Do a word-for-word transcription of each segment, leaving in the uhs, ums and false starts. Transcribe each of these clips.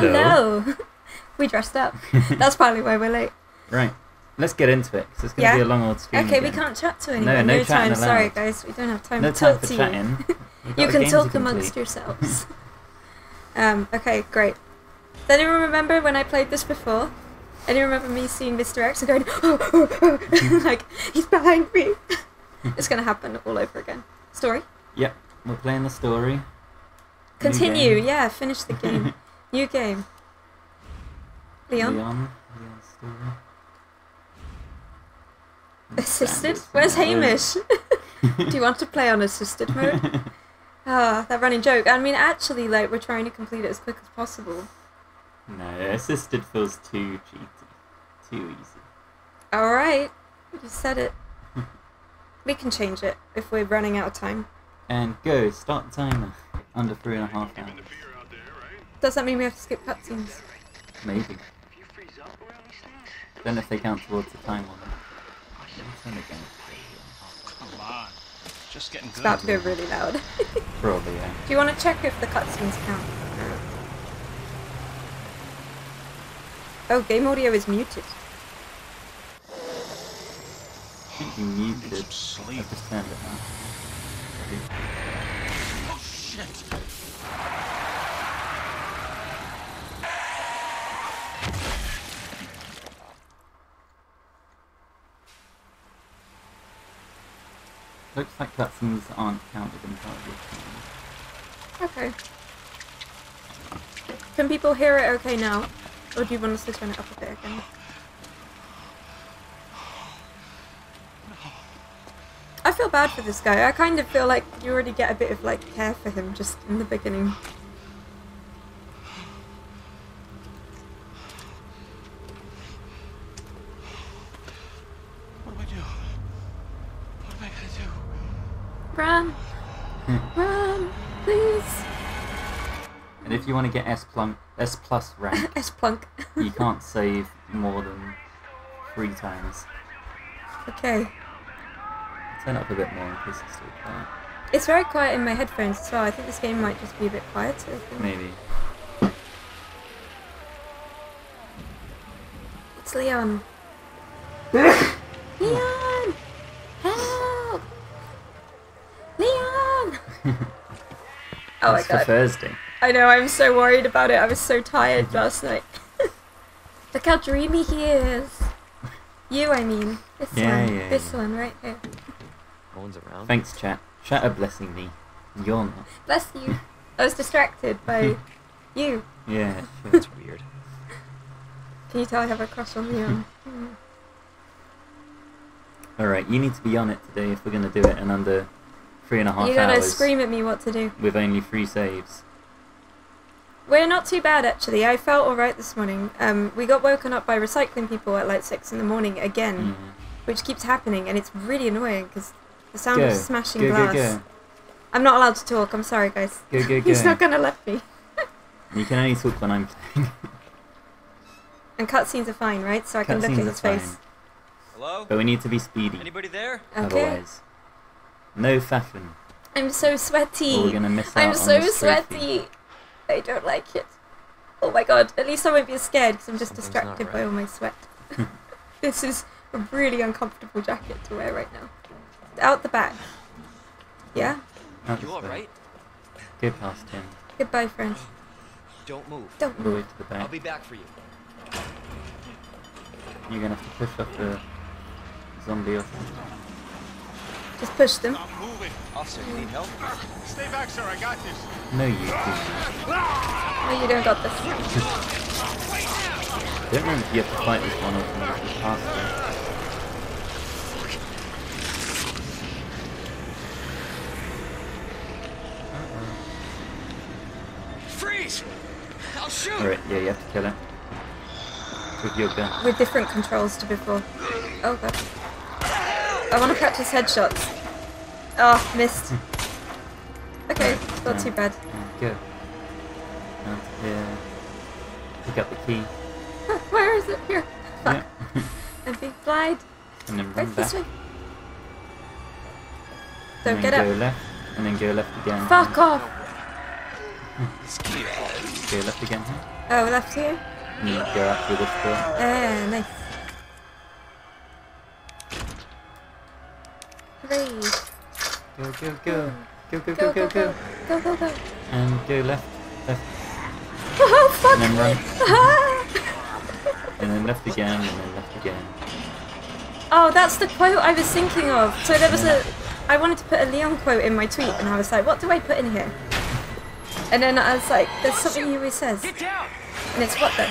Hello. Hello. We dressed up. That's probably why we're late. Right. Let's get into it, because it's going to yeah. be a long old stream. Okay, again. We can't chat to anyone. No, no, no time. Allowed. Sorry, guys. We don't have time no to time talk to chatting. you. You can talk amongst yourselves. um, okay, great. Does anyone remember when I played this before? Anyone remember me seeing Mister X and going, oh, oh, oh, like, he's behind me? It's going to happen all over again. Story? Yep, we're playing the story. Continue, yeah, finish the game. New game. Leon? Leon, Leon's story. Assisted? Where's Hamish? Do you want to play on assisted mode? Ah, oh, that running joke. I mean, actually, like, we're trying to complete it as quick as possible. No, assisted feels too cheaty. Too easy. Alright, you said it. We can change it if we're running out of time. And go, start timer. Under three and a half hours. Does that mean we have to skip cutscenes? Maybe. Don't know if they count towards the time or not. Come on. Just getting good. It's about to go really loud. Probably, yeah. Do you want to check if the cutscenes count? Oh, game audio is muted. I think you muted. I'll just turn it now. Oh shit! Looks like cutscenes aren't counted in part of the game. Okay. Can people hear it okay now? Or do you want us to turn it up a bit again? I feel bad for this guy. I kind of feel like you already get a bit of like care for him just in the beginning. What do I do? What am I gonna do? Run! Run! Please! And if you want to get S plunk, S plus rank, S plunk, you can't save more than three times. Okay. Turn up a bit more in case it's still quiet. It's very quiet in my headphones as well. I think this game might just be a bit quieter. Maybe. It's Leon. Leon! Help! Leon! Oh my god. It's for Thursday. I know, I'm so worried about it. I was so tired last night. Look how dreamy he is. You, I mean. This yeah, one. Yeah, this yeah. one right here. No one's around. Thanks, chat. Chat are blessing me. You're not. Bless you. I was distracted by you. Yeah, that's weird. Can you tell I have a crush on Leon? mm. Alright, you need to be on it today if we're going to do it in under three and a half hours. You're going to scream at me what to do. With only three saves. We're not too bad, actually. I felt alright this morning. Um, we got woken up by recycling people at like six in the morning again, mm-hmm. which keeps happening, and it's really annoying because the sound go. of smashing go, glass. Go, go. I'm not allowed to talk. I'm sorry, guys. Go, go, go. He's not gonna let me. You can only talk when I'm playing. And cutscenes are fine, right? So I cut can look at his face. Hello? But we need to be speedy. Anybody there? Okay. Otherwise, no fashion. I'm so sweaty. Or we're gonna miss out I'm on so sweaty. Feet. I don't like it. Oh my god, at least I won't be scared because I'm just Something's distracted right. by all my sweat. This is a really uncomfortable jacket to wear right now. Out the back. Yeah? That's you alright? Get past him. Goodbye, friends. Don't move. Don't move. Go to the back. I'll be back for you. You're gonna have to push up the zombie or something. Just push them. I'm moving. Officer, you need help? Stay back, sir. I got this. No, you don't. No, you don't got this. I don't remember if you have to fight this one or if you pass them. Freeze! I'll shoot! Alright, yeah, you have to kill it. With your gun. With different controls to before. Oh, god. I want to practice headshots. Oh, missed. Okay, it's not too bad. Good. Now to pick up the key. Where is it? Here. Fuck. Yeah. I'm being blind. And then run back. This way. Don't and then get go up. Left, and then go left again. Fuck off! Go left again. Huh? Oh, left here? You go after this door. Ah, nice. Please. Go, go, go. Go, go, go, go, go. Go, go, go. go, go, go. And go left, left. Oh, fuck! And then right. And then left again, and then left again. Oh, that's the quote I was thinking of. So there was a... I wanted to put a Leon quote in my tweet, and I was like, what do I put in here? And then I was like, there's something he always says. And it's what the?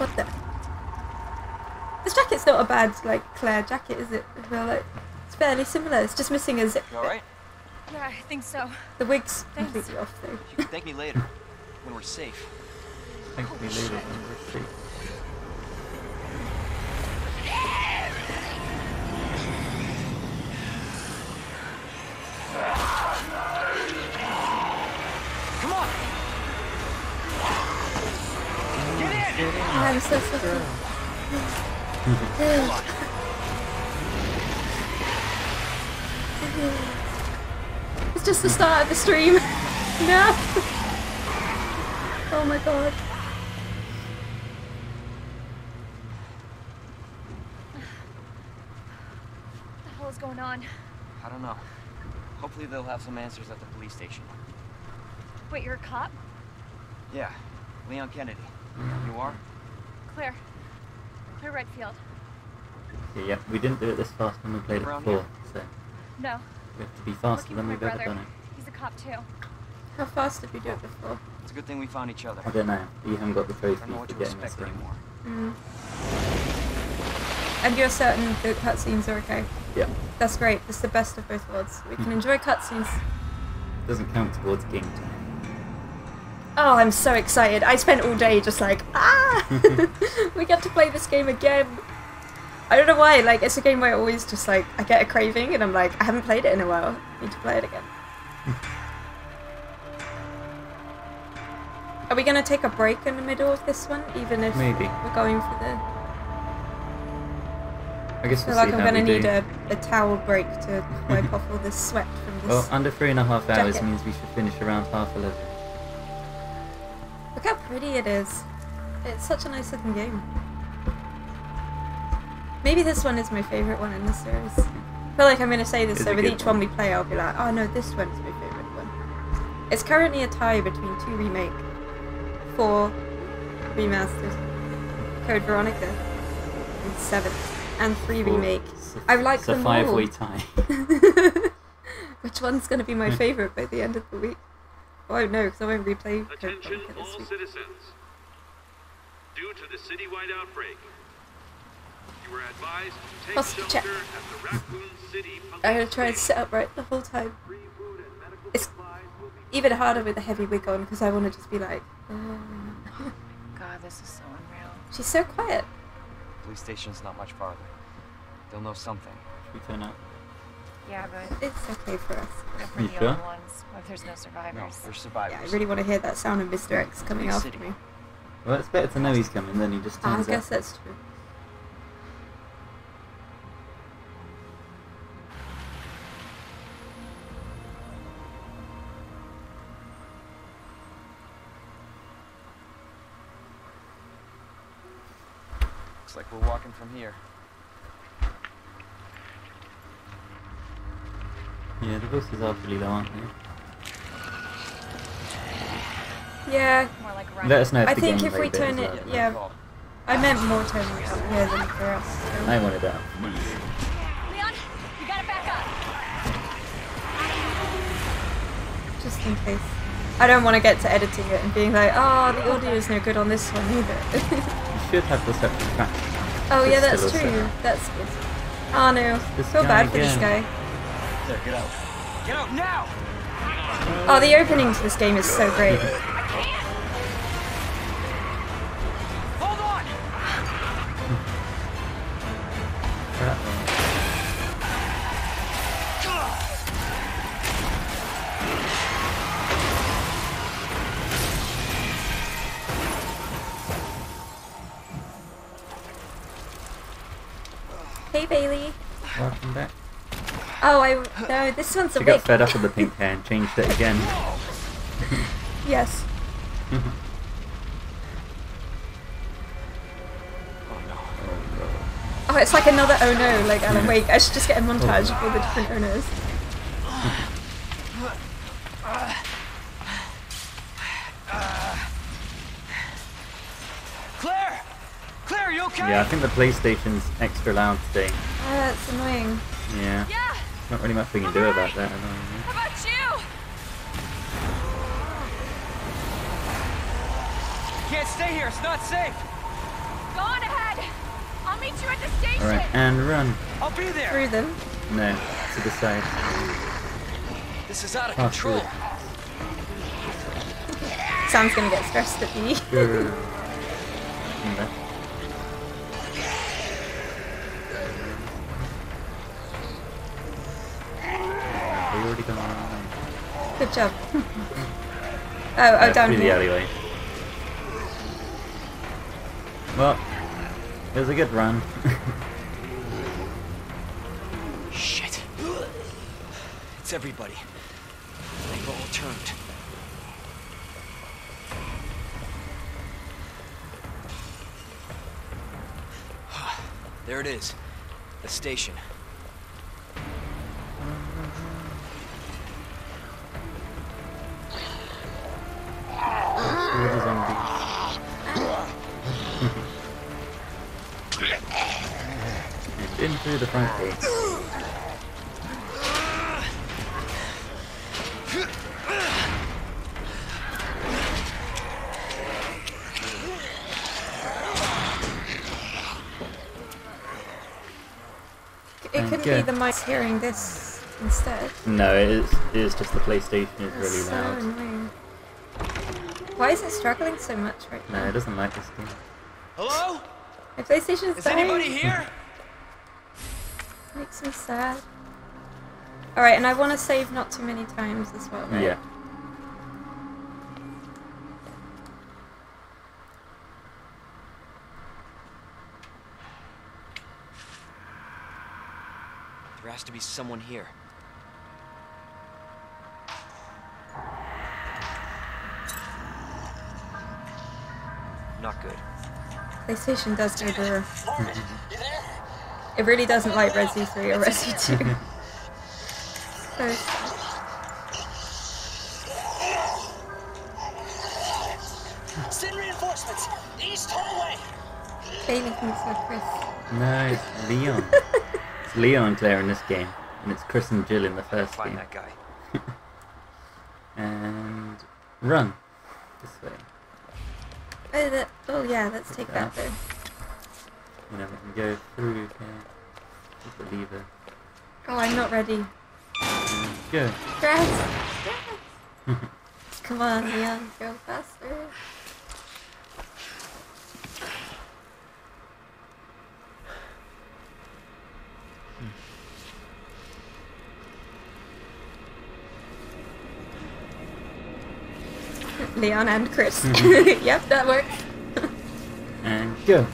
What the? This jacket's not a bad, like, Claire jacket, is it? Well, like, it's fairly similar. It's just missing a zip. You alright? Yeah, I think so. The wig's Thanks. completely off, though. You can thank me later, when we're safe. Thank Holy me later, shit. when we're safe. I'm so sorry. It's just the start of the stream. No! Oh my god. What the hell is going on? I don't know. Hopefully they'll have some answers at the police station. Wait, you're a cop? Yeah. Leon Kennedy. You are? Claire. Claire Redfield. Yeah, yeah, we didn't do it this fast when we played it before, so... No. We have to be faster than we've ever done it. He's a cop too. How fast did we do it before? It's a good thing we found each other. I don't know. You haven't got the trophies for getting us anymore. Mm. And you're certain the cutscenes are okay? Yeah. That's great. It's the best of both worlds. We can enjoy cutscenes. Doesn't count towards game time. Oh, I'm so excited. I spent all day just like, ah! We get to play this game again. I don't know why, like, it's a game where I always just like, I get a craving and I'm like, I haven't played it in a while. I need to play it again. Are we going to take a break in the middle of this one? Even if Maybe. we're going for the... I guess we'll I feel like see I'm going to need a, a towel break to wipe off all the sweat from this Well, under three and a half hours jacket. means we should finish around half eleven. Look how pretty it is. It's such a nice looking game. Maybe this one is my favourite one in the series. I feel like I'm going to say this, it's so with each one. one we play I'll be like, oh no, this one's my favourite one. It's currently a tie between two remake, four remastered, Code Veronica, and seven, and three four. remake. I like them all. It's a five-way tie. Which one's going to be my favourite by the end of the week? Oh no, because I won't replay. Attention all citizens. Due to the citywide outbreak, you were advised to take Foster shelter check. at the Raccoon City. I'm gonna try and sit upright the whole time. It's even harder with a heavy wig on because I want to just be like. Oh. Oh my god, this is so unreal. She's so quiet. The police station's not much farther. They'll know something. Should we turn up? Yeah, but it's okay for us. For the sure? old ones, if there's no survivors. No, there's survivors. Yeah, I really want to hear that sound of Mister X coming after me. Well, it's better to know he's coming than he just turns up. I guess up. that's true. Looks like we're walking from here. Yeah, the voices are pretty low, aren't they? Yeah. Let us know if I the think if we turn it, well. yeah. I meant more turn it up here than for us. So. I wanted that. Leon, you gotta back up. Just in case. I don't want to get to editing it and being like, oh, the audio is no good on this one either. You should have the separate track. Oh yeah, that's true. Separate. That's good. Oh no, feel bad for this guy. There, get out. Get out now! Oh, the opening to this game is so great. I can't. Hold on! Hey, Bailey. Welcome back. Oh, I no. This one's a wig. She got fed up with the pink hair and changed it again. Yes. Oh, it's like another oh no, like Alan Wake. I should just get a montage of all the different oh no's. Claire! Claire, are you okay? Yeah, I think the PlayStation's extra loud today. Yeah, uh, it's annoying. Yeah. Yeah. Not really much we can all do right. about that. I don't know. How about you? Can't stay here. It's not safe. Go on ahead. I'll meet you at the station. All right, and run. I'll be there. Through them. No, to the side. This is out of oh, control. Sam's gonna get stressed at me. Already done right. Good job. oh, oh, yeah, down through the alleyway. Well, it was a good run. Shit! It's everybody. They've all turned. There it is. The station. Through the front door. It couldn't be the mice hearing this instead. No, it is, it is just the PlayStation is That's really so loud. Annoying. Why is it struggling so much right now? No, it doesn't like this game. Hello? My PlayStation's Is dying. Anybody here? Makes me sad. Alright, and I want to save not too many times as well, right? Yeah. There has to be someone here. Not good. PlayStation does do the... It really doesn't like Resi three or Resi two. So. Send reinforcements! East hallway! Bailey thinks like Chris. No, it's Leon. It's Leon Claire in this game. And it's Chris and Jill in the first Find game. Find that guy. And run. This way. Oh, that, oh yeah, let's take, take that, that there. You know, we can go through here. Just the lever. Oh, I'm not ready. Go. Stress! Stress! Come on, Leon, go faster. Hmm. Leon and Chris. Mm-hmm. Yep, that works. And go.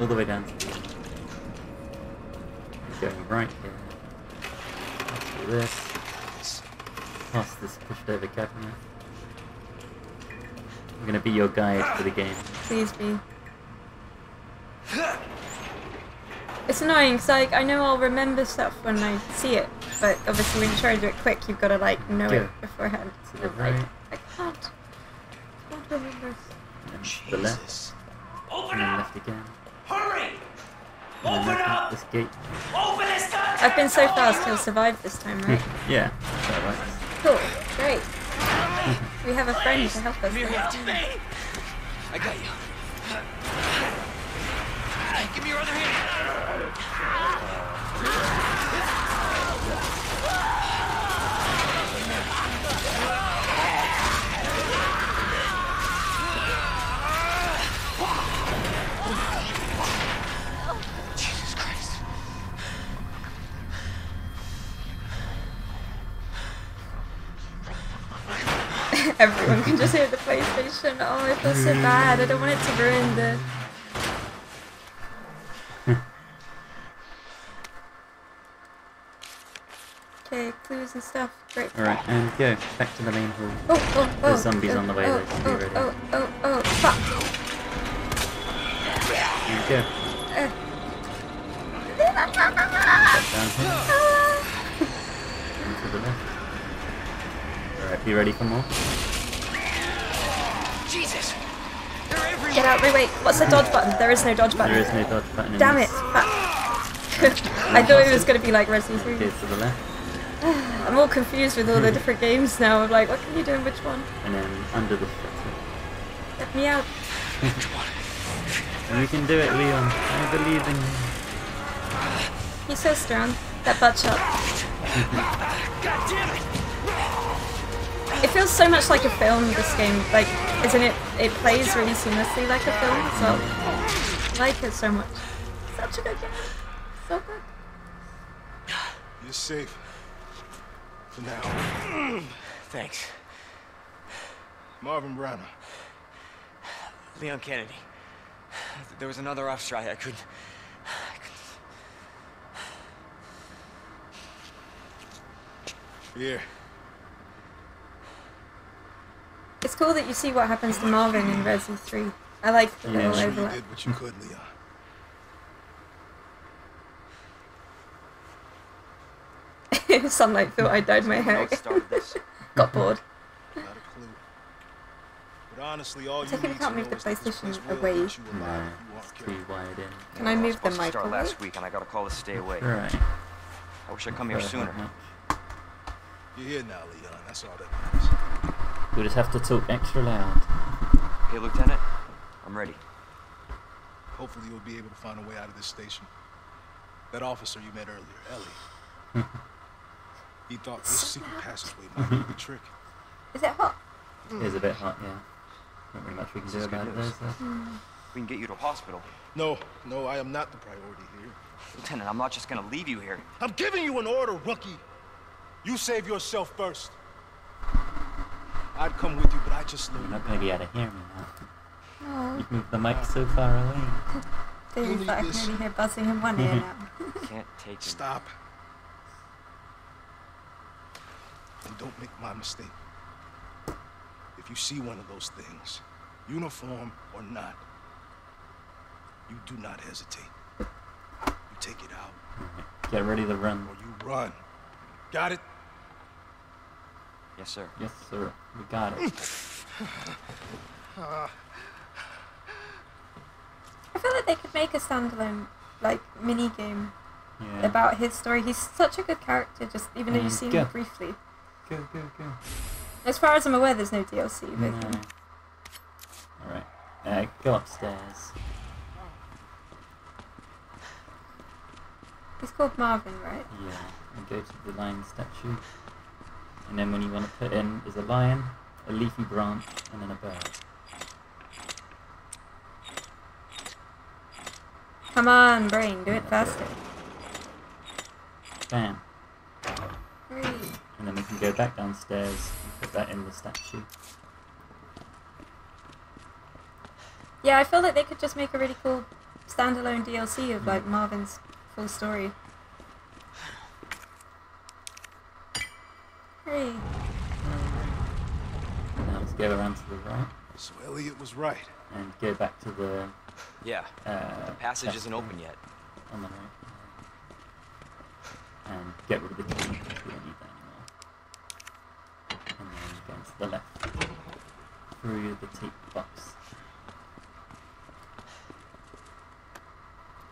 All the way down. Going right here. Past this. Past this pushed over cabinet. I'm gonna be your guide for the game. Please be. It's annoying because like, I know I'll remember stuff when I see it, but obviously when you try to do it quick, you've got to like know Go. it beforehand. To the right. Like, I can't. I can't remember. And Jesus. The left. Open and left again. Hurry! Open up! This gate. Open this goddamn door! I've been so fast, he'll survive this time, right? Yeah. That works. Cool. Great. We have a friend to help us. Help me! I got you. Give me your other hand. Everyone can just hear the PlayStation. Oh, I feel so bad. I don't want it to ruin the... Okay, clues and stuff. Great. Alright, and go back to the main hall. Oh, oh, oh. There's zombies oh, on the way. Oh, oh, oh, oh, oh, oh, fuck. And go. Uh. Down here. Ah. And to the left. Alright, you ready for more? Jesus! They're everywhere! Get out, wait, wait. What's the dodge button? There is no dodge button. There is no dodge button. Damn it! Fuck. I thought it was going to be like Resident Evil three. Okay, to the left. I'm all confused with all the different games now. I'm like, what can you do in which one? And then under the filter. Let me out. You can do it, Leon. I believe in you. You're so strong. That butt shot. God damn it. It feels so much like a film, this game. Like, isn't it? It plays really seamlessly like a film. So I like it so much. Such a good game. So good. You're safe. For now. Thanks. Marvin Branagh. Leon Kennedy. There was another off strike. I couldn't... I couldn't... Here. It's cool that you see what happens to Marvin in Resident Evil three. I like the little overlap. You did what you could, Leon. Sunlight thought I dyed my hair. Got bored. Not a clue. But honestly, all I think we can't move the PlayStation away. No, rewired in. Can I move the mic away? Last week and I got a call to stay away. Right. I wish I'd come here sooner. You're here now, Leon. That's all that matters. You just have to talk extra loud. Hey, Lieutenant. I'm ready. Hopefully you'll be able to find a way out of this station. That officer you met earlier, Ellie. He thought this secret passageway might be the trick. Is it hot? It is a bit hot, yeah. Not really much we can do about it, though. Mm. We can get you to a hospital. No, no, I am not the priority here. Lieutenant, I'm not just gonna leave you here. I'm giving you an order, rookie. You save yourself first. I'd come with you, but I just... You're not gonna be able to hear me now. You've moved the mic so far away. Dude, I can only hear buzzing in one ear now. Can't take it. Stop. And don't make my mistake. If you see one of those things, uniform or not, you do not hesitate. You take it out. Get ready to run. Or you run. Got it? Yes, sir. Yes, sir. We got it. I feel like they could make a standalone, like, mini game. Yeah. About his story. He's such a good character, just even mm, though you've seen go. him briefly. Go, go, go. As far as I'm aware, there's no D L C with no. him. Alright. Uh, go upstairs. He's called Marvin, right? Yeah. And go to the lion statue. And then when you want to put in is a lion, a leafy branch, and then a bird. Come on, brain. Do it faster. Bam. Three. And then we can go back downstairs and put that in the statue. Yeah, I feel like they could just make a really cool standalone D L C of mm. like Marvin's full story. Three. Now let's go around to the right. So Elliot was right. And go back to the... Yeah, uh, the passage isn't open yet. On the right. And get rid of the key if we don't need that anymore. And then go to the left. Through the tape box.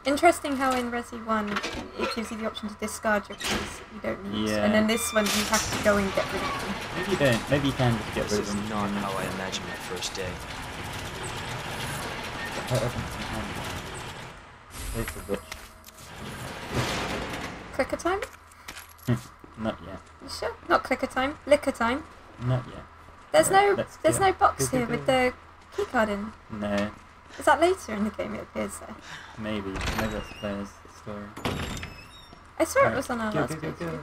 Interesting how in Resi one it gives you the option to discard your keys that you don't need. Yeah. And then this one you have to go and get rid of them. Maybe you don't. Maybe you can just get rid of them. This is not how I imagined my first day. Both of which. Clicker time? Not yet. You sure? Not clicker time. Licker time. Not yet. There's right, no there's no box here with the keycard in. No. Is that later in the game it appears there? Maybe. Maybe that's Claire's story. I swear right. it was on our go, last go, go, go.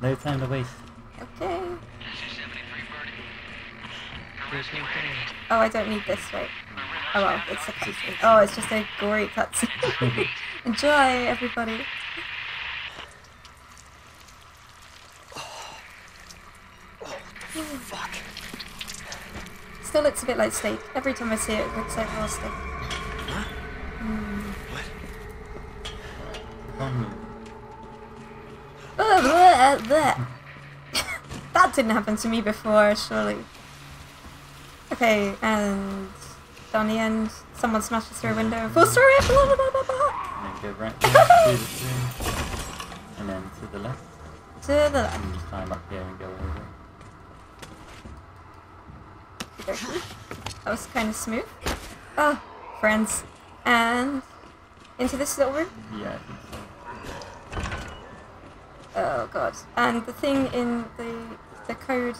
No time to waste. Okay. Oh, I don't need this, right? Oh well, it's a cutscene. Oh, it's just a gory cutscene. Enjoy, everybody. still looks a bit like steak. Every time I see it, it looks like raw steak. Huh? Mm. What? Um. Oh, bleh, bleh. That didn't happen to me before, surely. Okay, and down the end, someone smashes through a window. Full story. And then go right through the stream, and then to the left. To the left. And just climb up here and go over. That was kind of smooth. Oh, friends. And into this little room? Yeah, I think so. Oh god. And the thing in the the code.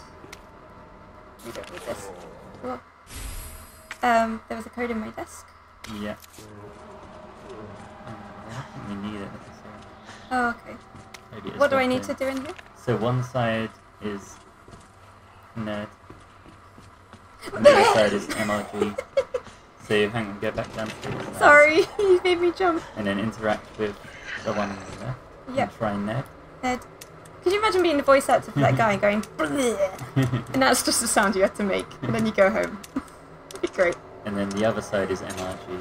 We don't need this. What? Um, there was a code in my desk. Yeah. I don't need it necessarily. Oh, okay. Maybe it's what do I need to do in here? So one side is nerd. The other side is M R G. So hang on, go back downstairs. Sorry, you made me jump. And then interact with the one there. Yeah. Try Ned. Ned. Could you imagine being the voice actor for that guy going bleh? And that's just the sound you have to make. And then you go home. It'd be great. And then the other side is M R G.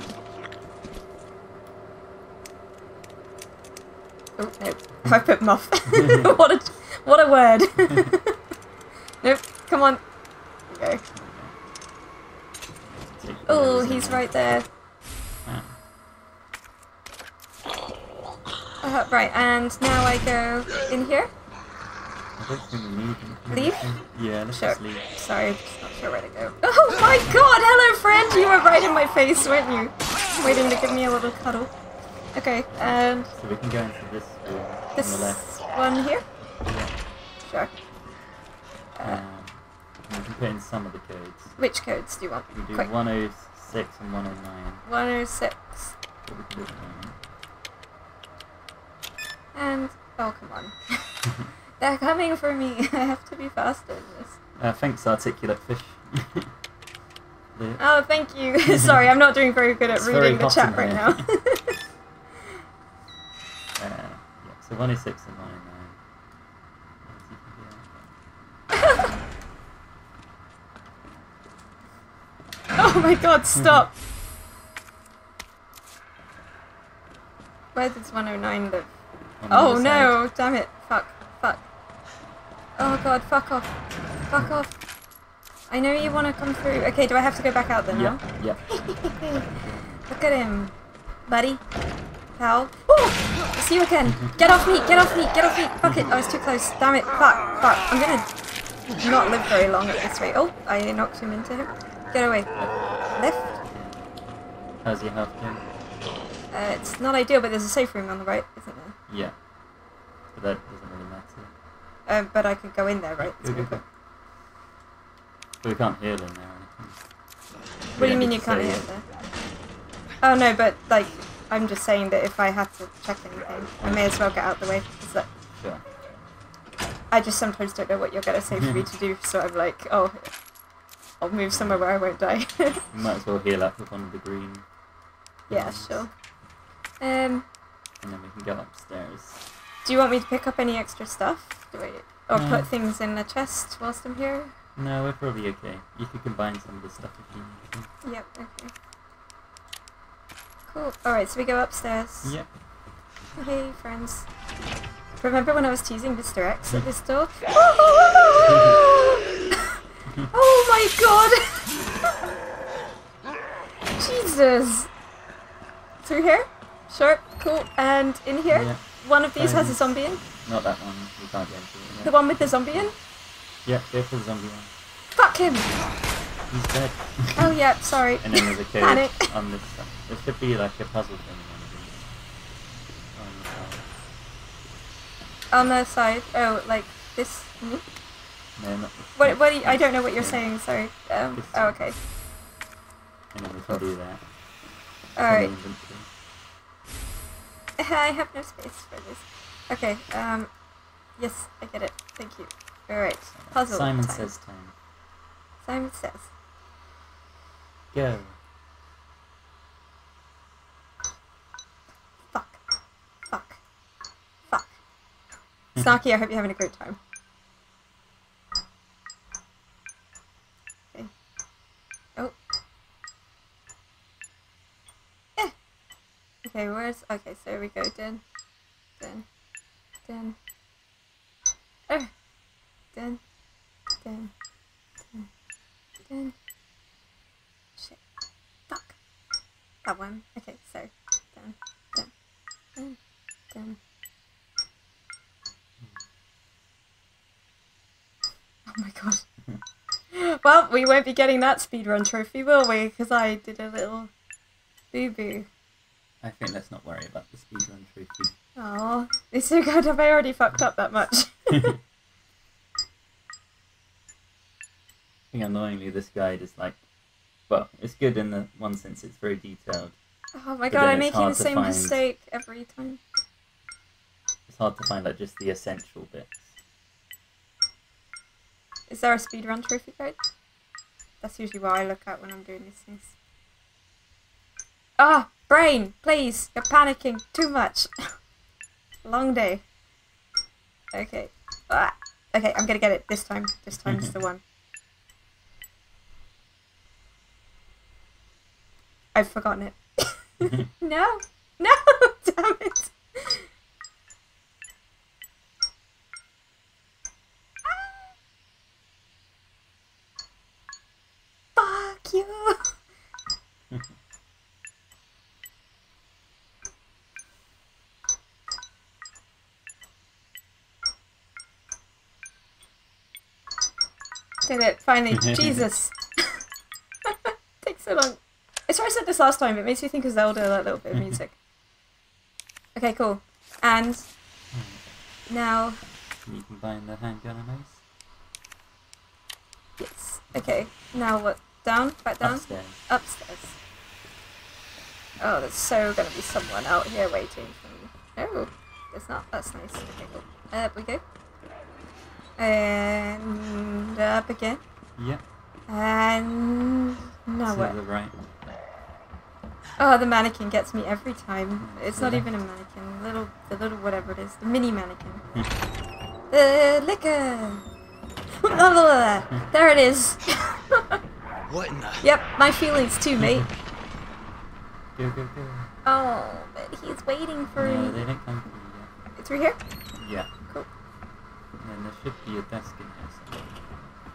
Oh, no. I put muff. What a, what a word. Nope, come on. There you go. Oh, he's right there. Uh, right, and now I go in here. I don't think we need anything. Leave? Yeah, let's sure. just leave. Sorry, I'm just not sure where to go. Oh my god, hello friend! You were right in my face, weren't you? Waiting to give me a little cuddle. Okay, and... so we can go into this room this on the left. This one here? Yeah. Sure. Uh, um, we can put in some of the codes. Which codes do you want? We do Quick. one oh six and one oh nine. one oh six. And... oh, come on. They're coming for me. I have to be faster than this. Uh, thanks, articulate fish. Oh, thank you. Sorry, I'm not doing very good at it's reading the chat right now. uh, yeah, so one oh six and one oh nine. Oh my god, stop! Where does one oh nine live? On oh no, side. Damn it. Fuck, fuck. Oh god, fuck off. Fuck off. I know you want to come through. Okay, do I have to go back out then now? Yep, yep. Look at him. Buddy. Pal. Oh! It's you again! Get off me! Get off me! Get off me! Fuck it! I was too close. Damn it. Fuck, fuck. I'm gonna not live very long at this rate. Oh, I knocked him into him. Get away. Left. Left. How's your health doing? Uh, it's not ideal, but there's a safe room on the right, isn't there? Yeah. But that doesn't really matter. Uh, but I could go in there, right? Go, go, go. But we can't hear them now. What do you mean you can't hear them? Oh no, but like, I'm just saying that if I had to check anything, I may as well get out the way. That... sure. I just sometimes don't know what you're going to say for me to do, so I'm like, oh... I'll move somewhere where I won't die. You might as well heal up with one of the green. Yeah, ones. Sure. Um, and then we can go upstairs. Do you want me to pick up any extra stuff? Do I, or no. Put things in the chest whilst I'm here? No, we're probably okay. You could combine some of the stuff if you need to. Yep, okay. Cool. Alright, so we go upstairs. Yep. Hey, friends. Remember when I was teasing Mister X at this door? Oh my god! Jesus! Through here? Sure, cool. And in here? Yeah. One of these um, has a zombie in? Not that one, we can't get into it. Yeah. The one with the zombie in? Yeah, go for the zombie one. Fuck him! He's dead. Oh yeah, sorry. And then there's a code Panic. On this side. There should be like a puzzle thing on the side. On the side? Oh, like this? Mm-hmm. No, not what, what do you, I don't know what you're yeah. saying, sorry. Um, oh, okay. And then we can do that. Alright. I have no space for this. Okay, um... yes, I get it. Thank you. Alright, puzzle Simon time. Says time. Simon says. Go. Fuck. Fuck. Fuck. Snarky, I hope you're having a great time. Okay, where's... Okay, so we go. Den. Den. Den. Oh! Den. Den. Den. Den. Shit. Fuck. That one. Okay, so. Den. Den. Den. Den. Oh my god. Well, we won't be getting that speedrun trophy, will we? Because I did a little boo-boo. I think let's not worry about the speedrun trophy. Oh, it's so good. Have I already fucked up that much? I think annoyingly this guide is like, well, it's good in the one sense, it's very detailed. Oh my god, I'm making the same find... mistake every time. It's hard to find like just the essential bits. Is there a speedrun trophy guide? That's usually what I look at when I'm doing these things. Ah! Oh, brain! Please! You're panicking too much! Long day. Okay. Ah. Okay, I'm gonna get it this time. This time's the one. I've forgotten it. No! No! Damn it! You. Did it finally. Jesus. Takes so long. I swear I said this last time, it makes me think of Zelda, that little bit of music. Okay, cool. And now you combine the handgun and mace. Yes. Okay. Now what? Down? Back down? Upstairs. Upstairs. Oh, there's so gonna be someone out here waiting for me. No, there's not. That's nice. Okay, cool. Up we go. And up again. Yep. And now what? To the right. Oh, the mannequin gets me every time. It's yeah. Not even a mannequin. Little, the little whatever it is. The mini mannequin. The liquor! There it is! What in the... Yep, my feelings too, mate. Go, go, go. Oh, but he's waiting for no, me. No, they didn't come for you yet. It's right here? Yeah. Cool. And there should be a desk in here somewhere.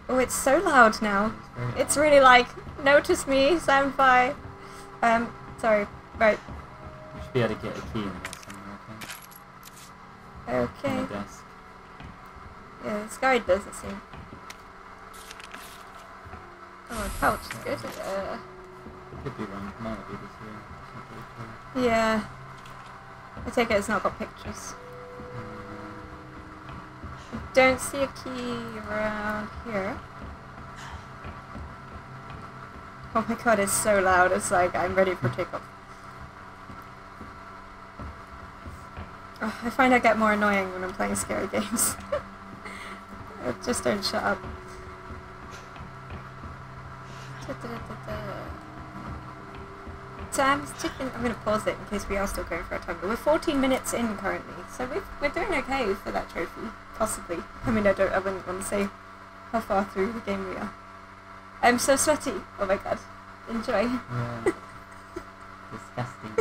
Oh, it's so loud now. It's, loud. It's really like, notice me, senpai. Um, sorry. Right. You should be able to get a key in there somewhere, I think. Okay. On the desk. Yeah, this guy doesn't seem... Oh, a couch is good. Uh, could be wrong. Might be this here. Yeah. I take it it's not got pictures. I don't see a key around here. Oh my god, it's so loud. It's like I'm ready for takeoff. Oh, I find I get more annoying when I'm playing scary games. I just don't shut up. Sam's chicken. I'm going to pause it in case we are still going for our time. But we're fourteen minutes in currently, so we've, we're doing okay for that trophy, possibly. I mean, I don't. I wouldn't want to say how far through the game we are. I'm so sweaty. Oh my god! Enjoy. Yeah. Disgusting.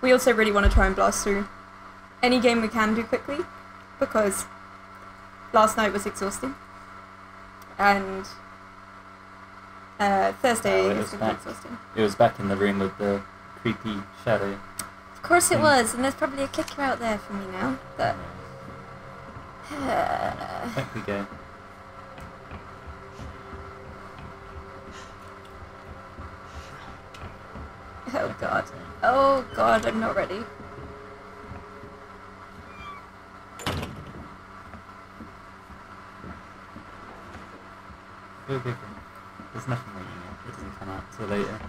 We also really want to try and blast through any game we can do quickly, because last night was exhausting, and uh, Thursday oh, was back, exhausting. It was back in the room with the creepy shadow. Of course thing. It was, and there's probably a kicker out there for me now. But uh, back we go. Oh god. Oh god, I'm not ready. Go, go, go. There's nothing waiting here. It doesn't come out till later.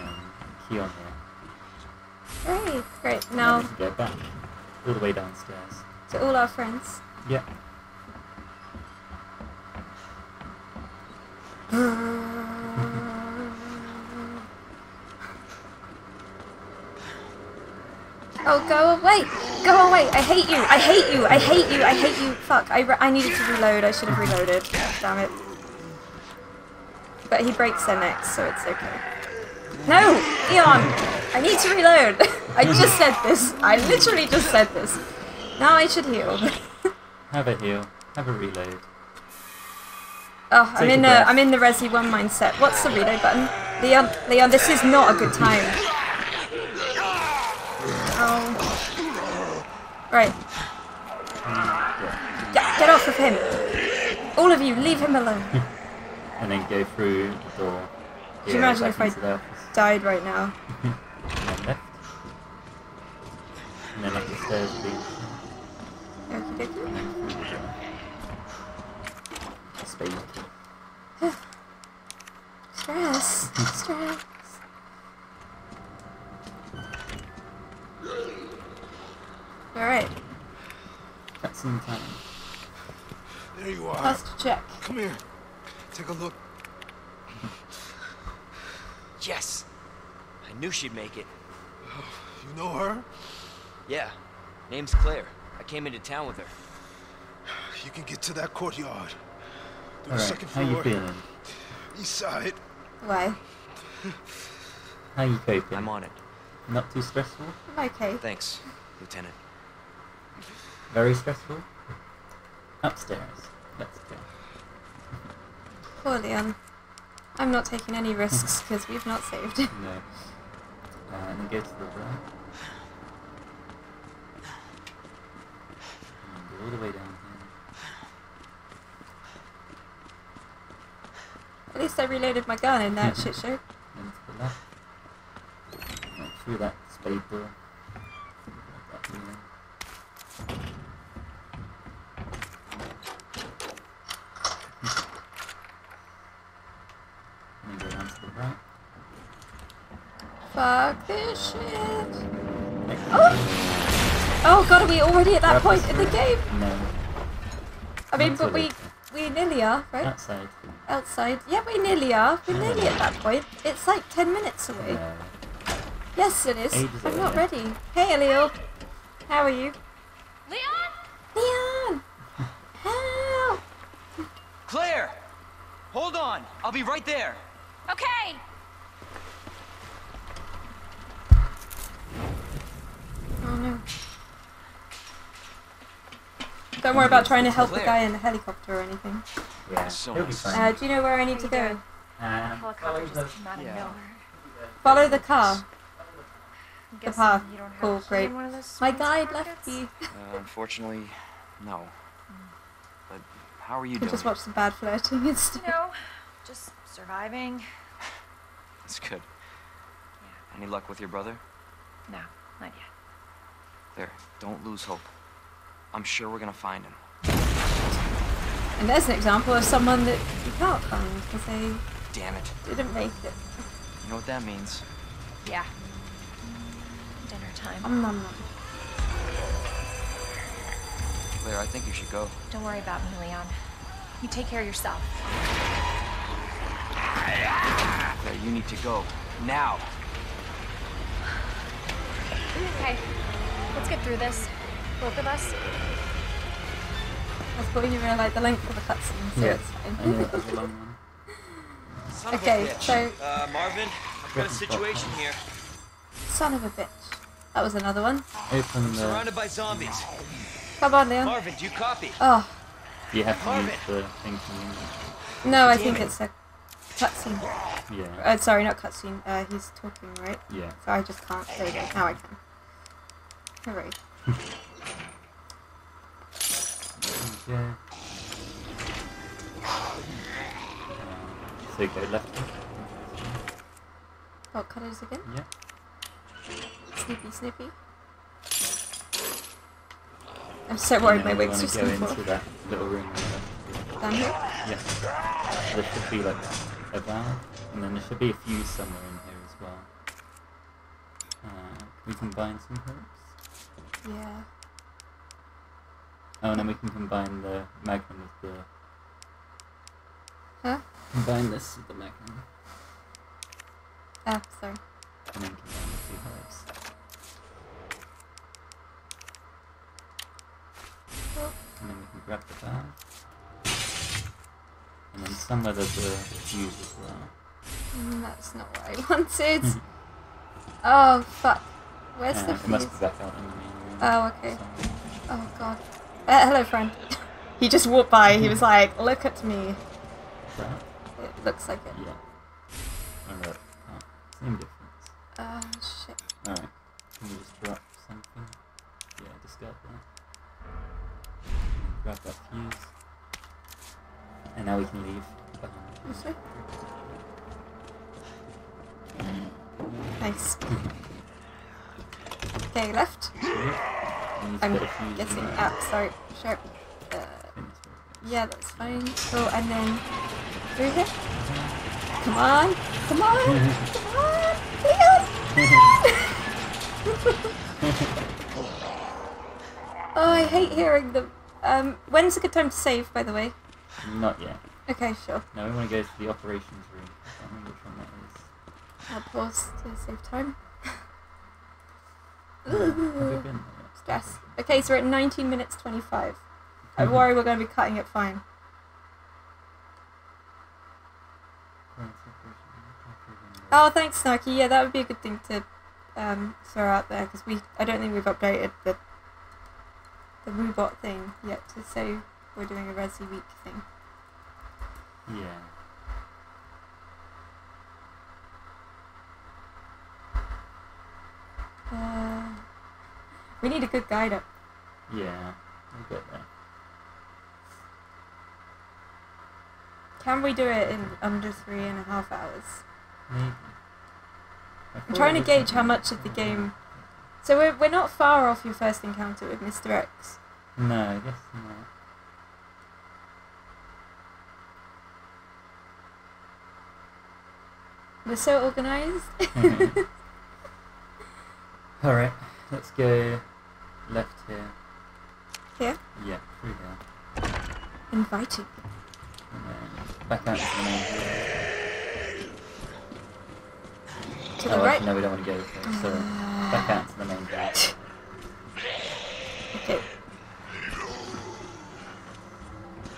Um, key on here. Great, great. And now we can go back all the way downstairs. To all our friends. Yep. Oh, go away! Go away! I hate you! I hate you! I hate you! I hate you! Fuck, I, re I needed to reload. I should have reloaded. Damn it. But he breaks their necks, so it's okay. No! Leon! I need to reload! I just said this. I literally just said this. Now I should heal. Have a heal. Have a reload. Oh, Take I'm in a, I'm in the Resi one mindset. What's the reload button? Leon, Leon, this is not a good time. Oh. Right. Yeah, get off of him. All of you, leave him alone. And then go through the door. Can you imagine if I died right now? And then left. And then up the stairs, please. Okie dokie. Space. Stress. Stress. Alright. That's in time. There you are. Last check. Come here. Take a look. Yes! I knew she'd make it. Oh, you know her? Yeah. Name's Claire. I came into town with her. You can get to that courtyard. Do All the right. second floor. How you feeling? East side. Why? How you coping? I'm on it. Not too stressful? I'm okay. Thanks, Lieutenant. Very stressful? Upstairs. Let's go. Poor Leon. I'm not taking any risks because we've not saved him. No. And uh, go to the right. And all the way down here. At least I reloaded my gun in that shit show. And to the left. And through that spade door. Fuck this shit. Oh! Oh god, are we already at that point in the game? No. I mean, but we we nearly are, right? Outside. Outside. Yeah, we nearly are. We're nearly at that point. It's like ten minutes away. Yes, it is. I'm not ready. Hey, Leo. How are you? Leon? Leon! Help! Claire! Hold on. I'll be right there. Okay! Don't worry about trying to help the guy in the helicopter or anything. Yeah, it'll be fine. Uh, do you know where I need to go? Um, follow, the, yeah. follow the car. The path. Cool, great. My guide left me. Uh, unfortunately, no. But how are you doing? I just watched some bad flirting and stuff. No, just surviving. That's good. Yeah. Any luck with your brother? No, not yet. There, don't lose hope. I'm sure we're gonna find him. And there's an example of someone that you can't find because they damn it didn't make it. You know what that means? Yeah. Dinner time. Um, um, um. Claire, I think you should go. Don't worry about me, Leon. You take care of yourself. Claire, you need to go now. Okay, let's get through this. Both of us. I was putting you in like the length of the cutscene, so yeah. It's fine. I knew that was a long one. Son okay, of a bitch. so uh, Marvin, I've got a situation here. Son of a bitch. That was another one. Open the... Surrounded by zombies. Come on, Leon. Marvin, do you copy? Oh. Do you have to Marvin. use the thing from English? No, I Damn think it. it's a cutscene. Yeah. Uh, sorry, not cutscene. Uh, he's talking, right? Yeah. So I just can't say that. Now I can. Hooray. Yeah. So go left. Oh, colours again? Yeah. Snippy, snippy. I'm so worried yeah, my wig's just going to go into that little room. Down here? Yeah. There should be like a valve, and then there should be a fuse somewhere in here as well. Uh, we combine some herbs. Yeah. Oh, and then we can combine the magnum with the... Huh? Combine this with the magnum. Ah, sorry. And then combine the two herbs. grab the gun. And then somewhere there's a fuse as well. Mm, that's not what I wanted. Oh, fuck. Where's yeah, the fuse? It must be back out in the main room. Oh, okay. Somewhere. Oh, God. Uh, hello, friend. He just walked by. Mm-hmm. He was like, look at me. Right. It looks like it. Yeah. Alright. Oh, same difference. Oh, uh, shit. Alright. Can we just drop something? Yeah, just grab that. Grab that fuse. And now we can leave. Behind. Nice. Okay, left. I'm getting out. Sorry. Sure. Uh, yeah, that's fine. Oh, and then through here. Come on. Come on. Come on. Oh, I hate hearing them. Um, when's a good time to save, by the way? Not yet. Okay, sure. Now we want to go to the operations room. I don't remember which one that is. I'll pause to save time. Ooh. Stress. Okay, so we're at nineteen minutes twenty-five. I worry we're going to be cutting it fine. Oh, thanks, Snarky. Yeah, that would be a good thing to um, throw out there, because we I don't think we've updated the, the robot thing yet, so we're doing a Resi Week thing. Yeah. Uh, we need a good guide up. Yeah, we'll get there. Can we do it in under three and a half hours? Maybe. I'm trying to gauge how much of the game. So we're we're not far off your first encounter with Mister X. No, I guess not. We're so organised. Alright, let's go left here. Here? Yeah, through here. Inviting. And then back out to the main room. To the oh, right? Actually, no, we don't want to go this way, so uh... back out to the main gate. Okay.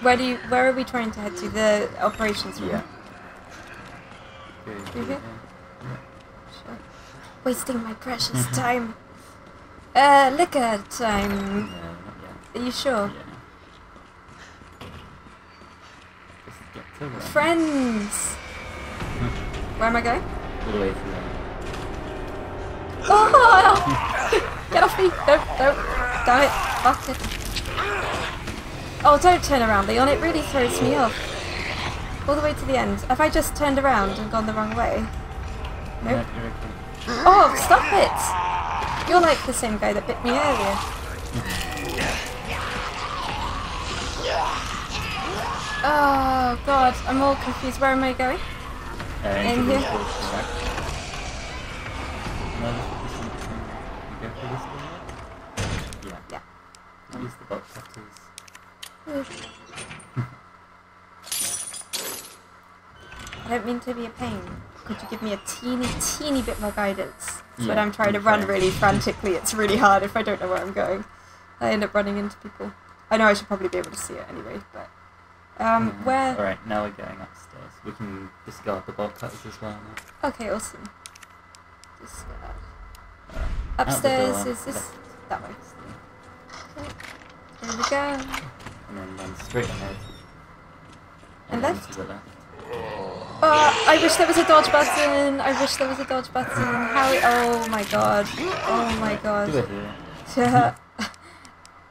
Where do you, where are we trying to head to? The operations room? Yeah. Through here? Yeah. Sure. Wasting my precious time. Uh, liquor time. No, not yet. Are you sure? Yeah. Just get to work. Friends! Where am I going? All the way through there. Oh! Get off me! Don't, don't. Damn it. Fuck it. Oh, don't turn around, Leon. It really throws me off. All the way to the end. Have I just turned around and gone the wrong way? Nope. No, okay. Oh, stop it! You're like the same guy that bit me earlier. Oh god, I'm all confused. Where am I going? Uh, In here? Yeah. Yeah. I'll use the box cutters. I don't mean to be a pain. Could you give me a teeny, teeny bit more guidance? Yeah, when I'm trying to run really frantically, it's really hard if I don't know where I'm going. I end up running into people. I know I should probably be able to see it anyway, but... Um, yeah. Where... Alright, now we're going upstairs. We can discard the bolt cutters as well now. Okay, awesome. Discard. Right. Upstairs door, is this... Left. That way. Okay. There we go. And then run straight ahead. And, and left? To the left. Oh, I wish there was a dodge button. I wish there was a dodge button. How? Oh my god. Oh my god. Do it here. Yeah.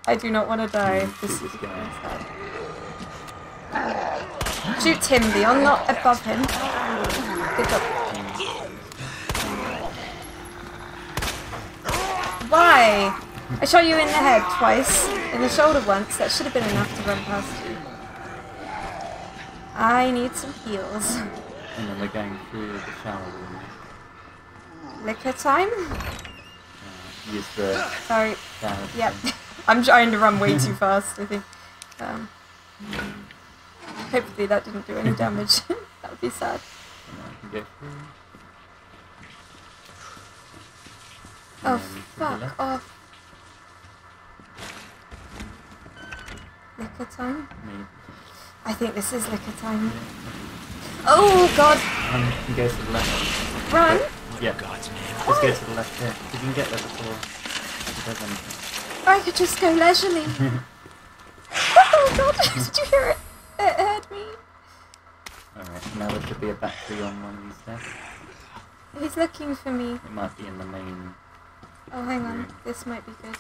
I do not want to die. This is going to sad. Uh, shoot him, Leon, not above him. Good job. Why? I shot you in the head twice, in the shoulder once. That should have been enough to run past you. I need some heals. And then we're going through the shower room. Liquor time? Uh, use the... Sorry. Yep. I'm trying to run way too fast, I think. Um, hopefully that didn't do any damage. That would be sad. And then I can go through. And oh, fuck off. Liquor Licker time? Maybe. I think this is Licker time. Oh god! Um, you can go to the left. Run! But, yeah, God's name. Just oh. go to the left here. You can get there before if there's anything. I could just go leisurely. Oh god! Did you hear it? It heard me. Alright, now there should be a battery on one of these desks. He's looking for me. It might be in the main. Oh, hang room. on. This might be good.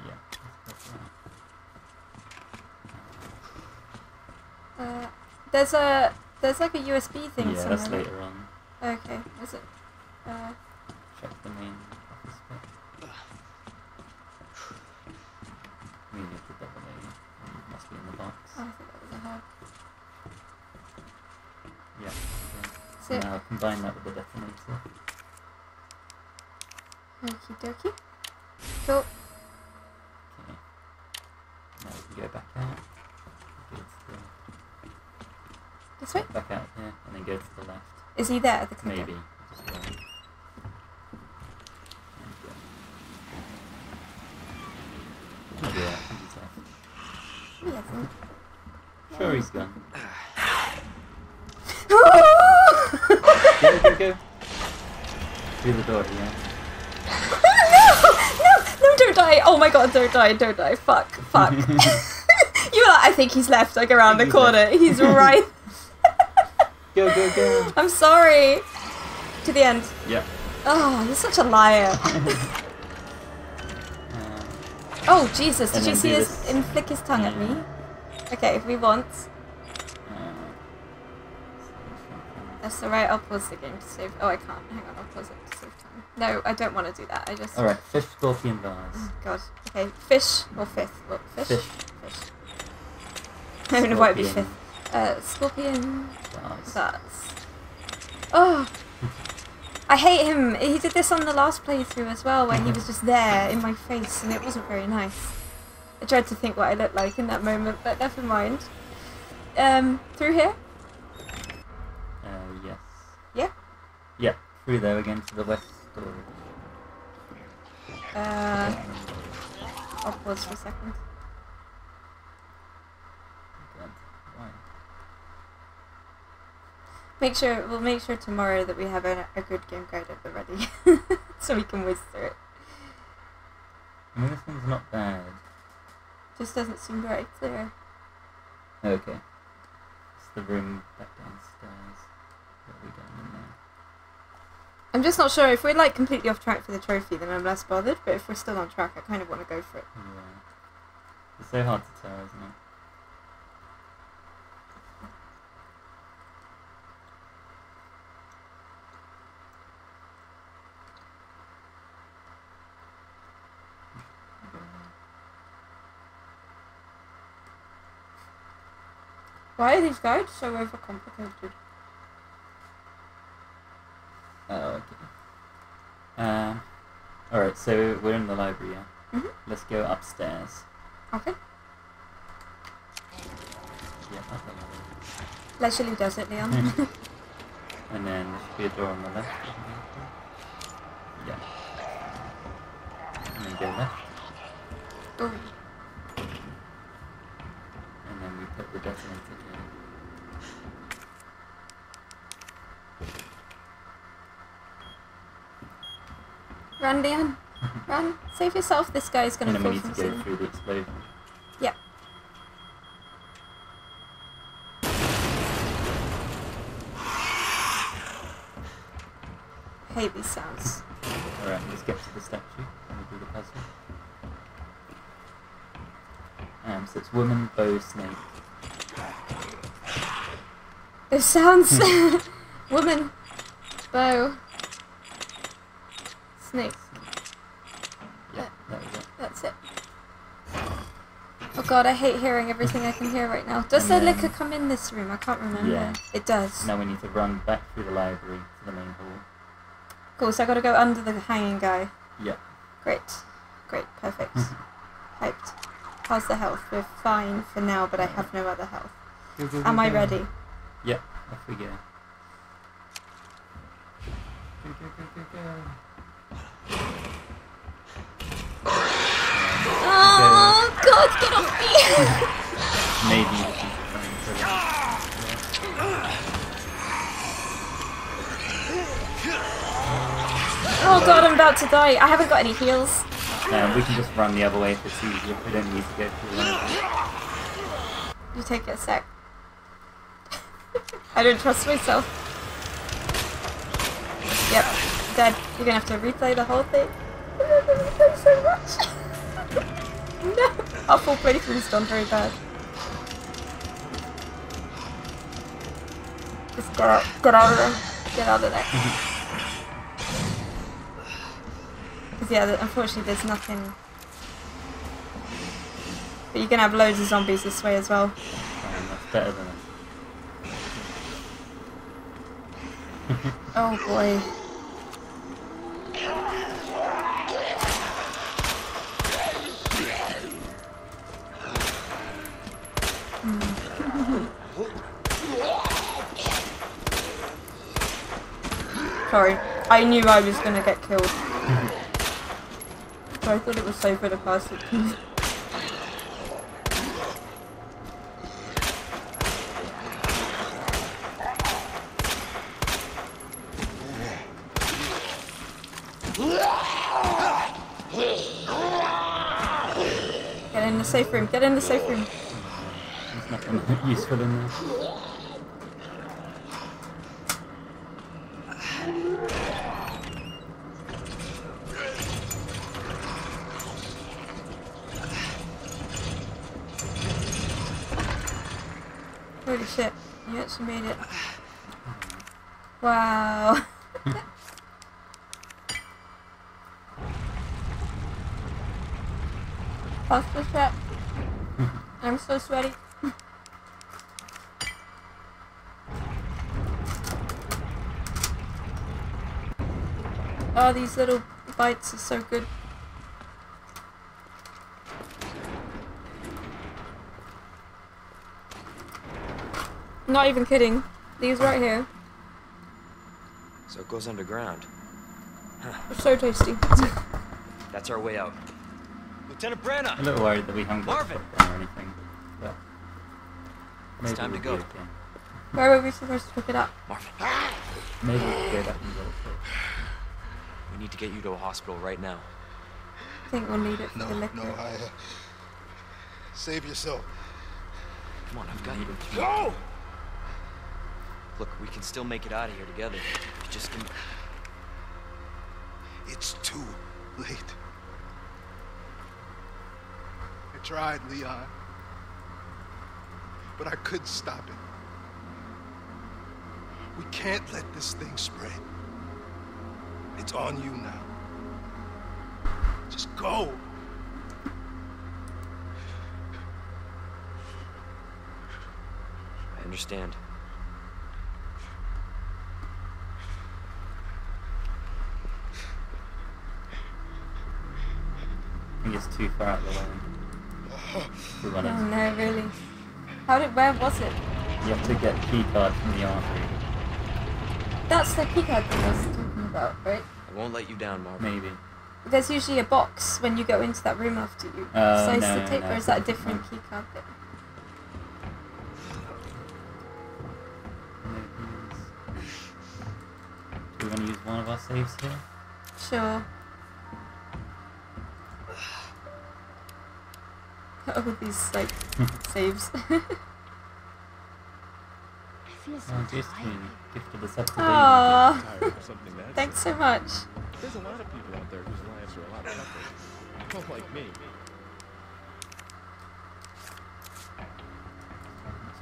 Yeah. Uh, there's a there's like a U S B thing. Yeah, somewhere. That's later on. Okay, is it? Uh, Check the main office bit. We need to double A. Must be in the box. Oh, I think that was a hub. Yeah. So now combine that with the detonator. Okie dokie. Cool. Okay. Now we can go back out. This way? Back out, yeah, and then go to the left. Is he there at the computer? Maybe. Just go. Oh, yeah, he's left. He sure, he's gone. Go, go, go. Through the door, yeah. No! No! No, don't die! Oh my god, don't die, don't die. Fuck, fuck. You were like, I think he's left, like around the corner. He's, he's right. Go, go, go. I'm sorry. To the end. Yeah. Oh, you're such a liar. um, oh, Jesus. Did you see his him flick his tongue yeah. at me? Okay, if we want. Um, That's the right. I'll pause the game to save. Oh, I can't. Hang on. I'll pause it to save time. No, I don't want to do that. I just. Alright, fish, scorpion, bars. Oh, God. Okay, fish or fifth? What? Fish? Fish. Fish. I don't know why it'd be fifth. Uh, scorpion. That's. Oh! I hate him. He did this on the last playthrough as well, where he was just there in my face, and it wasn't very nice. I tried to think what I looked like in that moment, but never mind. Um, through here? Uh, yes. Yeah? Yeah, through there again to the west door. Uh, I'll pause for a second. Make sure we'll make sure tomorrow that we have a, a good game guide at the ready, so we can whiz through it. I mean, this one's not bad. Just doesn't seem very clear. Okay, it's the room back downstairs. What are we doing in there? I'm just not sure if we're like completely off track for the trophy, then I'm less bothered. But if we're still on track, I kind of want to go for it. Yeah, it's so hard to tell, isn't it? Why are these guides so overcomplicated? Oh, okay. Uh, Alright, so we're in the library, yeah? Mm-hmm. Let's go upstairs. Okay. Yeah, that's the library. Leisurely does it, Leon. And then there should be a door on the left. Yeah. And then go left. Ooh. And then we put the detonator here. Run, Leon. Run. Save yourself. This guy's going to fall from the ceiling. And then we need to go through the explosion. Yeah. I hate these sounds. Alright, let's get to the statue and do the puzzle. Um, so it's woman, bow, snake. It sounds... Woman, bow, snake. Yeah, that was it. That's it. Oh god, I hate hearing everything I can hear right now. Does the liquor come in this room? I can't remember. Yeah. It does. Now we need to run back through the library to the main hall. Cool, so I gotta go under the hanging guy. Yeah. Great. Great, perfect. Hyped. How's the health? We're fine for now, but I have no other health. Go, go, go, Am I go. ready? Yep, off we go. Go, go, go, go, go. Oh, go. God, get off me! maybe. Oh god, I'm about to die. I haven't got any heals. No, we can just run the other way if it's easier. We don't need to get through anything. You take it a sec. I don't trust myself. Yep, dead. You're gonna have to replay the whole thing. I'm so much. No! Our full playthrough's done very bad. Just get out, get out of there. Get out of there. Because yeah, unfortunately there's nothing. But you're gonna have loads of zombies this way as well. Damn, that's better than it. Oh boy. Sorry, I knew I was gonna get killed. So I thought it was so good to pass it. Get in the safe room, get in the safe room. There's nothing useful in there. Holy shit, you actually made it. Wow. Pass the trap. I'm so sweaty. Oh, these little bites are so good. Not even kidding. These right here. So it goes underground. Huh. It's so tasty. That's it. That's our way out. Lieutenant Branagh. I'm a little worried that we haven't got down or anything. But maybe it's time we'll to go. Again. Where were we supposed to pick it up? Marvin. Maybe we can go back and go for it. We need to get you to a hospital right now. I think we'll need it for no, the liquor. No, I, uh, save yourself. Come on, I've got you. Go! Look, we can still make it out of here together. Just can... It's too late. I tried, Leon. But I couldn't stop it. We can't let this thing spread. It's on you now. Just go. I understand. I think it's too far out the way. No, no, really. How did? Where was it? You have to get a key card from the armory. That's the key card that I was talking about, right? I won't let you down, Marvin. Maybe. There's usually a box when you go into that room after you uh, slice no, the tape, no, or is that a different no. key card bit? Do we want to use one of our saves here? Sure. Oh, these, like, saves. I feel so oh, gifted us up to Aww. Thanks so much. There's a lot of people out there whose lives are a lot tougher. Like me.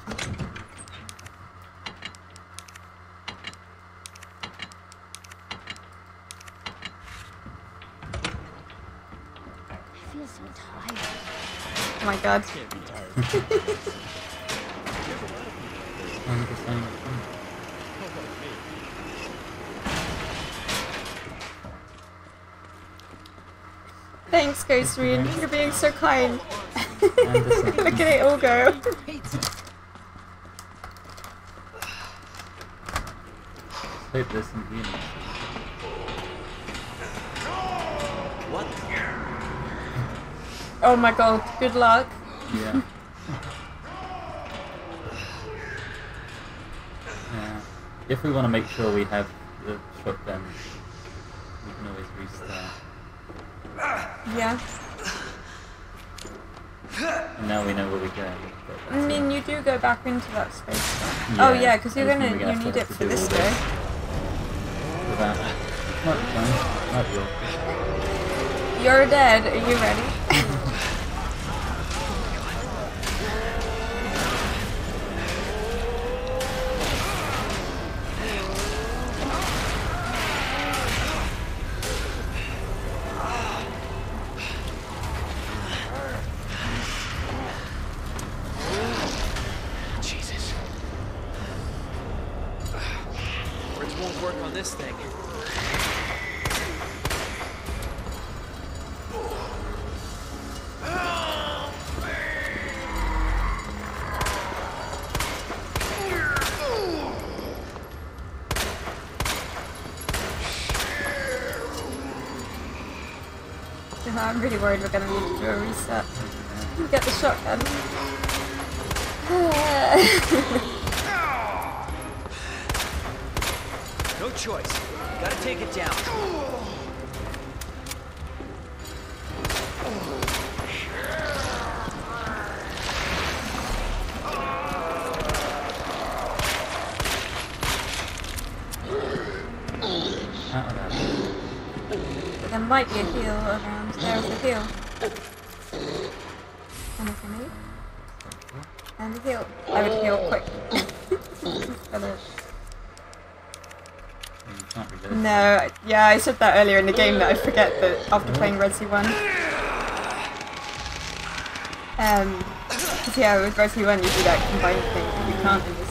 I feel so tired. Oh my god. Thanks, Ghost Rune. You're being so kind. Look at it all go. Hope there's some humans. What? Oh my god, good luck. Yeah. If we want to make sure we have the shotgun, we can always restart. Yeah. And now we know where we're going. I mean, you do go back into that space. Yeah, oh yeah, because you're gonna, gonna you need it for this day. Without much time, not your. You're dead. Are you ready? I'm really worried we're going to need to do a reset. Get the shotgun. No choice. Gotta take it down. There might be a heal around. There's a heel. And a grenade. And a heel. I would heal quick. No, yeah, I said that earlier in the game that I forget that after playing Resi one. Um, because yeah, with Resi one you do that combined thing, but you can't do this one.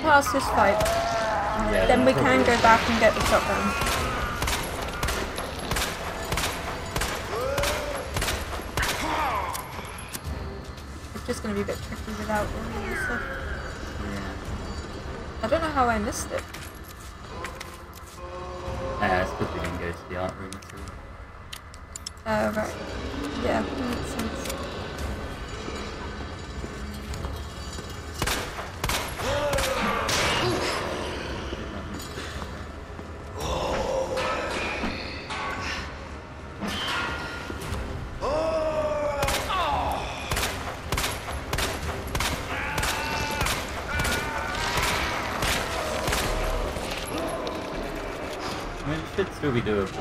Past this fight, yeah, then we can go back and get the shotgun. It's just going to be a bit tricky without all this stuff. Yeah. I don't know how I missed it. Yeah, it's because we didn't go to the art room at all. Oh, uh, right. Yeah, that makes sense. We do. I've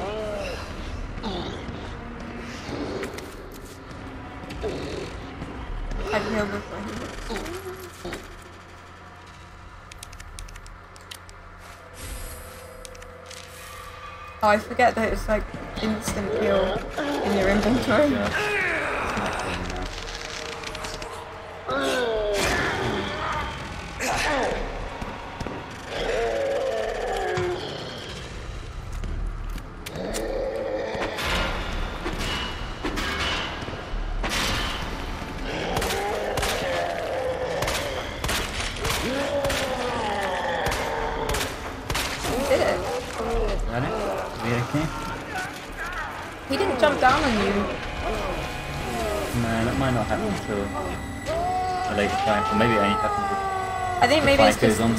healed before. Oh, I forget that it's like instant heal in your inventory. Yeah.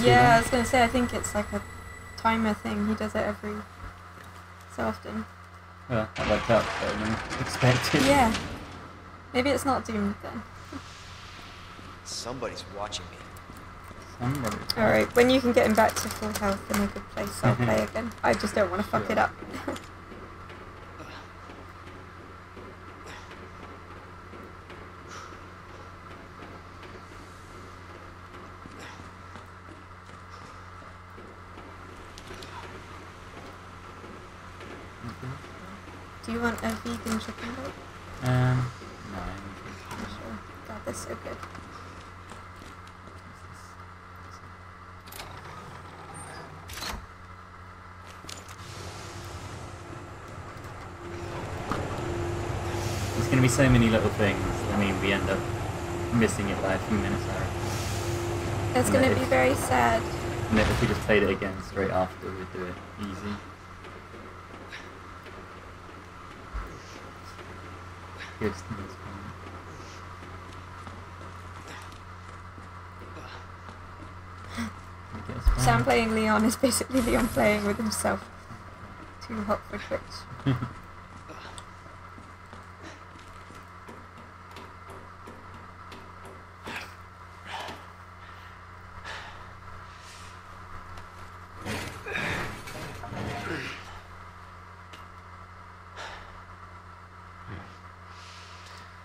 Yeah, I was gonna say, I think it's like a timer thing. He does it every so often. Well, that worked out better than expected. Yeah. Maybe it's not doomed then. Somebody's watching me. Somebody. Alright, when you can get him back to full health in a good place, I'll play again. I just don't want to fuck yeah. it up. Do you want a vegan chicken bake? Um, no. I'm not sure. God, that's so good. There's going to be so many little things. I mean, we end up missing it by a few minutes. It's going to be very sad. And if we just played it again straight after, we'd do it easy. kids in this game. Sam playing Leon is basically Leon playing with himself. Too hot for Twitch.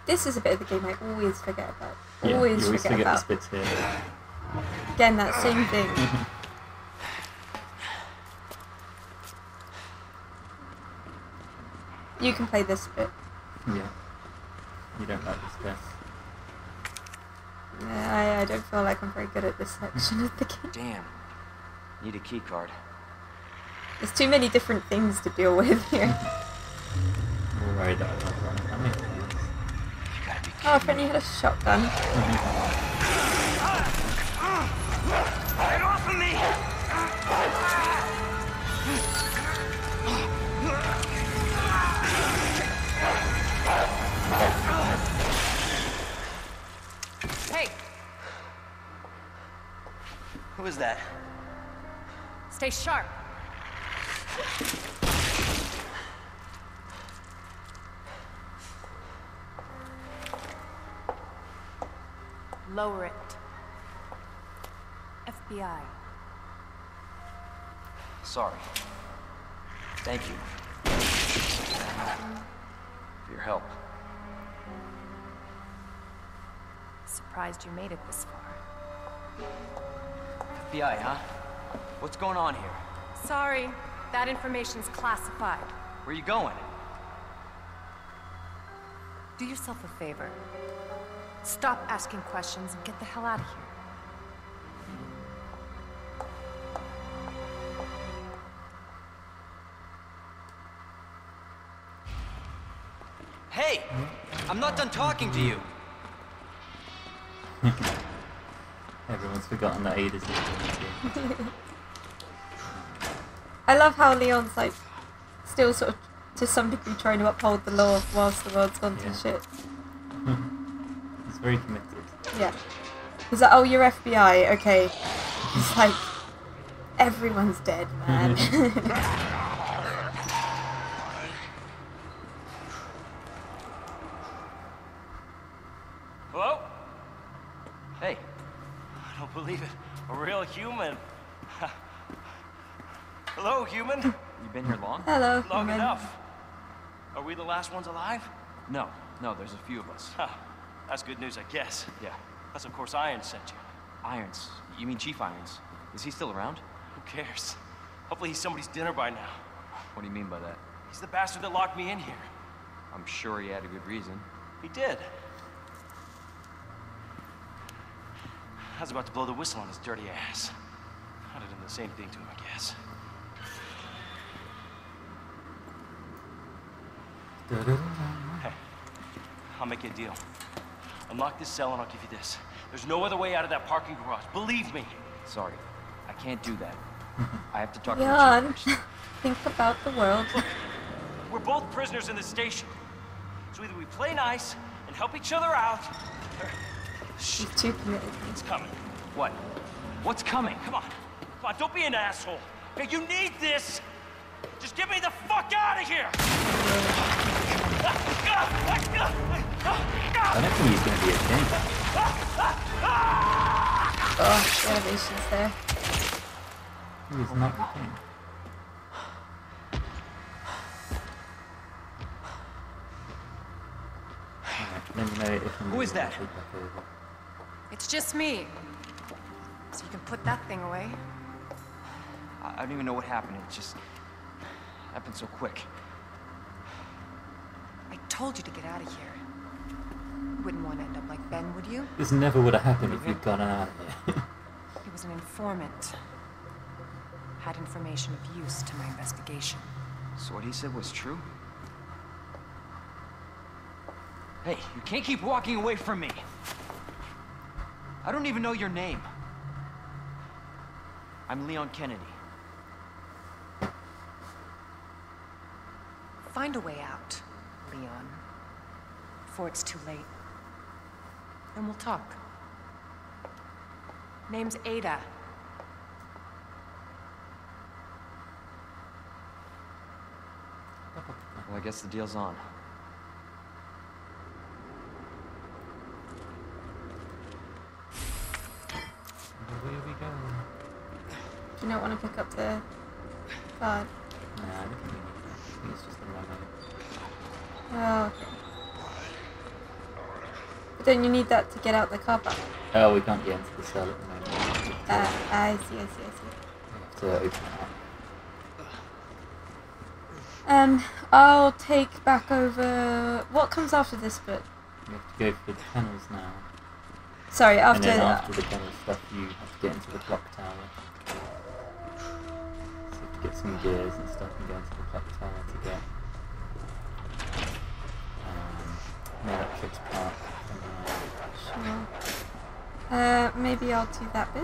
This is a bit of the game I always forget about. Yeah, always, always forget, forget about. This bit here. Again, that same thing. You can play this bit. Yeah. You don't like this bit. Yeah, I, I don't feel like I'm very good at this section of the game. Damn. Need a key card. There's too many different things to deal with here. Alright, I don't know. Oh, if only you had a shotgun. Get off of me! Hey! Who is that? Stay sharp. Lower it. F B I. Sorry. Thank you for your help. Surprised you made it this far. F B I, huh? What's going on here? Sorry, that information's classified. Where are you going? Do yourself a favor. Stop asking questions and get the hell out of here. Hey! I'm not done talking to you! Everyone's forgotten that Ada's here. I love how Leon's like still sort of to some degree trying to uphold the law whilst the world's gone yeah. to shit. He's very committed. Yeah. He's like, oh, you're F B I, okay. It's like everyone's dead, man. Hello? Hey, I don't believe it. A real human. Hello, human. You been here long? Hello, Long human. enough. Are we the last ones alive? No, no, there's a few of us. Huh. That's good news, I guess. Yeah. That's of course Irons sent you. Irons? You mean Chief Irons? Is he still around? Who cares? Hopefully he's somebody's dinner by now. What do you mean by that? He's the bastard that locked me in here. I'm sure he had a good reason. He did. I was about to blow the whistle on his dirty ass. I'd have done the same thing to him, I guess. Hey, I'll make you a deal. Unlock this cell and I'll give you this. There's no other way out of that parking garage, believe me! Sorry, I can't do that. I have to talk Leon, to you first. Think about the world. Look, we're both prisoners in this station. So either we play nice and help each other out, or... Shh. Too committed. It's coming. What? What's coming? Come on. Come on, don't be an asshole. Hey, you need this! Just get me the fuck out of here! I don't think he's gonna be a thing. Oh, the elevation's there. He's not the thing. Who is that? It's just me. So you can put that thing away. I don't even know what happened. It just happened so quick. I told you to get out of here. You wouldn't want to end up like Ben, would you? This never would have happened if you'd gotten out of here. He was an informant. Had information of use to my investigation. So what he said was true? Hey, you can't keep walking away from me. I don't even know your name. I'm Leon Kennedy. Find a way out, Leon. before it's too late. Then we'll talk. Name's Ada. Well, I guess the deal's on. Where are we going? Do you not want to pick up the card? No, I don't think we need that. I think it's just the right. Oh, okay. But then you need that to get out the car park. Oh, we can't get into the cell at the moment. Uh, I see, I see, I see. We have to open it up. Um, I'll take back over... What comes after this bit? You have to go for the panels now. Sorry, after... And then after the panel stuff, you have to get into the clock tower. So you have to get some gears and stuff and go into the clock tower to get... Um, Matrix Park. Sure. Uh, maybe I'll do that bit.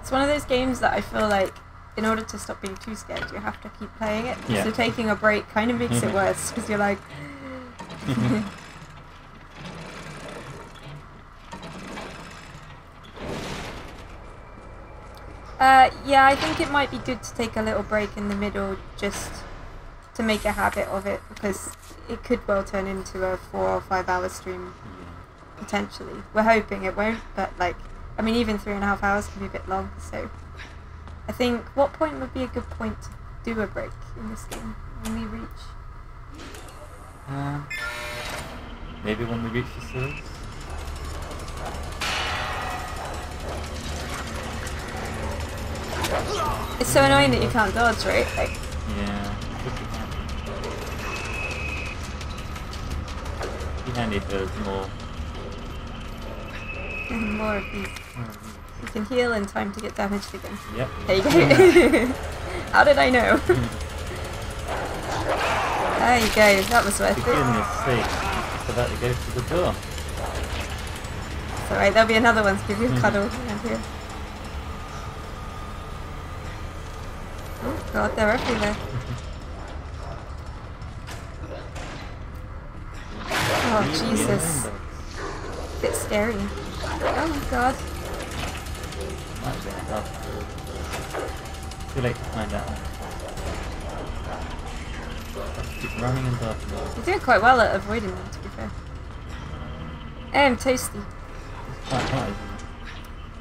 It's one of those games that I feel like, in order to stop being too scared, you have to keep playing it. Yeah. So taking a break kind of makes it worse, because you're like... uh, yeah, I think it might be good to take a little break in the middle, just to make a habit of it, because it could well turn into a four or five hour stream, potentially. We're hoping it won't, but like... I mean, even three and a half hours can be a bit long, so... I think, what point would be a good point to do a break in this game, when we reach? Uh, maybe when we reach the series? It's so annoying that you can't dodge, right? Like, yeah. It'd be handy if there was more... more of these. You can heal in time to get damaged again. Yep. There you go. How did I know? There you go, that was worth it. For goodness sake, I'm just about to go to the door. It's alright, there'll be another one to give you a cuddle around here. Oh god, they're everywhere. Oh Jesus. A bit scary. Oh my god. Might have been enough. Too late to find out. Keep running and darting. You're doing quite well at avoiding them, to be fair. And toasty. It's quite hot, isn't it?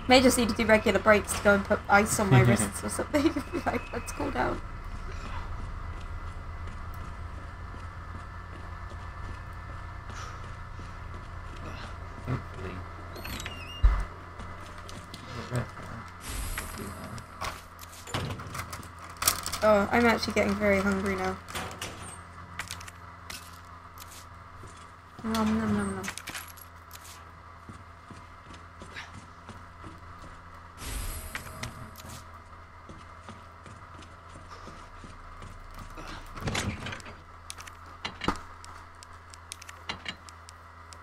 May just need to do regular breaks to go and put ice on my wrists or something. Like, let's cool down. Hopefully. Oh, I'm actually getting very hungry now. Nom nom nom nom.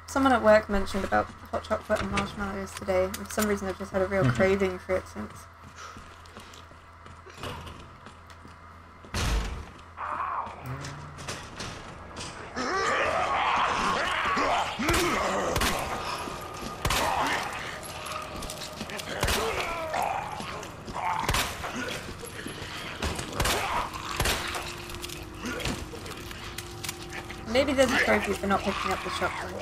Someone at work mentioned about hot chocolate and marshmallows today. For some reason I've just had a real craving for it since. Maybe there's a trophy for not picking up the shotgun.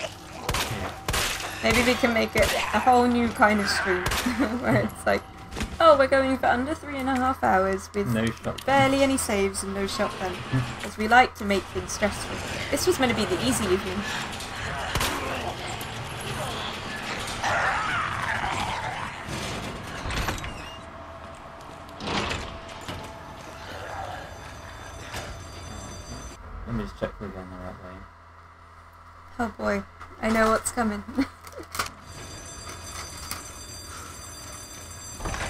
Maybe we can make it a whole new kind of stream where it's like, oh, we're going for under three and a half hours with no barely any saves and no shotgun, because we like to make things stressful. This was meant to be the easy evening. Let me just check we're going the right way. Oh boy, I know what's coming.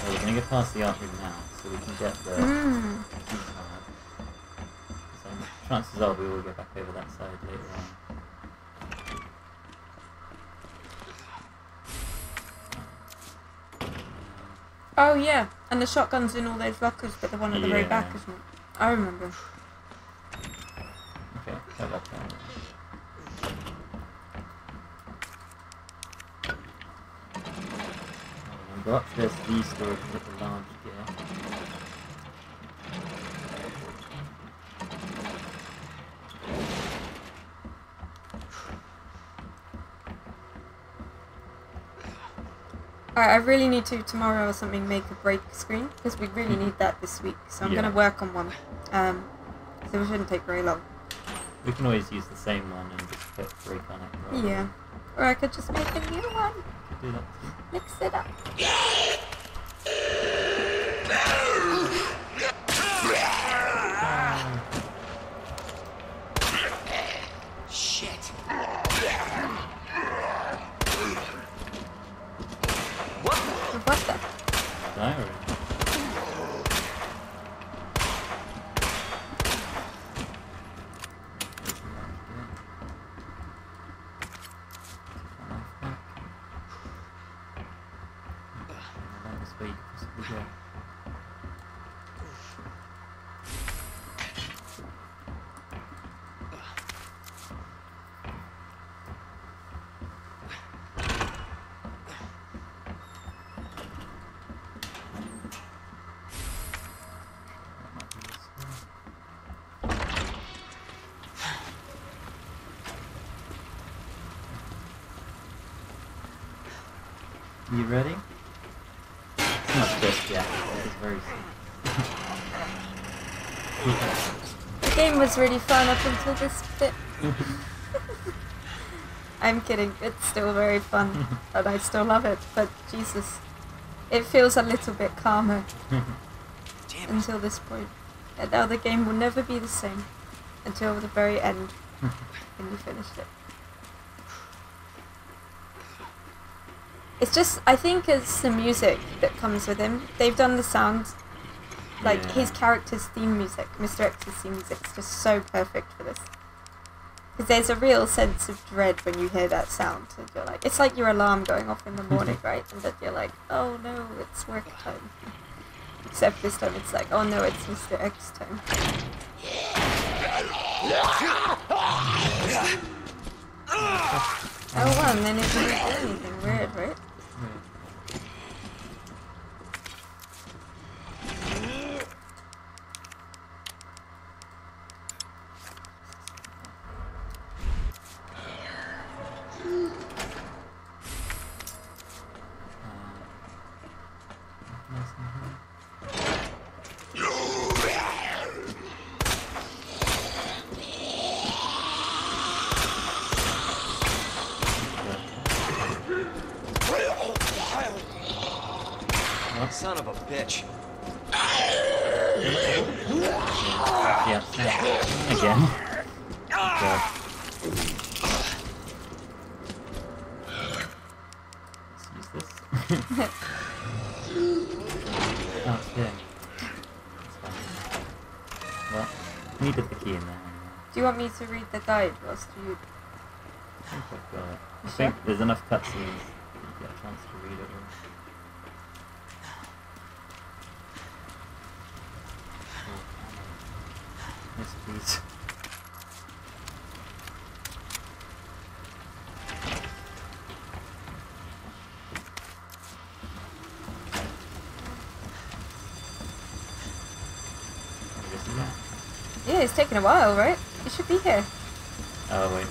We're going to get past the art room now, so we can get the... Mm. So chances are we will get back over that side later on. Oh yeah, And the shotgun's in all those lockers, but the one at the yeah. very back, isn't it? I remember. Okay, so that's that. I've got this V storage with the large gear. Alright, I really need to tomorrow or something make a break screen, because we really need that this week, so I'm yeah. going to work on one. Um, so it shouldn't take very long. We can always use the same one and just put break on it. Right? Yeah. Or I could just make a new one. Do that. Mix it up. Shit. What the? Diary. You ready? It's not just yet, it's very soon. The game was really fun up until this bit. I'm kidding, it's still very fun, and I still love it, but Jesus, it feels a little bit calmer until this point. And now the game will never be the same until the very end when you finish it. It's just, I think it's the music that comes with him. They've done the sound, like yeah. his character's theme music, Mister X's theme music's just so perfect for this. Because there's a real sense of dread when you hear that sound. And you're like, it's like your alarm going off in the morning, right? And then you're like, oh no, it's work time. Except this time it's like, oh no, it's Mister X time. Oh wow, and then it doesn't do anything weird, right? Son of a bitch. Yeah, again. Yeah. Let's use this. Oh, it's there. Well, needed the key in there. Do you want me to read the guide whilst you... I think I've got it. I think there's enough cutscenes that you get a chance to read it all. Please. Yeah, it's taken a while, right? It should be here. Oh wait,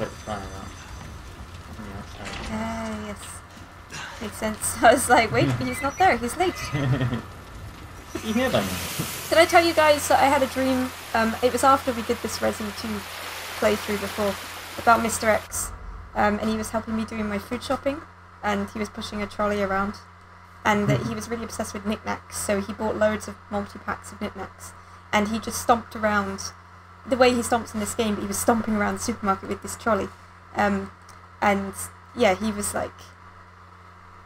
let's find out. Ah yes, makes sense. I was like, wait, but he's not there. He's late. You hear them? Did I tell you guys that I had a dream? Um, it was after we did this Resident two playthrough before about Mister X, um, and he was helping me doing my food shopping, and he was pushing a trolley around, and that he was really obsessed with knickknacks, so he bought loads of multi-packs of knickknacks, and he just stomped around the way he stomps in this game, but he was stomping around the supermarket with this trolley, um, and yeah, he was like,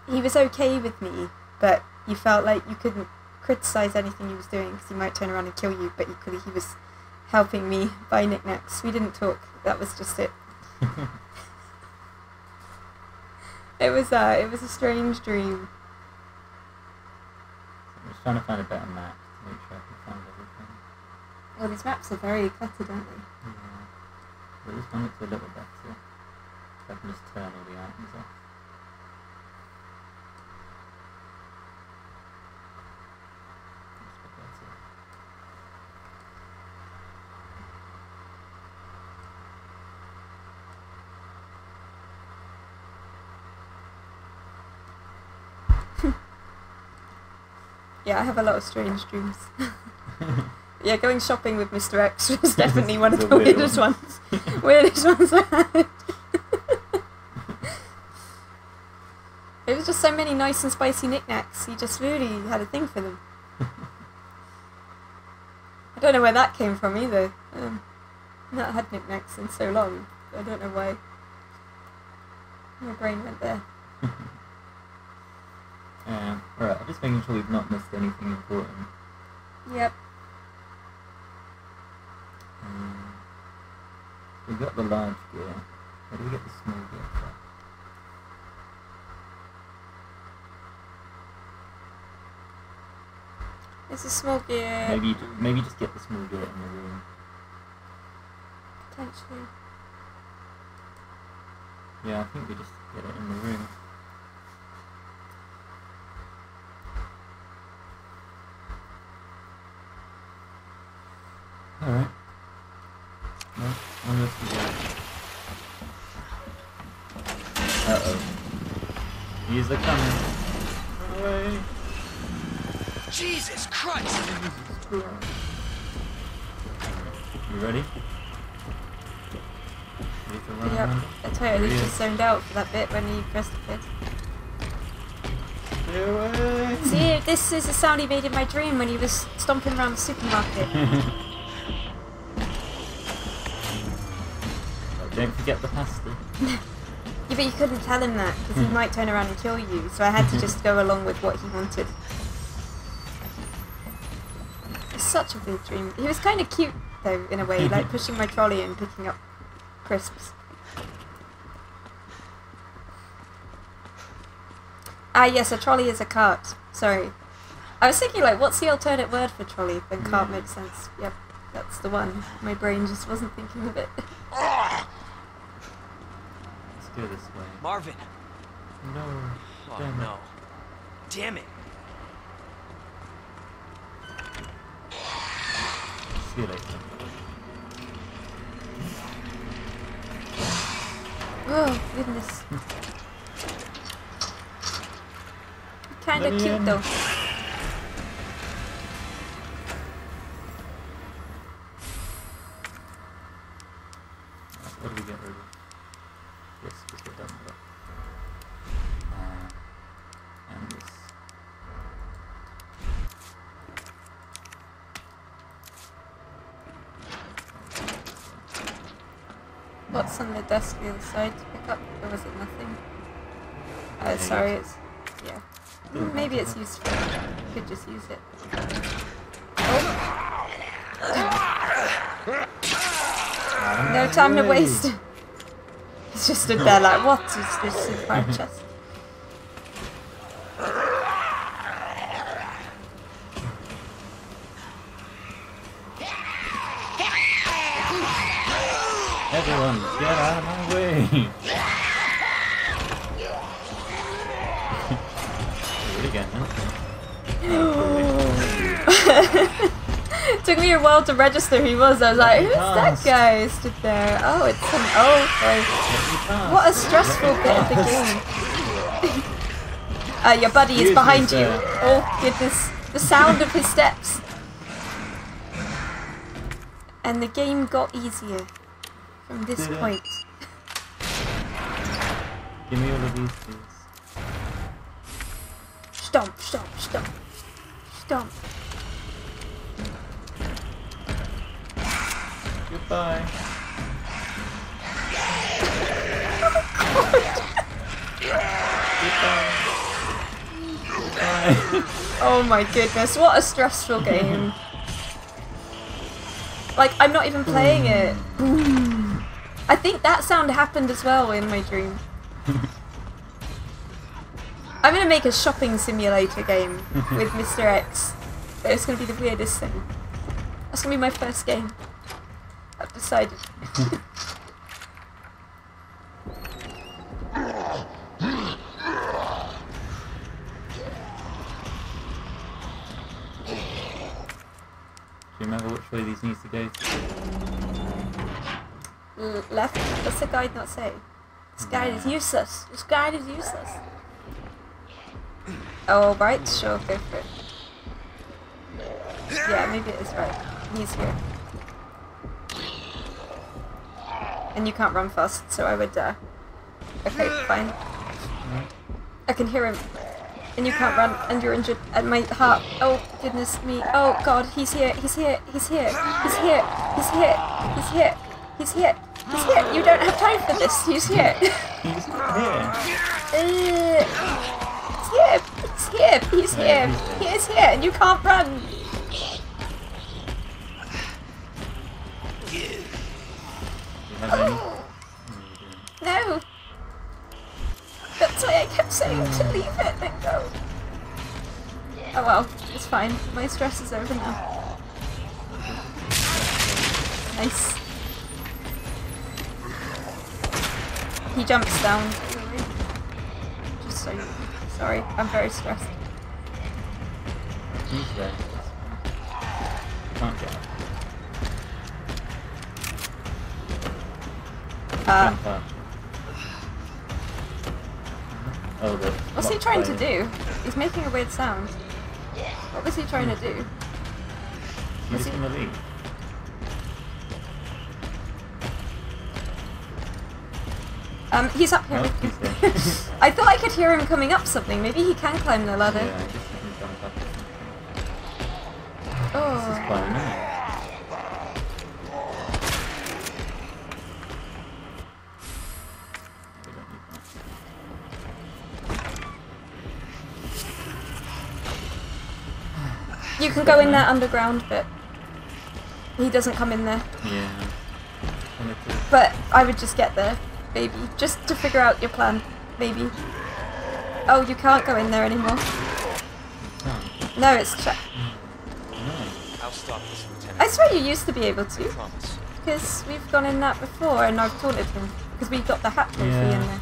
he was okay with me, but you felt like you couldn't criticize anything he was doing because he might turn around and kill you, but equally he was helping me buy knickknacks. We didn't talk, that was just it. It was uh it was a strange dream. trying to find a better map to make sure I can find everything. Well, these maps are very cluttered, aren't they? Yeah. But this one looks a little better. I can just turn all the items off. Yeah, I have a lot of strange dreams. Yeah, going shopping with Mister X was definitely one of the, the weirdest weird ones. ones. Weirdest ones I had. It was just so many nice and spicy knickknacks. He just really had a thing for them. I don't know where that came from either. Um, I've not had knickknacks in so long. I don't know why. My brain went there. Um, right, I'm just making sure we've not missed anything important. Yep. Um, so we've got the large gear. Where do we get the small gear from? It's a small gear. Maybe, maybe just get the small gear in the room. Potentially. Yeah, I think we just get it in the room. Alright. No, I'm just gonna go. Uh oh. Use the coming. Run away. Jesus Christ! You ready? You yep. I totally just zoned out for that bit when he pressed the kid. Stay away! See, this is the sound he made in my dream when he was stomping around the supermarket. Don't forget the pasta. Yeah, but you couldn't tell him that, because he might turn around and kill you, so I had to just go along with what he wanted. It's such a weird dream. He was kind of cute, though, in a way, like pushing my trolley and picking up crisps. Ah, yes, a trolley is a cart. Sorry. I was thinking, like, what's the alternate word for trolley? Then cart yeah. makes sense. Yep, that's the one. My brain just wasn't thinking of it. This way. Marvin! No. Oh, damn no. It. Damn it! See you later. Oh, goodness. Kinda Lion. Cute though. What do we get rid of? Yes, we get done with that. Uh, and this. What's on the desk on the other side to pick up? Or was it nothing? Oh, uh, sorry, it's... yeah. Mm, maybe it's useful. You could just use it. Oh. No time to waste. He's just stood there like, what is this in my chest? Everyone, get out of my way! Do it again, huh? It took me a while to register who he was. I was like, who's that guy who stood there? Oh, it's some... oh, boy. What a stressful bit of the game. uh, your buddy is behind you. Oh, goodness. The sound of his steps. And the game got easier from this point. Give me all of these, please. Stomp, stomp, stomp. Stomp. Goodbye. Oh, Goodbye. Goodbye. Oh my goodness, what a stressful game. Like, I'm not even playing it. Boom. I think that sound happened as well in my dream. I'm gonna make a shopping simulator game with Mister X. But it's going to be the weirdest thing. That's going to be my first game. I've decided. Do you remember which way these needs to go? L left? What's the guide not say? This guide is useless. This guide is useless. Oh, right? Sure, go for it. Yeah, maybe it is right. He's here. And you can't run fast, so I would, uh... okay, fine. I can hear him. And you can't run, and you're injured, and my heart. Oh, goodness me. Oh, God, he's here, he's here, he's here, he's here, he's here, he's here, he's here, he's here. You don't have time for this, he's here. He's here. He's here, he's here, he's here, he is here, and you can't run. Oh. No. That's why I kept saying to leave it, let go. Oh well, it's fine. My stress is over now. Nice. He jumps down. Just so you... Sorry, I'm very stressed. He's dead. Can't get up. Uh, oh, what's he trying to do? He's making a weird sound. What was he trying to do? Was he gonna leave? Um, he's up here. Nope, he's there. I thought I could hear him coming up something. Maybe he can climb the ladder. Yeah, I guess he can jump up. Oh. This is quite nice. You can go in that underground bit. He doesn't come in there. Yeah. But I would just get there, baby. Just to figure out your plan, baby. Oh, you can't go in there anymore. No, it's checked. I swear you used to be able to. Because we've gone in that before and I've taunted him. Because we got the hat trophy yeah. in there.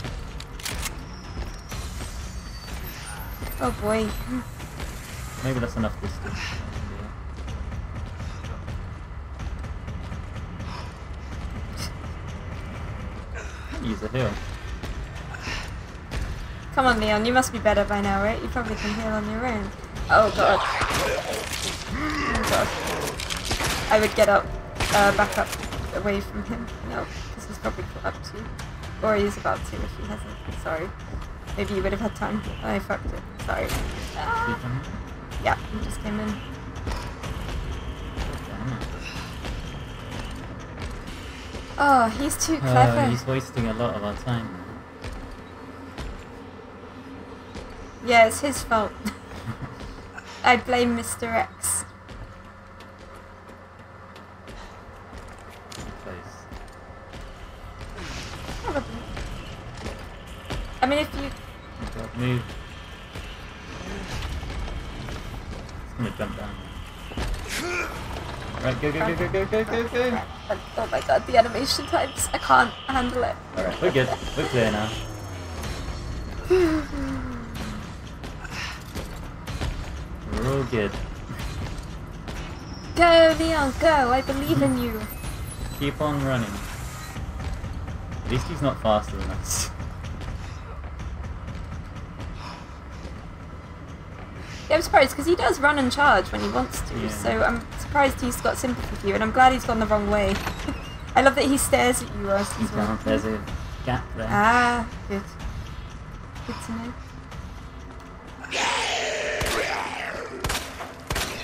Oh boy. Maybe that's enough distance. Yeah. Use a heal. Come on, Leon, you must be better by now, right? You probably can heal on your own. Oh god. Oh god. I would get up, uh, back up away from him. No, because he's probably caught up to. Or he's about to if he hasn't. Sorry. Maybe you would have had time. Oh, I fucked it. Sorry. Ah. Yeah, he just came in. Oh, he's too clever. Uh, he's wasting a lot of our time. Yeah, it's his fault. I blame Mister X. Probably. I mean, if you... Move. I'm gonna jump down. Alright, go, go, go, go, go, go, go, go! Oh my god, the animation times. I can't handle it. Alright, we're good. We're clear now. We're all good. Go, Leon, go! I believe in you! Keep on running. At least he's not faster than us. Yeah, I'm surprised, because he does run and charge when he wants to, yeah. So I'm surprised he's got sympathy for you, and I'm glad he's gone the wrong way. I love that he stares at you whilst he's running. There's a gap there. Ah, good. Good to know.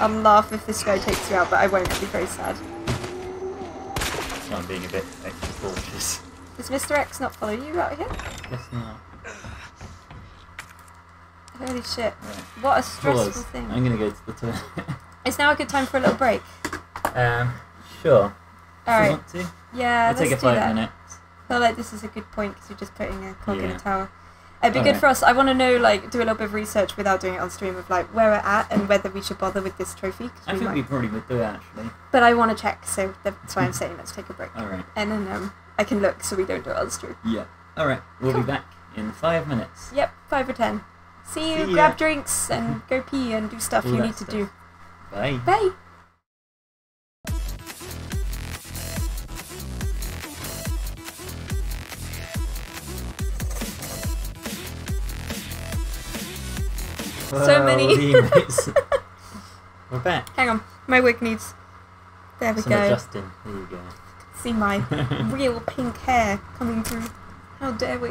I'll laugh if this guy takes you out, but I won't. It'll be very sad. So I'm being a bit extra cautious. Does Mister X not follow you out here? Yes, no. Holy shit. Right. What a stressful Pause. thing. I'm gonna go to the toilet. It's now a good time for a little break. Um, sure. Alright. You want to? Yeah, I'll let's take a five minutes. I feel like this is a good point because you're just putting a cog yeah. in a tower. It'd be All good right. for us. I want to know, like, do a little bit of research without doing it on stream of, like, where we're at and whether we should bother with this trophy. I we think might. we probably would do it, actually. But I want to check, so that's why I'm saying let's take a break. All right. And then um, I can look so we don't do it on stream. Yeah. All right. We'll cool. be back in five minutes. Yep, five or ten. See you, See grab drinks, and go pee and do stuff All you need stuff. to do. Bye. Bye. So many. We're back. Hang on, my wig needs. There we Some go. Justin, there you go. See my real pink hair coming through. How dare we?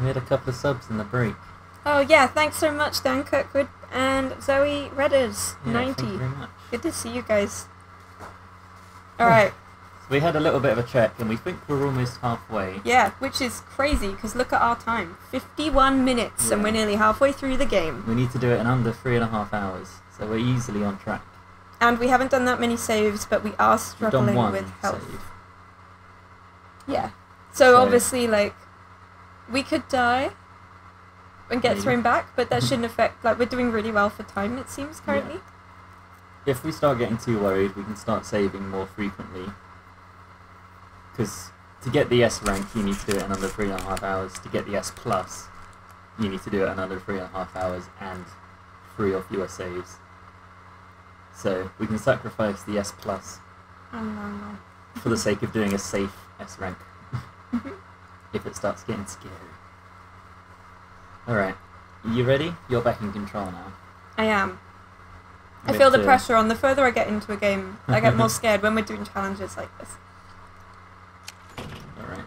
We had a couple of subs in the break. Oh yeah, thanks so much, Dan Kirkwood and Zoe Redders, yeah, ninety. Thank you very much. Good to see you guys. All right. So we had a little bit of a check, and we think we're almost halfway. Yeah, which is crazy because look at our time: fifty-one minutes, yeah. and we're nearly halfway through the game. We need to do it in under three and a half hours, so we're easily on track. And we haven't done that many saves, but we are struggling We've done one with health. Save. Yeah. So, so obviously, like, we could die. And get Maybe. thrown back, but that shouldn't affect, like, we're doing really well for time, it seems, currently. Yeah. If we start getting too worried, we can start saving more frequently. Because to get the S rank, you need to do it in under three and a half hours. To get the S plus, you need to do it in under three and a half hours and three or fewer saves. So we can sacrifice the S plus oh, no, no. for the sake of doing a safe S rank. If it starts getting scary. Alright, you ready? You're back in control now. I am. I feel the pressure on. The further I get into a game, I get more scared when we're doing challenges like this. Alright,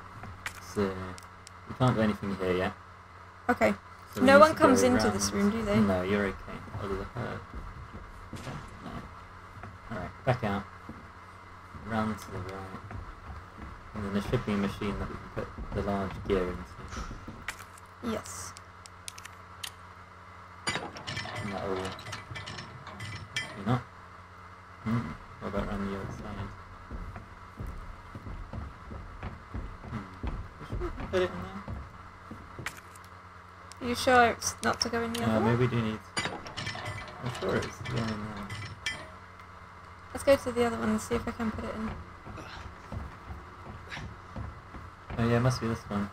so we can't do anything here yet. Okay. So no one comes into this room, do they? No, you're okay. Other than her. No. Alright, back out. Round to the right. And then the shipping machine that we can put the large gear into. Yes. No. You're not? Mm. What about around the other side? Hmm. Should we put it in there? Are you sure it's not to go in the other? No, maybe we do need to. I'm sure it's going in there. Let's go to the other one and see if I can put it in. Oh yeah, it must be this one.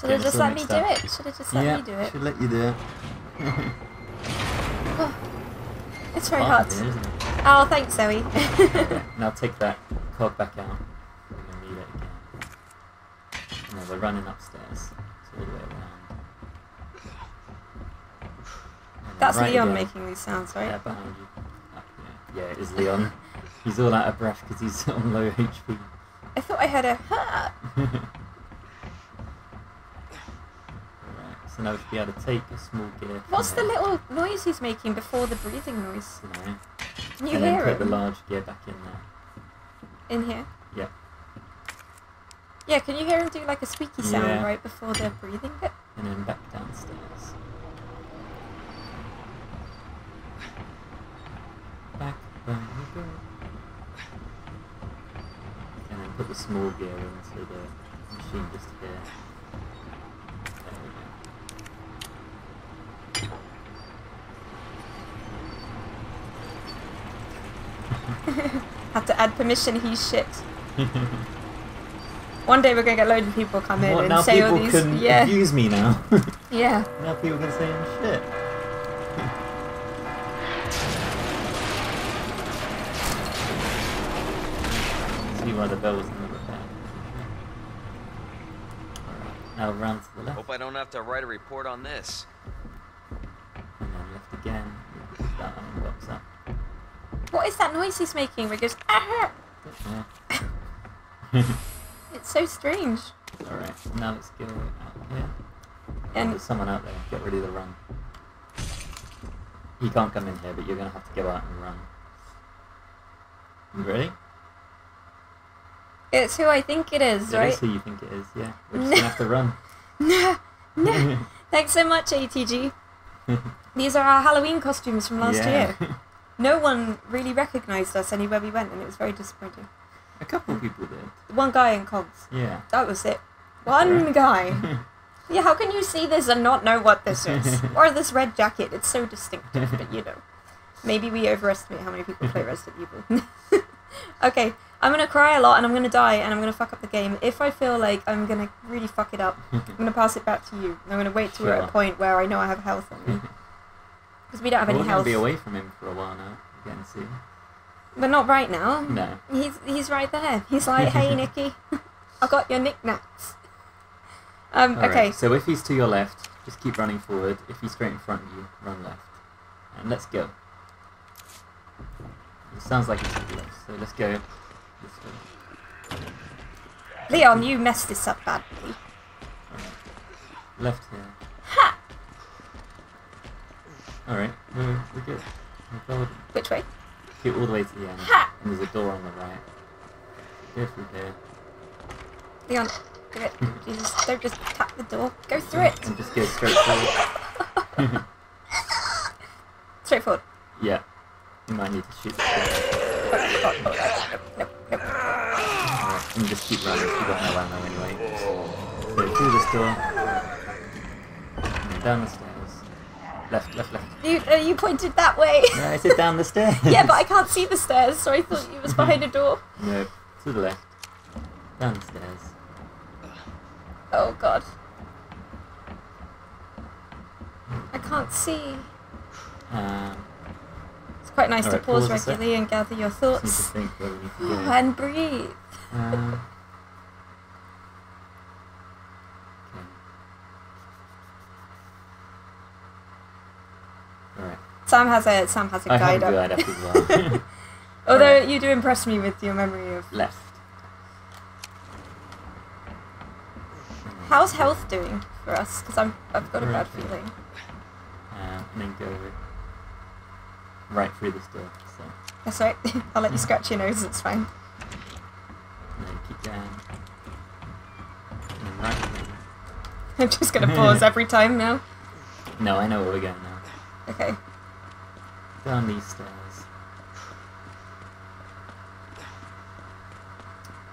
Should I just let me do it? Should I just let me do it? Yeah, should let you do it. Oh, it's very hot. Isn't it? Oh, thanks, Zoe. Okay, now take that cog back out. We're going to need it again. No, we're running upstairs. It's all the way around. That's right Leon again. making these sounds, right? Yeah, behind you. Up here. Yeah, it is Leon. He's all out of breath because he's on low H P. I thought I had a... Ha! And I would be able to take a small gear. What's the little noise he's making before the breathing noise? No. Can you hear it? Put the large gear back in there. In here? Yeah. Yeah, can you hear him do like a squeaky sound yeah. right before the breathing bit? And then back downstairs. Back down you go. And then put the small gear into the machine just here. Have to add permission, he's shit. One day we're going to get loads of people come in what, and now say all these... Can yeah. abuse me now. yeah. Now people can say I'm shit. See why the bell was never repaired. Alright, now round to the left. Hope I don't have to write a report on this. And then left again. That one pops up. What is that noise he's making? Where he goes, ah! Yeah. It's so strange. Alright, now let's go out here. And there's someone out there. Get ready to run. You can't come in here, but you're going to have to go out and run. You ready? It's who I think it is, it right? It is who you think it is, yeah. We're just going to have to run. No, no. Thanks so much, A T G. These are our Halloween costumes from last yeah. year. No one really recognised us anywhere we went, and it was very disappointing. A couple of people did. One guy in Cogs. Yeah. That was it. One guy. Yeah, how can you see this and not know what this is? Or this red jacket, it's so distinctive, but you know. Maybe we overestimate how many people play Resident Evil. Okay, I'm gonna cry a lot and I'm gonna die and I'm gonna fuck up the game. If I feel like I'm gonna really fuck it up, I'm gonna pass it back to you. I'm gonna wait till sure. we're at a point where I know I have health on me. Because we don't have well, any health. We're gonna be away from him for a while now. Again, see. But not right now. No. He's, he's right there. He's like, hey, Nikki, I got your knickknacks. Um, okay. Right. So if he's to your left, just keep running forward. If he's straight in front of you, run left. And let's go. It sounds like he's to the left, so let's go. Let's go. Leon, you messed this up badly. Right. Left here. Ha! Alright, we're, we're good. We're Which way? Keep all the way to the end. Ha! And there's a door on the right. Go through there. Leon, do it. Jesus, don't just tap the door. Go through and, it! And just go straight forward. Straight forward. Yeah. You might need to shoot the door. Nope, nope. Alright, and just keep running. You've got no ammo anyway. So through this door. And then down the stairs. Left, left, left. You, uh, you pointed that way. No, I said down the stairs. Yeah, but I can't see the stairs, so I thought you was behind a door. No, to the left. Down the stairs. Oh god. I can't see. Uh, it's quite nice right, to pause, pause regularly and gather your thoughts. Think oh, and breathe. Uh, Sam has a Sam has a I guide, have a guide up. up as well. Although right. you do impress me with your memory of left. How's health doing for us? Because I'm I've got right. a bad feeling. Uh, and then go right through this door. So. That's right. I'll let you scratch your nose. It's fine. And then keep going. And then right. I'm just gonna pause every time now. No, I know where we're going now. Okay. Down these stairs.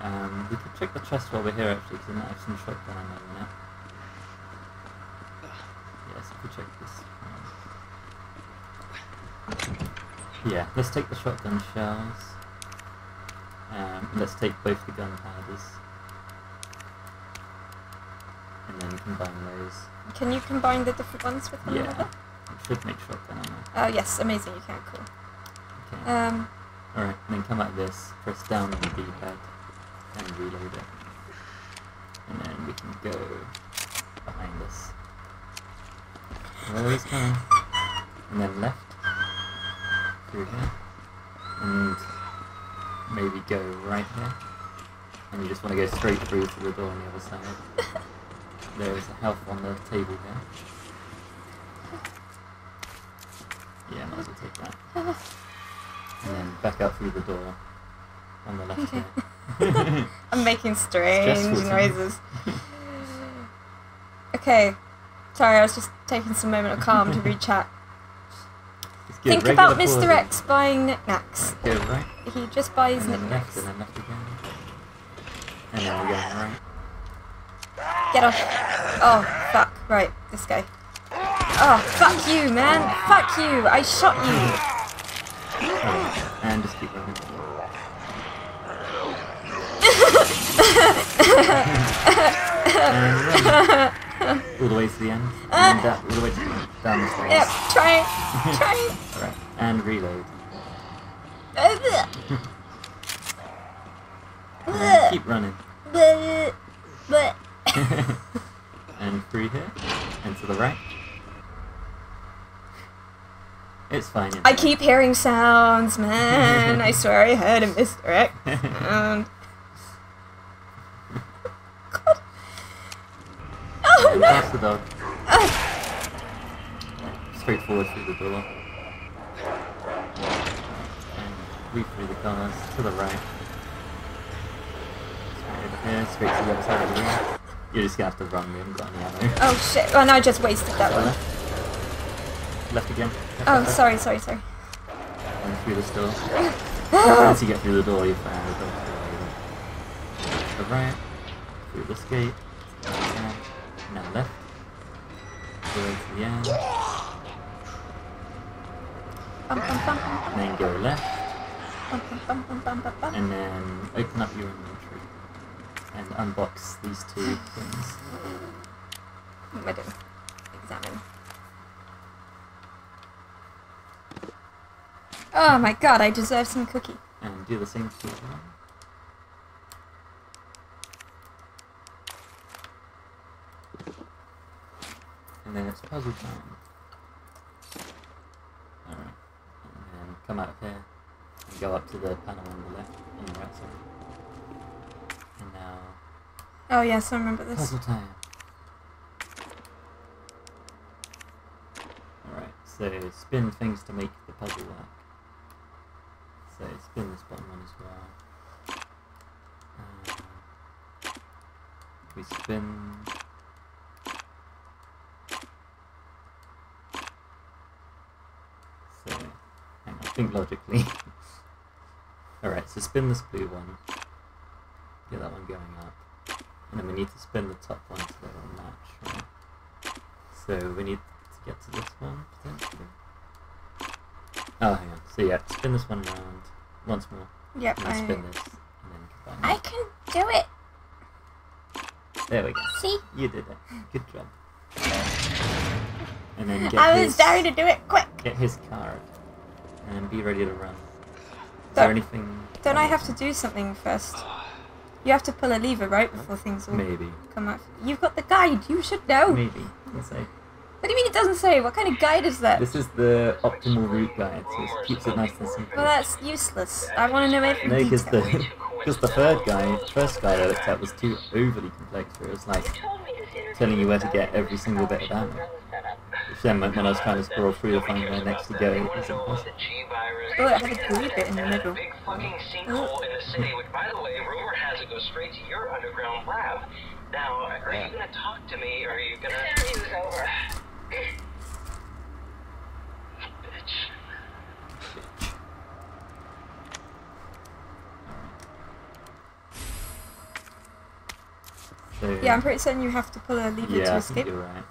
Um, we could check the chest while we're here actually, because we might have some shotgun ammo in it. Yes, we could check this. Yeah, let's take the shotgun shells. Um, let's take both the gunpowders. And then combine those. Can you combine the different ones with one yeah. another? Should make shotgun ammo. Oh yes, amazing, you can, cool. Okay. Um, Alright, then come like this, press down on the D-pad, and reload it. And then we can go behind us. Always coming. And then left, through here, and maybe go right here. And you just want to go straight through to the door on the other side. There is a health on the table there. Yeah, might as well take that. And then back out through the door on the left here. I'm making strange noises. Okay. Sorry, I was just taking some moment of calm to rechat. Think about Mister X buying knickknacks. Right, go right. He just buys knickknacks. And then left again. And then we're going right. Get off. Oh, fuck. Right, this guy. Oh, fuck you, man! Fuck you! I shot you! Oh, and just keep going. And run. All the way to the end. And uh, all the way to the end. Down the stairs. Yep, try it. Try it. Alright, and reload. And keep running. And through here. And to the right. It's fine. I it? keep hearing sounds, man. I swear I heard a Mister X sound. God. Oh and no! That's the dog. Uh. Straight forward through the door. And leap through the cars to the right. Straight over here, straight to the other side of the room. You're just gonna have to run, we haven't got any ammo. Oh shit, oh no, I just wasted that one. Left again. Left oh, left. sorry, sorry, sorry. And through this door. Once you get through the door, you're fine. To the right, through this gate, now left, go to the end. Bum, bum, bum, bum, and then go left. Bum, bum, bum, bum, bum, bum. And then open up your inventory. And unbox these two things. What am I doing? Examine. Oh my god, I deserve some cookie. And do the same thing. And then it's puzzle time. Alright. And then come out of here. And go up to the panel on the left, on the right side. And now... Oh yes, I remember this. Puzzle time. Alright, so spin things to make the puzzle work. So spin this bottom one as well. Um, we spin... Think logically. Alright, so spin this blue one. Get that one going up. And then we need to spin the top one so they will match, right? So we need to get to this one, potentially. Oh, hang on. So yeah, spin this one around once more. Yep. And then I... spin this. And then combine I it. can do it! There we go. See? You did it. Good job. And then get I was his... daring to do it quick! Get his card. And be ready to run. Is there anything... Don't I have to do something first? You have to pull a lever, right? Before things all Maybe. come out. You've got the guide. You should know. Maybe. Let's say. What do you mean it doesn't say? What kind of guide is that? This is the optimal route guide, so it keeps it nice and simple. Well, that's useless. I want to know everything. No, because the, the third guide, the first guide I looked at was too overly complex for it. It was like telling you where to get every single bit of ammo. Then when I was trying to scroll through to find where next to go, it was impossible. Oh, it had a blue bit in the middle. Big fucking sinkhole in the city, which, by the way, rumor has it goes straight to your underground lab. Now, are you gonna talk to me, or are you gonna... It's over. Bitch. Bitch. Yeah, I'm pretty certain you have to pull a lever yeah, to escape. Yeah, you're right.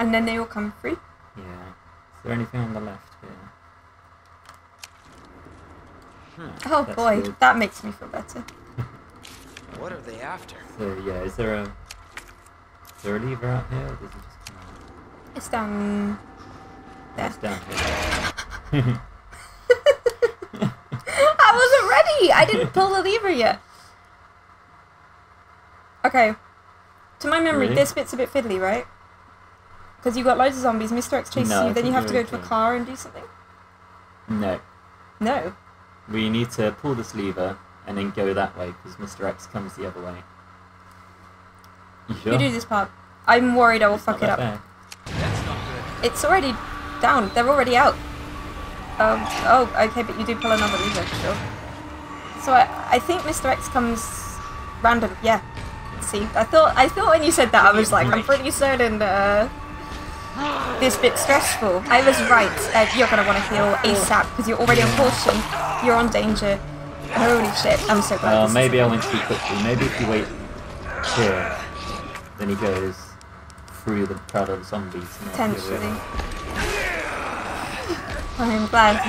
And then they all come free. Yeah. Is there anything on the left here? Hmm, oh boy, good. That makes me feel better. What are they after? So yeah, is there a is there a lever out here, or does it just come out? It's down there. It's down here. I wasn't ready! I didn't pull the lever yet. Okay. To my memory, really? This bit's a bit fiddly, right? Because you got loads of zombies, Mister X chases no, you, then you have to go to a car and do something? No. No? We need to pull this lever and then go that way, because Mister X comes the other way. You sure? You do this part. I'm worried I will it's fuck it up. Fair. That's not good. It's already down. They're already out. Um, oh, okay, but you do pull another lever, sure. So I, I think Mister X comes random. Yeah. See, I thought, I thought when you said that, I was like, I'm pretty certain... Uh, This bit's stressful. I was right. Uh, you're gonna want to heal ASAP because you're already on caution. You're on danger. Holy shit! I'm so glad. Well, maybe I went too quickly. Maybe if you wait here, then he goes through the crowd of zombies. Potentially. I'm glad.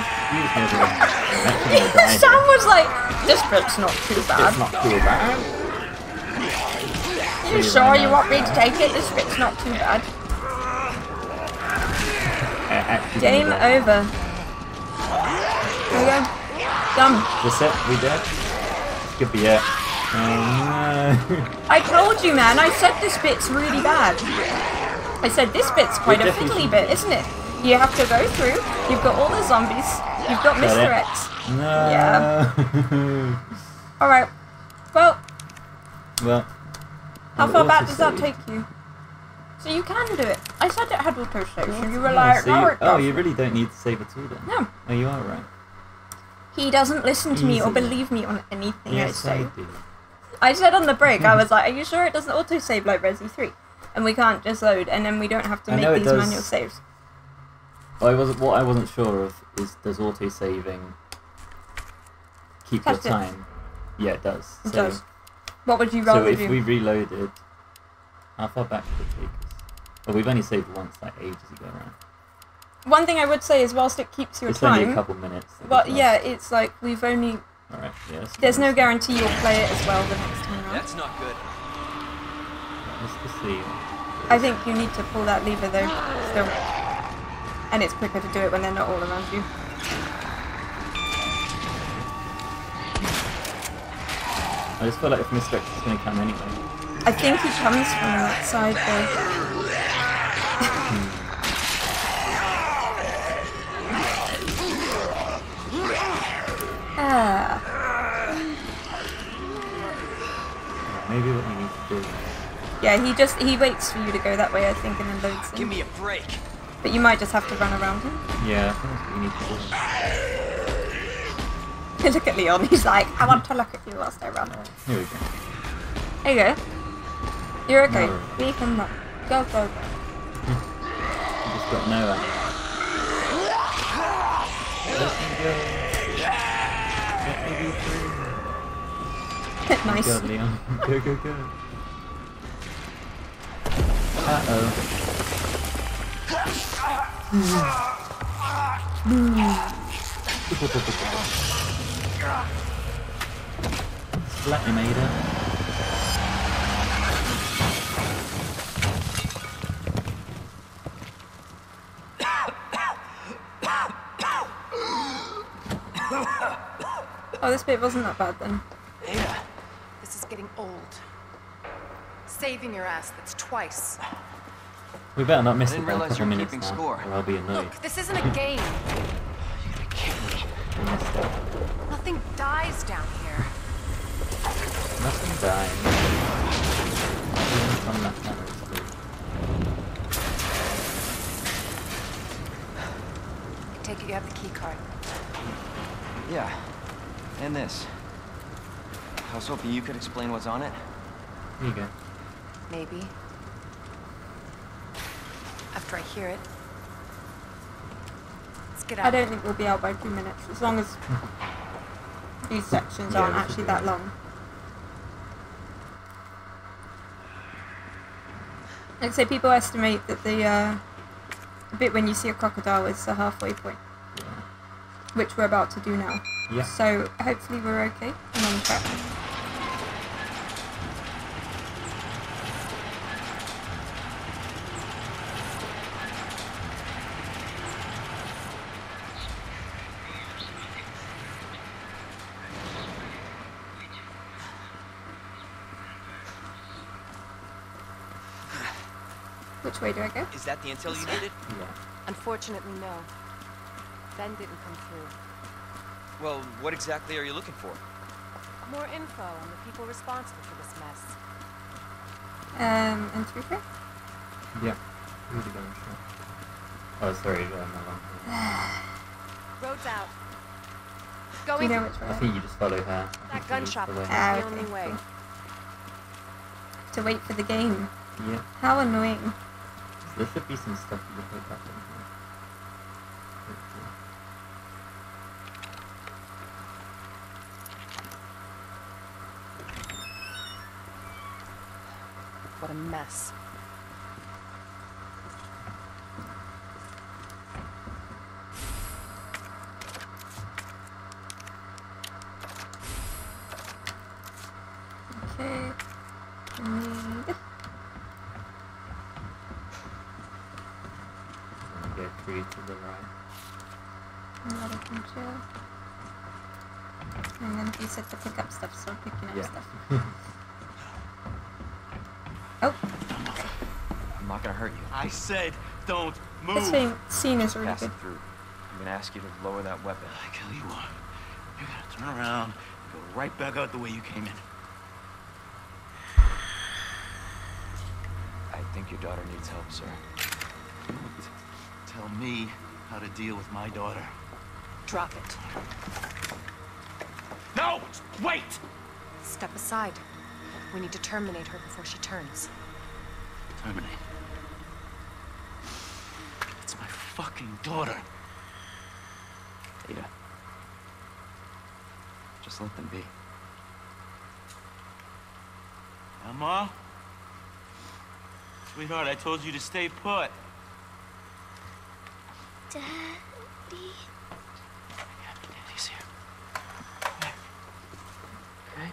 Sam was like, "This bit's not too bad." It's not too bad. You sure you want me to take it? This bit's not too bad. Game over. There we go. Done. That's it. We dead. Could be it. Oh no. I told you, man. I said this bit's really bad. I said this bit's quite We're a fiddly bit, isn't it? You have to go through. You've got all the zombies. You've got Mister X. No. Yeah. All right. Well. Well. How far back does that take you? So you can do it. I said it had auto-save, so you rely on power. Oh, you really don't need to save at all then? No. Oh, you are right. He doesn't listen to me or believe me on anything yes, I say. I, do. I said on the break, I was like, are you sure it doesn't auto-save like Resi three? And we can't just load, and then we don't have to I make these does... manual saves. I wasn't, what I wasn't sure of is, does auto-saving keep Test your time? It. Yeah, it does. It so, does. What would you rather do? So if do? we reloaded, how far back would it take? But we've only saved once, like ages ago, right? One thing I would say is, whilst it keeps your it's time, it's only a couple minutes. But yeah, it's like we've only. All right. Yes. There's no guarantee you'll play it as well the next time around. That's not good. Let's see. I think you need to pull that lever though. Still. And it's quicker to do it when they're not all around you. I just feel like if Mister X is going to come anyway. I think he comes from that side though. hmm. Ah. Maybe what we need to do. Yeah, he just he waits for you to go that way, I think, and then loads him. Give me a break. But you might just have to run around him. Yeah, I think that's what we need to do. Look at Leon. He's like, I want to look at you whilst I run. Right, here we go. There you go. You're okay. No. We can run. Go, go, go. I just got nowhere. Nice. Go, Leon. Go, go, go. Uh-oh. Slap him, Ada. Oh, this bit wasn't that bad then. Yeah. This is getting old. Saving your ass, that's twice. We better not miss it by a couple minutes now, or I'll be annoyed. Look, this isn't a game. You gotta kill me. We messed up. Nothing dies down here. Nothing dies. Nothing on that camera screen. I take it you have the key card. Yeah. And this. I was hoping you could explain what's on it. Here you go. Maybe. After I hear it. Let's get out. I don't think we'll be out by two minutes, as long as these sections yeah, aren't actually that long. I'd say people estimate that the uh, bit when you see a crocodile is the halfway point. Yeah. Which we're about to do now. Yeah. So hopefully we're okay and on track. Which way do I go? Is that the intel you needed? Yeah. Unfortunately, no. Ben didn't come through. Well, what exactly are you looking for? More info on the people responsible for this mess. Um, and Trooper? Yeah. Who's the gun? Oh, sorry. Road's out. Going. You know which way? I think you just follow her. That gun shop is the only way. To wait for the game. Yeah. How annoying. There should be some stuff you can pick up in here. What a mess. Okay. Need. Get three to the right. Another control. And then you said to pick up stuff, so I'm picking up yeah. stuff. Oh. Okay. I'm not gonna hurt you. I said, don't move. This thing, scene is really good. Through. I'm gonna ask you to lower that weapon. I kill you one. You gotta turn around and go right back out the way you came in. I think your daughter needs help, sir. Tell me how to deal with my daughter. Drop it. No! Wait! Step aside. We need to terminate her before she turns. Terminate? It's my fucking daughter. Ada. Just let them be. Emma? Sweetheart, I told you to stay put. Daddy. Yeah, Daddy's here. Come here. Okay?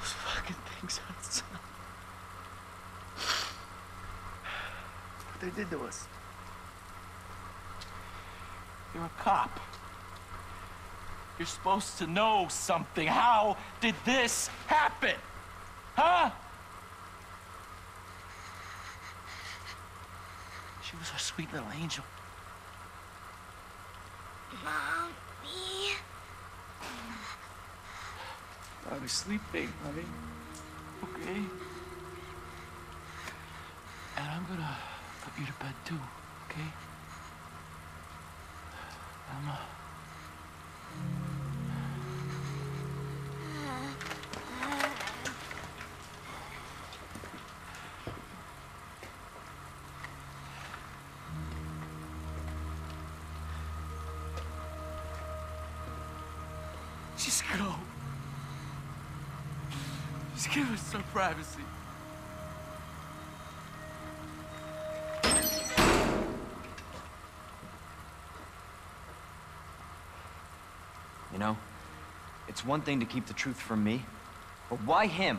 Those fucking things outside. What they did to us. You're a cop. You're supposed to know something. How did this happen? Huh? She was our sweet little angel. Mommy. I was sleeping, honey. Okay? And I'm gonna put you to bed too, okay? I'm uh... Just go. Just give us some privacy. You know, it's one thing to keep the truth from me, but why him?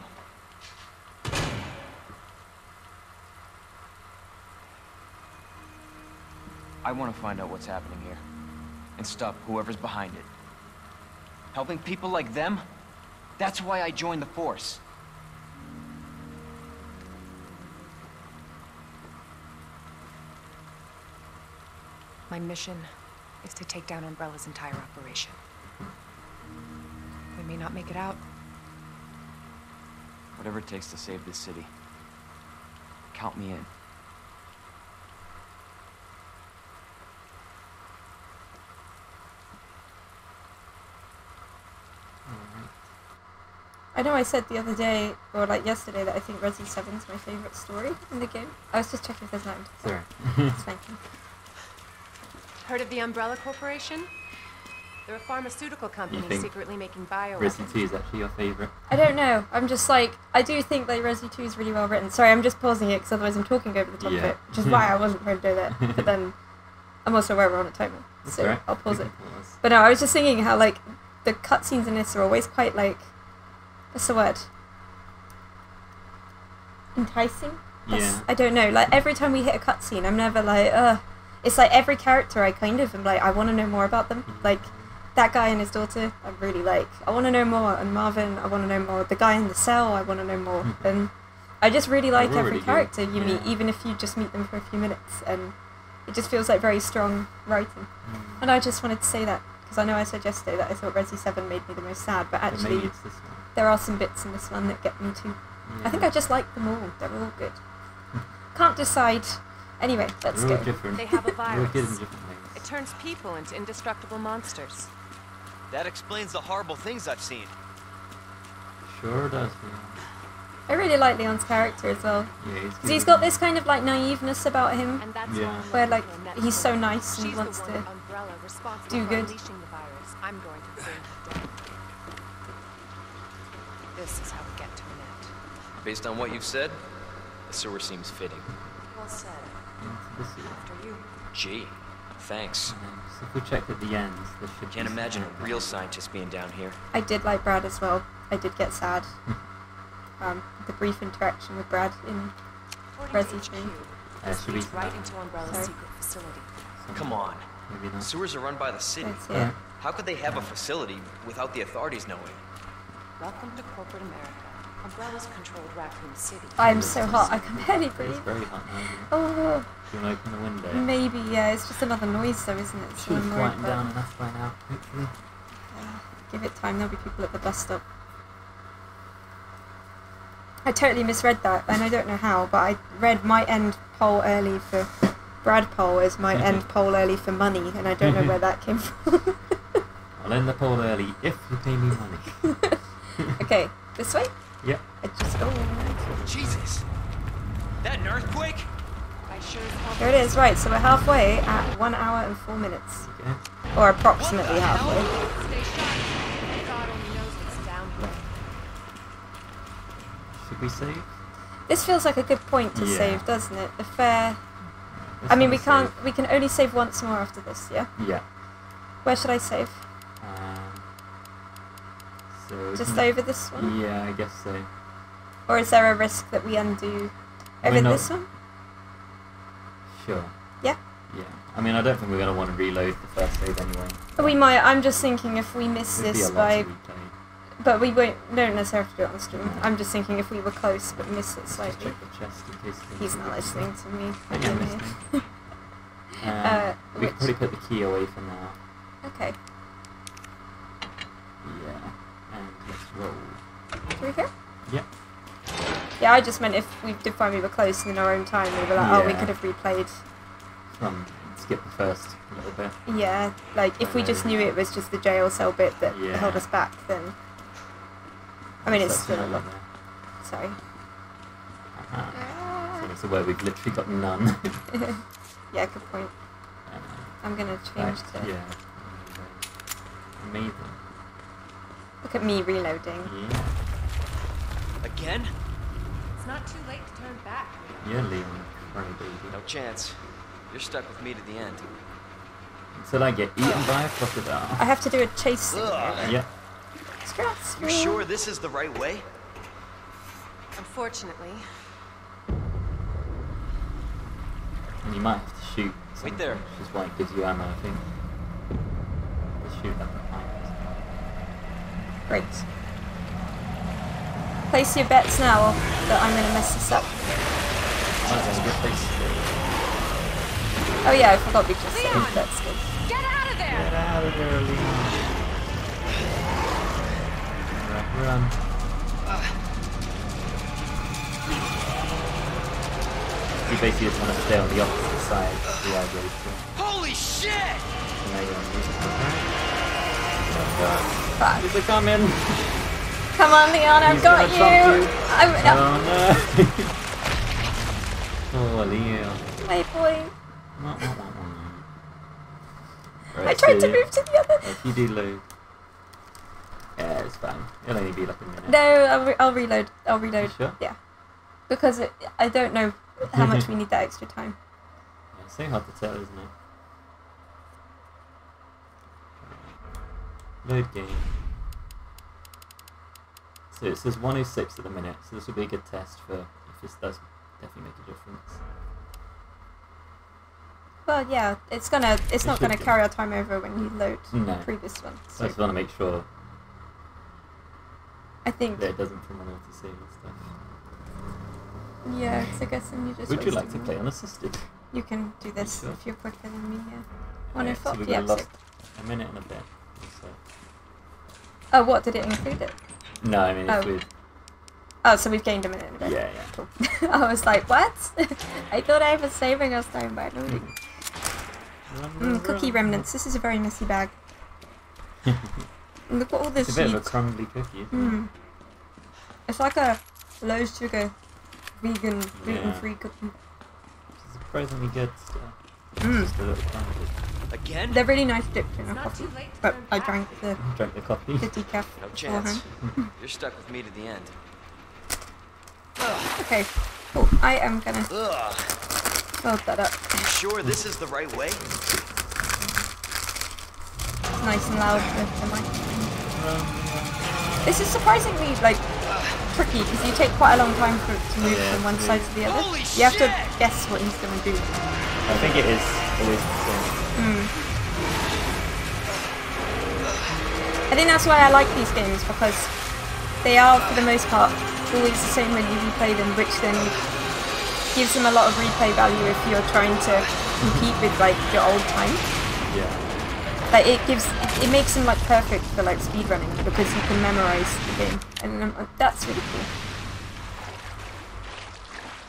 I want to find out what's happening here and stop whoever's behind it. Helping people like them? That's why I joined the force. My mission is to take down Umbrella's entire operation. We may not make it out. Whatever it takes to save this city, count me in. I know I said the other day, or like yesterday, that I think Resi seven is my favourite story in the game. I was just checking if there's nine. Sorry. Thank you. Heard of the Umbrella Corporation? They're a pharmaceutical company secretly making bioweapons. Resi two is actually your favourite? I don't know. I'm just like, I do think that Resi two is really well written. Sorry, I'm just pausing it because otherwise I'm talking over the top yeah. of it, which is why I wasn't trying to do that. But then, I'm also aware we're on a timer, That's so right. I'll pause it. Pause. But no, I was just thinking how like, the cutscenes in this are always quite like, what's the word? Enticing? That's, yeah. I don't know. Like, every time we hit a cutscene, I'm never like, ugh. It's like every character I kind of am like, I want to know more about them. Like, that guy and his daughter, I really like. I want to know more. And Marvin, I want to know more. The guy in the cell, I want to know more. And I just really like every really character good. you yeah. meet, even if you just meet them for a few minutes. And it just feels like very strong writing. Mm. And I just wanted to say that, because I know I said yesterday that I thought Resi seven made me the most sad, but actually... Maybe it's this one. There are some bits in this one that get me too. Yeah. I think I just like them all. They're all good. Can't decide. Anyway, let's They're all go. Different. They have a virus. It turns people into indestructible monsters. That explains the horrible things I've seen. Sure does. Yeah. I really like Leon's character as well. Yeah, he's, he's got this kind of like naiveness about him, and that's yeah. where like he's so nice and She's wants to do good. The virus. I'm going to bring This is how we get to Annette. Based on what you've said, the sewer seems fitting. Well said. After you. Gee, thanks. So if we check at the ends, this should Can't imagine a real scientist being down here. I did like Brad as well. I did get sad. um, the brief interaction with Brad in Resi two. Uh, should we right into Umbrella's Sorry. secret facility. Come on. Maybe not. Sewers are run by the city. Yeah. How could they have a facility without the authorities knowing? Welcome to corporate America. Umbrella's controlled Raccoon City. I'm so hot, I can barely breathe. It's very hot now, isn't it? Oh. Do you want to open the window? Maybe, yeah. It's just another noise though, isn't it? So I'm quieting down enough by now, hopefully. Yeah. Give it time, there'll be people at the bus stop. I totally misread that, and I don't know how, but I read my end poll early for... Brad poll is my end poll early for money, and I don't know where that came from. I'll end the poll early if you pay me money. Okay, this way? Yeah. I just go. Oh. Jesus! That an earthquake? I sure There it is, right, so we're halfway at one hour and four minutes. Okay. Or approximately halfway. Stay sharp. God only knows what's down here. we save? This feels like a good point to yeah. save, doesn't it? A fair... Let's I mean, we can't... Save. We can only save once more after this, yeah? Yeah. Where should I save? Um, so Just over this one? Yeah, I guess so. Or is there a risk that we undo over we're not... this one? Sure. Yeah? Yeah. I mean, I don't think we're going to want to reload the first save anyway. But we might. I'm just thinking if we miss this by... But we won't, don't necessarily have to do it on stream. No. I'm just thinking if we were close but miss it slightly. He's not listening to me. I am listening. uh, uh, we could probably put the key away for now. Okay. Yeah. And let's roll. Should we go? Yep. Yeah, I just meant if we did find we were close and in our own time we were like, yeah. oh, we could have replayed. From skip the first little bit. Yeah, like if we just knew it was just the jail cell bit that yeah. held us back, then... I mean, it's still... It. Sorry. Uh-huh. uh. So that's where we've literally got none. Yeah, good point. Uh, I'm going to change right, to... Yeah. Amazing. Look at me reloading. Yeah. Again? It's not too late to turn back. Yeah, Leon. No chance. You're stuck with me to the end. Until I get eaten oh. by a crocodile. I have to do a chase. Yeah. You sure this is the right way? Unfortunately. And you might have to shoot. Wait there. Which is why it gives you ammo, I think. Shoot at the point. Great. Place your bets now that I'm going to mess this up. Oh, that's a good place to do. Oh yeah, I forgot we just saved. That's good. Get out of there! Get out of there, Leon. Run. You basically just want to stay on the opposite side of the idea. Holy shit! Fuck. He's coming! Come on, Leon, I've He's got you! you. I'm, oh no! Oh, Leon. My boy. Not, not, not, not. Right, I tried so to move to the other. If you do load. Yeah, it's fine. It'll only be like a minute. No, I'll, re I'll reload. I'll reload. Sure? Yeah. Because it, I don't know how much we need that extra time. Yeah, it's so hard to tell, isn't it? Load game. So it says one oh six at the minute, so this will be a good test for if this does definitely make a difference. Well, yeah, it's gonna. It's it not gonna do. carry our time over when you load no. the previous one. So. I just want to make sure. I think that it doesn't promote to save and stuff. Yeah, so I guess I'm just. Would you like to play unassisted? You can do this sure? if you're quicker than me. Yeah. One oh five. Yeah. So a minute and a bit. So. Oh, what did it include? It. No, I mean it's oh. weird. Oh, so we've gained a minute and a bit. Yeah, yeah. Cool. I was like, what? I thought I was saving us time by loading. Mm. Mm, cookie remnants. This is a very messy bag. Look at all this. It's a bit sheet. of a crumbly cookie. Isn't mm. it? It's like a low sugar, vegan, yeah. gluten-free cookie. It's surprisingly good stuff. Mm. Just a little crumbly. Again? They're really nice dipped in a coffee, but I drank the drank the coffee. The decaf. No chance. You're stuck with me to the end. Okay. Cool. I am gonna Ugh. build that up. You sure this is the right way? It's nice and loud with the mic. This is surprisingly like tricky because you take quite a long time for it to move yeah, from one side to the other. Holy you have shit. to guess what he's going to do. I think it is always the same. Mm. I think that's why I like these games, because they are for the most part always the same when you replay them, which then gives them a lot of replay value if you're trying to compete with like your old time. Yeah. Like it gives, it, it makes them like perfect for like speedrunning because you can memorize the game, and um, that's really cool.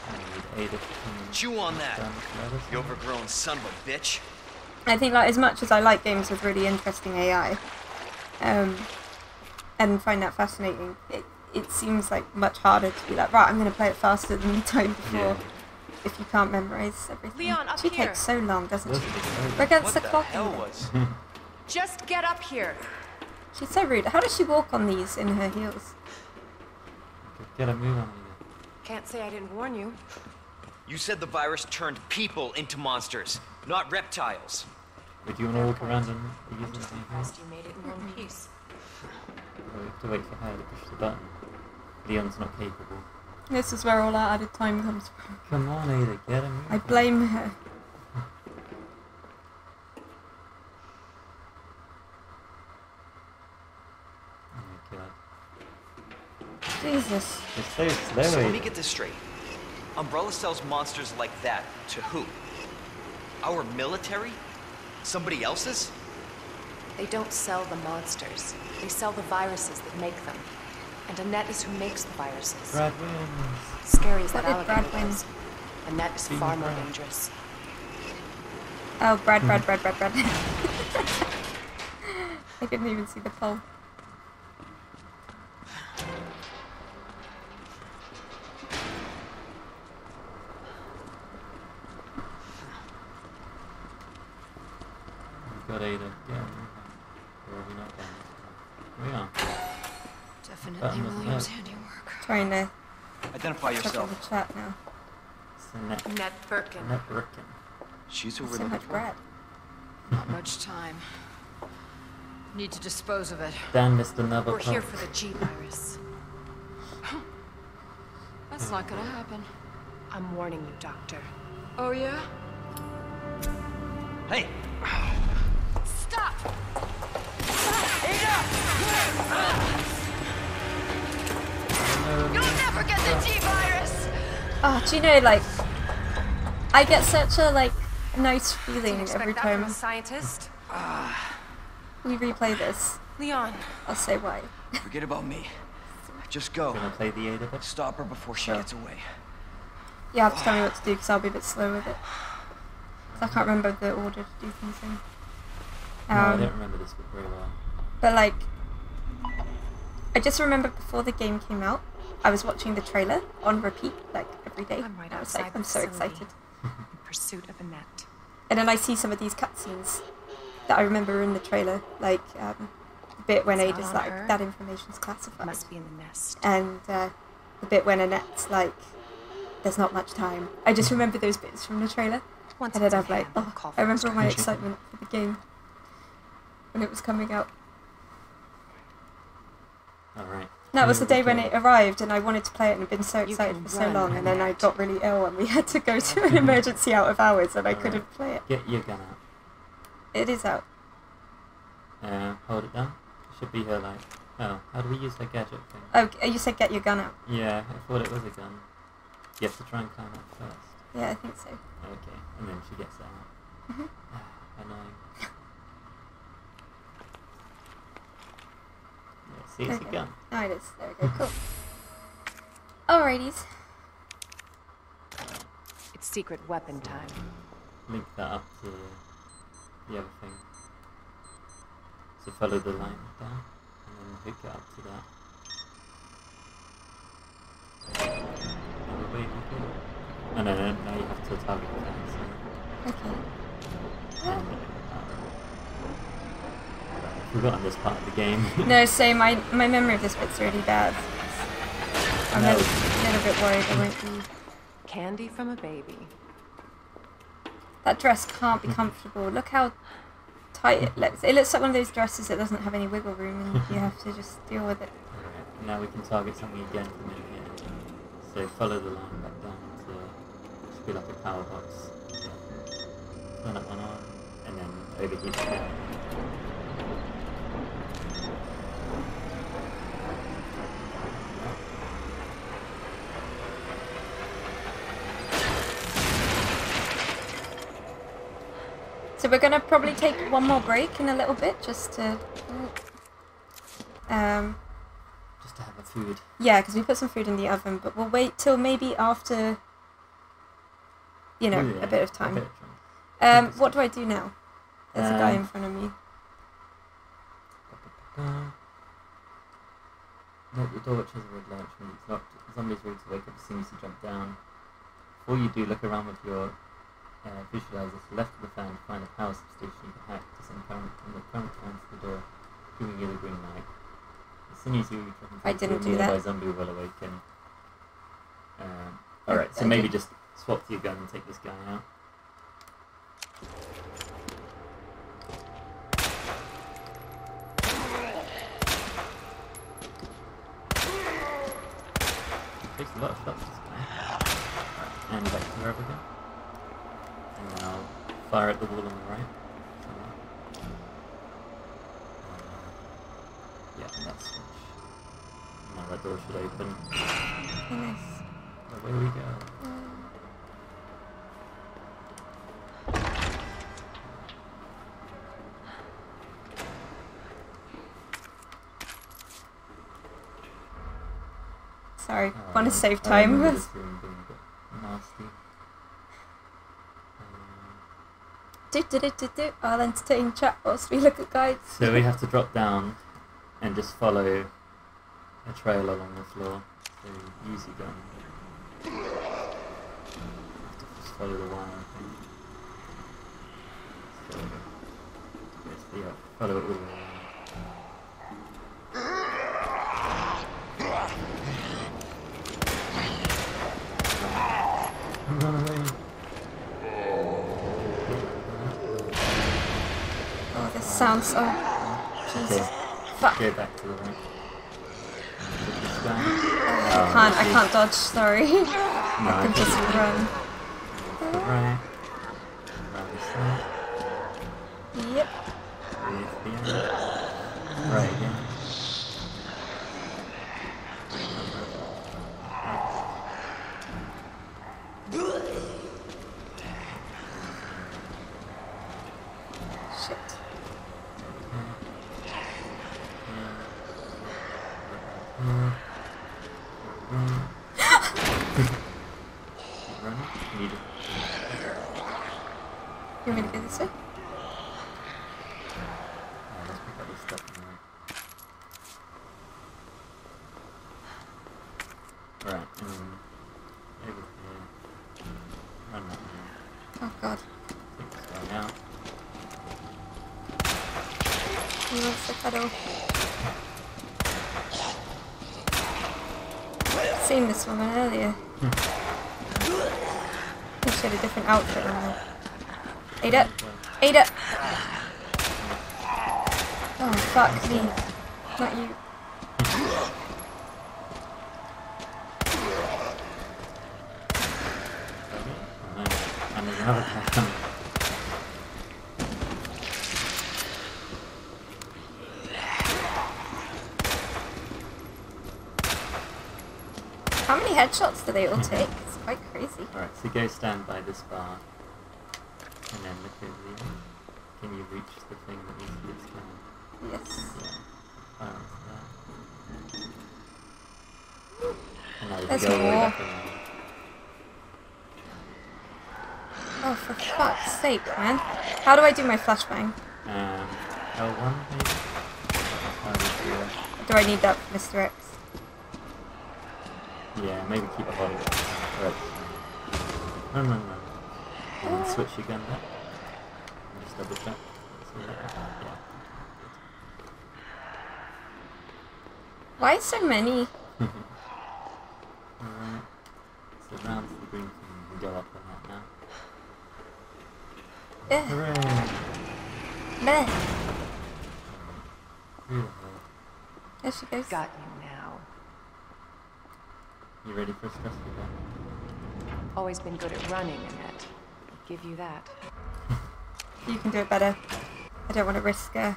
I need Ada to chew on that. You overgrown son of a bitch. I think like as much as I like games with really interesting A I, um, and find that fascinating, it it seems like much harder to be like, right, I'm going to play it faster than the time before. Yeah. If you can't memorize everything. Leon, up she here. takes so long, doesn't she? We're against the, the clock. Was? Just get up here. She's so rude. How does she walk on these in her heels? Get a move on you. Can't say I didn't warn you. You said the virus turned people into monsters, not reptiles. Wait, do you want to walk around and use I'm just surprised you made it in one piece. We have to wait for her to push the button. Leon's not capable. This is where all our added time comes from. Come on, Ada, get him. I blame her. Jesus. It's so slow. So let me get this straight. Umbrella sells monsters like that to who? Our military? Somebody else's? They don't sell the monsters. They sell the viruses that make them. And Annette is who makes the viruses. Brad wins. Scary as that alligator was. Annette is far more dangerous. Oh, Brad, Brad, Brad, Brad, Brad. I couldn't even see the pole. Got Ada. Yeah, or are we not done? We are. Definitely William's handiwork. Trying to identify yourself. In the chat now. Annette. Annette Birkin. Annette Birkin. She's who we're looking for. Not much time. Need to dispose of it. Dan missed another We're pump. Here for the G-Virus. That's not gonna happen. I'm warning you, Doctor. Oh yeah? Hey! Stop! Ada! You'll never get the G-Virus! Oh, do you know, like, I get such a, like, nice feeling every time scientist? we replay this. Leon. I'll say why. Forget about me. Just go. Gonna play the Ada bit? Stop her before she yeah. gets away. You have to tell me what to do, because I'll be a bit slow with it. I can't remember the order to do things in. Um, no, I don't remember this book very well. But like, I just remember before the game came out, I was watching the trailer on repeat, like every day. I'm right I was like, I'm so excited. In pursuit of Annette. And then I see some of these cutscenes that I remember in the trailer, like um, the bit when it's Ada's like, her. that information's classified. It must be in the nest. And uh, the bit when Annette's like, there's not much time. I just remember those bits from the trailer. Once and then I'm like, oh, I remember my excitement for the game when it was coming out. All right. That was the day when it arrived, and I wanted to play it and I've been so excited for so long, and then I got really ill, and we had to go to an emergency out of hours, and I couldn't play it. Get your gun out. It is out. Uh, hold it down. It should be her light. Oh, how do we use her gadget thing? Oh, you said get your gun out. Yeah, I thought it was a gun. You have to try and climb up first. Yeah, I think so. Okay, and then she gets that out. Mm-hmm. Annoying. Yeah, see, it's okay. A gun. Oh, it is. There we go. Cool. Alrighties. It's secret weapon so, time. Link that up to the other thing. So follow the line down, and then hook it up to that. And we're waiting for it. No, no, no, now you have to target the guy, so. Okay. Yeah. And, uh, I've forgotten this part of the game. No, same. My, my memory of this bit's really bad. I'm no. a, a little bit worried I won't be... Candy from a baby. That dress can't be comfortable. Look how tight it looks. It looks like one of those dresses that doesn't have any wiggle room and you have to just deal with it. Alright, now we can target something again from in here. So follow the line back down. Be like a power box. Turn that one on, and then overheat it. So we're gonna probably take one more break in a little bit, just to um. Just to have the food. Yeah, because we put some food in the oven, but we'll wait till maybe after. You know, Ooh, yeah. a bit of time. Bit of time. Um, what do I do now? There's um, a guy in front of me. Note the door which has a red light when it's locked. Zombies ready to wake up as soon as you jump down. Before you do, look around with your uh, visualizer to the left of the fan to find a power substation you can hack to send current from the current fan to the door, giving you the green light. As soon as you drop into the door, the zombie will awaken. Uh, Alright, so maybe just swap to your gun and take this guy out. Takes a lot of stuff, this guy. Right, and back to wherever we go. And then I'll fire at the wall on the right. Uh, yeah, and that's switch. Now that door should open. Nice. Away we go. Sorry, uh, want to save time. I this room being a bit nasty. Do do do do do. I'll entertain chat whilst we look at guides. So we have to drop down and just follow a trail along the floor. So use your gun. I have to just follow the wire, I think. So, yes, yeah, follow it all the way around. Run away. Oh, this sounds... Oh, Jesus. Okay. Fuck. Go back to the right. I can't, I can't dodge, sorry. No, I can just run. Right. Round this side. Yep. There's the end. Right again. Shit. You want me to go this way? Alright, let's pick up this stuff now. Right, and then over here. Run that way. Oh god. Take this guy out. He wants the pedal. I've seen this woman earlier. I think she had a different outfit on her. Ada! Ada! Oh fuck me. Not you. And there's another guy coming. How many headshots do they all take? It's quite crazy. Alright, so go stand by this bar. And then look over the end. Can you reach the thing that needs to be scanned? Yes. Yeah. Fire into that. And now you can go all the way back around. Oh, for fuck's sake, man. How do I do my flashbang? Um, L one maybe? Do I need that for Mister X? Yeah, maybe keep a hold of it. Right. No, no, no. And then switch your gun back. And just double check. Yeah. Why so many? Alright. So round to the green thing, you can go up on that now. Yeah. Hooray! Meh. Beautiful. There she goes. Got you now. You ready for a stress again? Always been good at running, Annette. Give you that. You can do it better. I don't want to risk uh,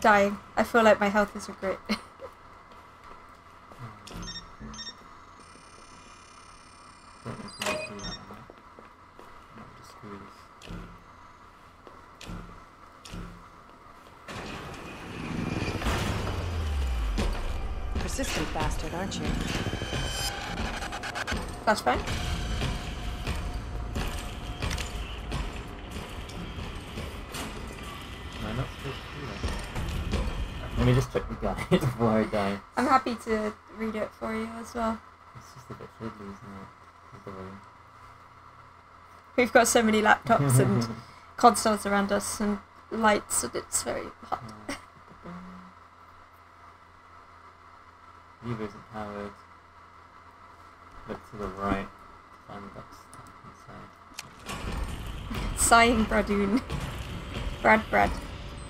dying. I feel like my health is great. Persistent bastard, aren't you? That's fine. Let me just check the guide before I die. I'm happy to read it for you as well. It's just a bit fiddly, isn't it? We've got so many laptops and consoles around us and lights, and it's very hot. View isn't powered. look to the right. Find what's inside. Sighing Bradoon. Brad Brad.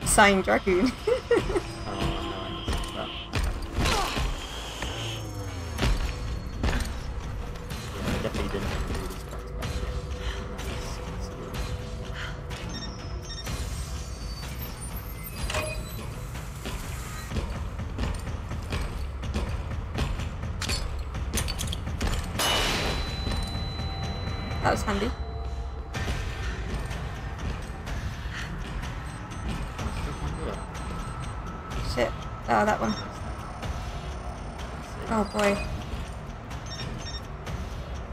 Sighing Dragoon. That was handy. Shit. Oh, that one. Oh boy.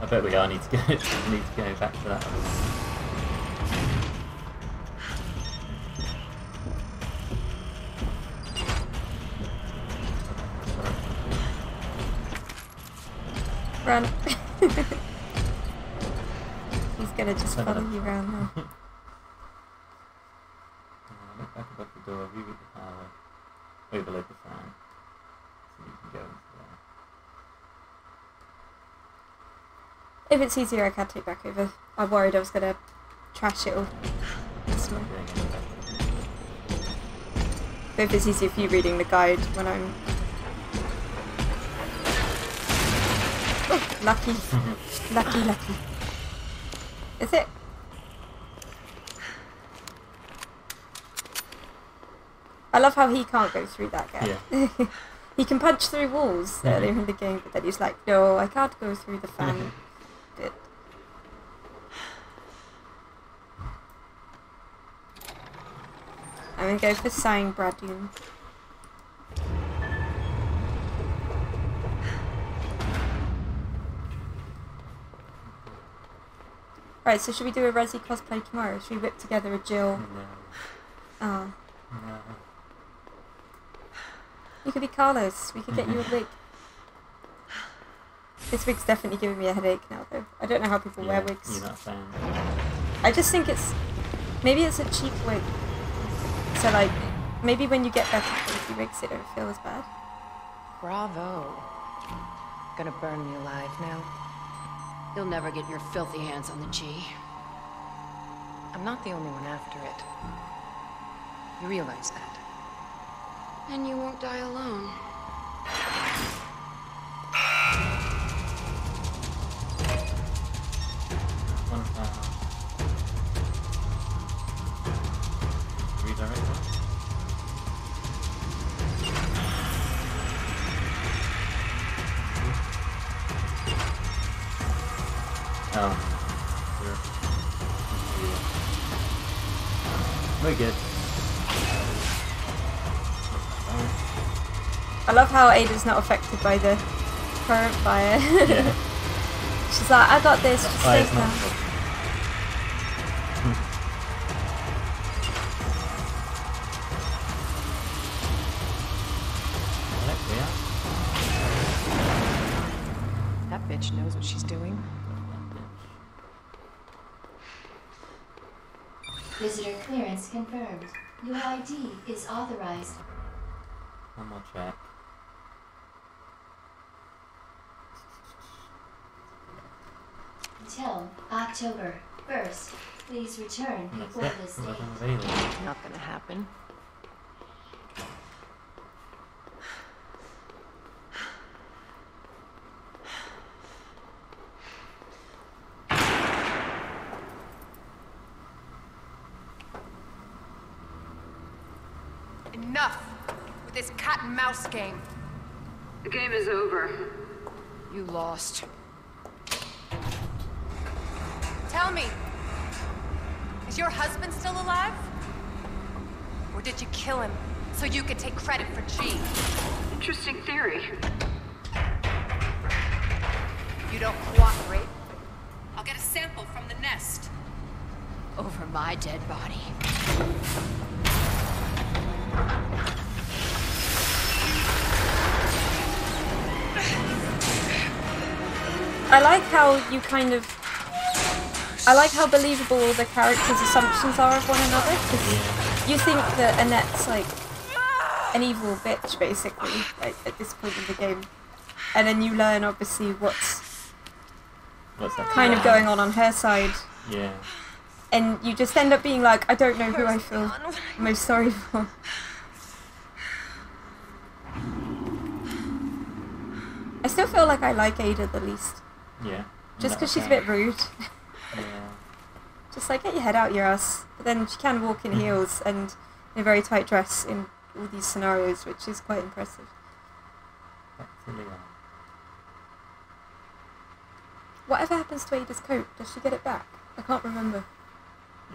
I bet we are. I need to go. Need to go back to that one. Run. Gonna just follow you around now. Look back above the door, view the power, overload the fan, so you can go into there. If it's easier, I can take back over. I worried I was gonna trash it all. But if it's easier for you reading the guide when I'm. Oh, lucky. Lucky, lucky. Is it? I love how he can't go through that gap. Yeah. He can punch through walls yeah. earlier in the game, but then he's like, no, I can't go through the fan bit. I'm gonna go for Sighing Bradoon. Right, so should we do a Resi cosplay tomorrow? Should we whip together a Jill? No. Oh. No. You could be Carlos. We could get you a wig. This wig's definitely giving me a headache now, though. I don't know how people yeah, wear wigs. You're not a fan. I just think it's... Maybe it's a cheap wig. So, like, maybe when you get better quality wigs, they don't feel as bad. Bravo. Gonna burn me alive now. You'll never get your filthy hands on the G. I'm not the only one after it. You realize that. And you won't die alone. Redirect that. Um, we're good. I love how Ada's not affected by the current fire. Yeah. She's like, I got this, just stay calm. That bitch knows what she's doing. Visitor clearance confirmed. Your I D is authorized. One more check. Until October first, please return before this date. Not gonna happen. Mouse game. The game is over. You lost. Tell me, is your husband still alive? Or did you kill him so you could take credit for G? Interesting theory. If you don't cooperate, I'll get a sample from the Nest. Over my dead body. I like how you kind of... I like how believable all the characters' assumptions are of one another, because you think that Annette's, like, an evil bitch, basically, like, at this point in the game. And then you learn, obviously, what's What's that kind of going on on her side. Yeah. And you just end up being like, I don't know who I feel most sorry for. I still feel like I like Ada the least. Yeah. Just because she's a bit rude. Yeah. Just like, get your head out your ass. But then she can walk in heels and in a very tight dress in all these scenarios, which is quite impressive. Whatever happens to Ada's coat? Does she get it back? I can't remember.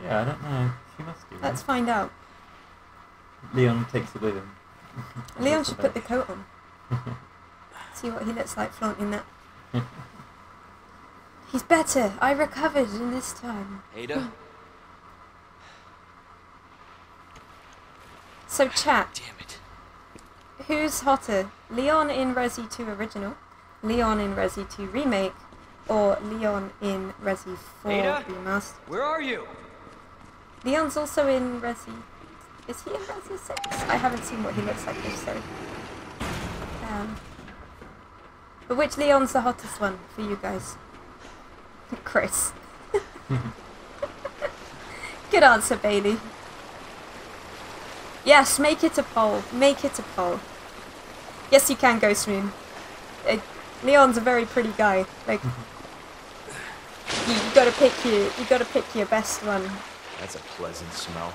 Yeah, I don't know. She must do. Let's find out. Leon takes it with him. Leon should put the coat on. See what he looks like flaunting that. He's better. I recovered in this time. Ada? So chat. Damn it. Who's hotter? Leon in Resi two Original, Leon in Resi two Remake, or Leon in Resi four Ada? Remastered? Where are you? Leon's also in Resi... Is he in Resi six? I haven't seen what he looks like though, sorry. Um, but which Leon's the hottest one for you guys? Chris. Good answer, Bailey. Yes, make it a poll. Make it a poll. Yes, you can, Ghost Moon. Uh, Leon's a very pretty guy. Like, you, you gotta pick your, you gotta pick your best one. That's a pleasant smell.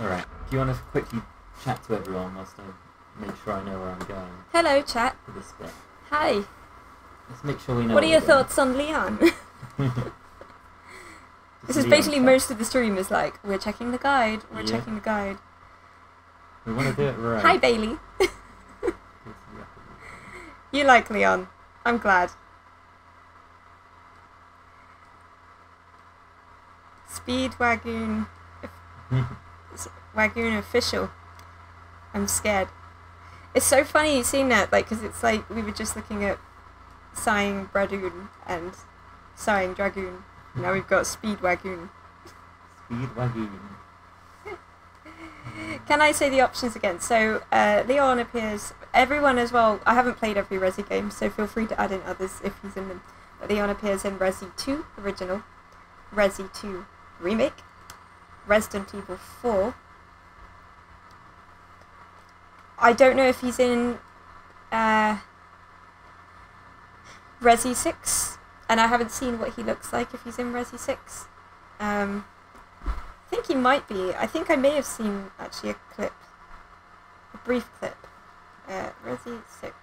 All right. Do you want to quickly chat to everyone whilst I make sure I know where I'm going? Hello, chat. For this bit. Hi. Let's make sure we know. What are your thoughts on Leon? This is basically most of the stream is like, we're checking the guide, we're yeah. checking the guide. We want to do it right. Hi, Bailey. You like Leon. I'm glad. Speed Wagoon. Wagoon official. I'm scared. It's so funny seeing that, like, because it's like we were just looking at sighing Bradoon and sighing Dragoon. Now we've got Speed Wagoon. Speed Wagoon. Can I say the options again? So uh, Leon appears. Everyone as well. I haven't played every Resi game, so feel free to add in others if he's in them. But Leon appears in Resi two Original, Resi two Remake, Resident Evil four. I don't know if he's in uh, Resi six, and I haven't seen what he looks like if he's in Resi six. Um, I think he might be. I think I may have seen actually a clip, a brief clip. Uh, Resi six.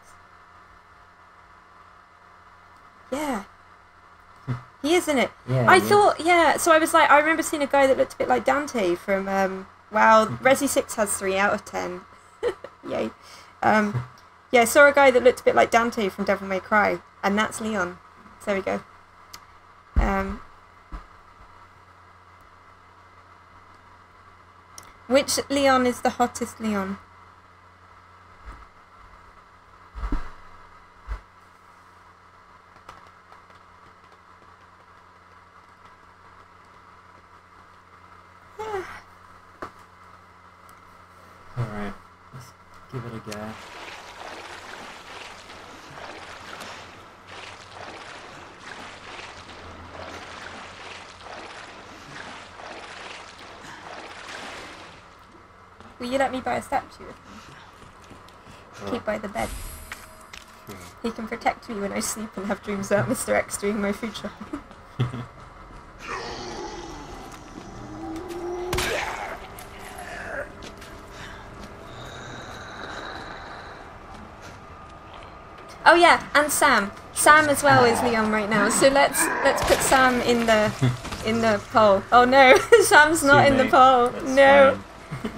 Yeah. He is in it. Yeah, I thought, is. yeah, so I was like, I remember seeing a guy that looked a bit like Dante from, um, wow, Resi six has three out of ten. Yay. Um, yeah, I saw a guy that looked a bit like Dante from Devil May Cry, and that's Leon. So there we go. Um, which Leon is the hottest Leon? Alright, let's give it a go. Will you let me buy a statue? Sure. Keep by the bed. Sure. He can protect me when I sleep and have dreams about Mister X doing my food shopping. Oh yeah, and Sam. Sam as well is Leon right now. So let's let's put Sam in the in the poll. Oh no, Sam's not in the poll. That's no, fine.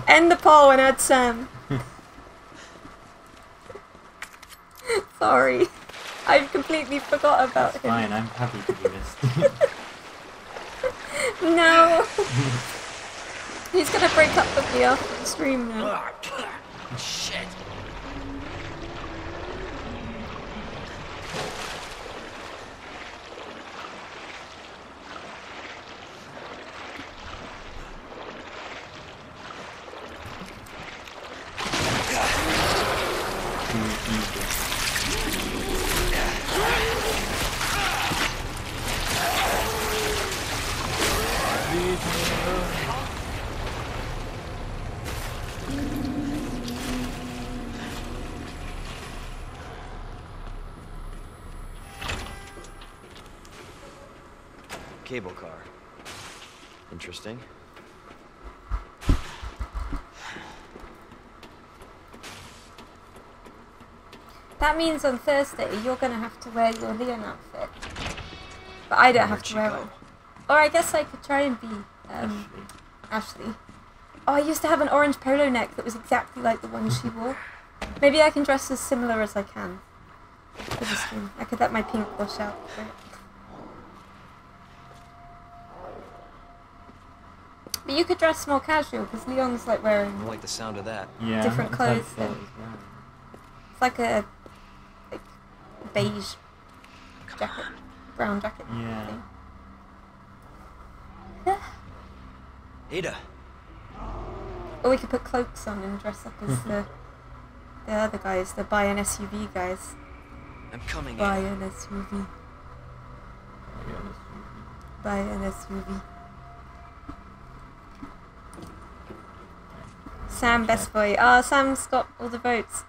End the poll and add Sam. Sorry, I've completely forgot about That's him. Fine, I'm happy to do this. No, he's gonna break up with me after the stream now. Shit. Cable car. Interesting. That means on Thursday you're gonna have to wear your Leon outfit. But I don't have to wear one. Or I guess I could try and be um, Ashley. Ashley. Oh, I used to have an orange polo neck that was exactly like the one she wore. Maybe I can dress as similar as I can. For the stream. I could let my pink wash out. Right? But you could dress more casual because Leon's like wearing. I like the sound of that. Yeah. Different clothes. And it's like a. Beige jacket, brown jacket. Yeah. Thing. Yeah. Ada. Or we could put cloaks on and dress up as the the other guys, the buy an S U V guys. I'm coming. Buy in. an S U V. Buy an S U V. Sam, best boy. Ah, oh, Sam's got all the votes.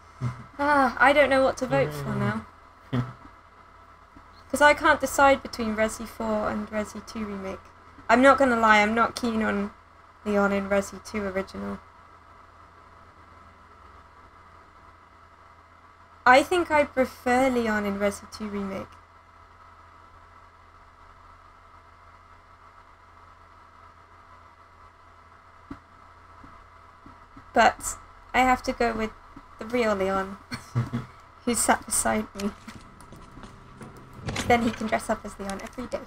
Ah, I don't know what to vote for now. Because I can't decide between Resi four and Resi two remake. I'm not going to lie, I'm not keen on Leon in Resi two original. I think I prefer Leon in Resi two remake. But I have to go with the real Leon, who sat beside me. Then he can dress up as Leon every day.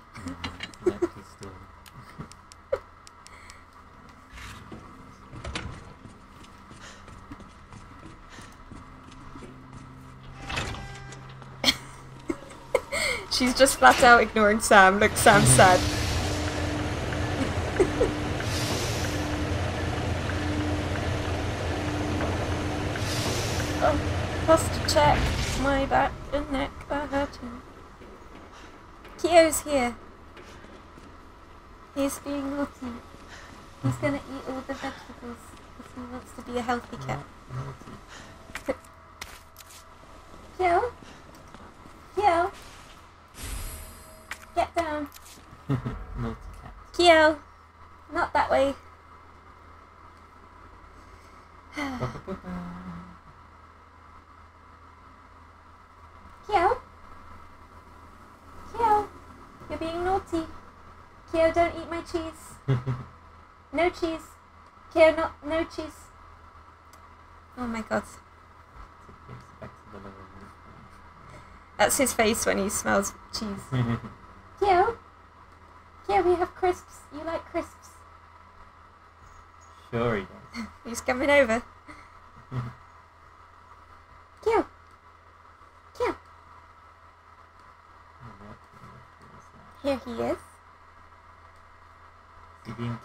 She's just flat out ignoring Sam. Look, Sam's sad. Oh, has to check my back and neck are hurting. Keo's here. He's being naughty. He's gonna eat all the vegetables because he wants to be a healthy cat. Keo? Keo? Get down. Naughty cat. Keo! Not that way. Keo? Keo, you're being naughty. Keo, don't eat my cheese. No cheese. Keo, not no cheese. Oh my god. That's his face when he smells cheese. Keo, Keo, we have crisps. You like crisps? Sure he does. He's coming over. Keo, Keo. Here he is.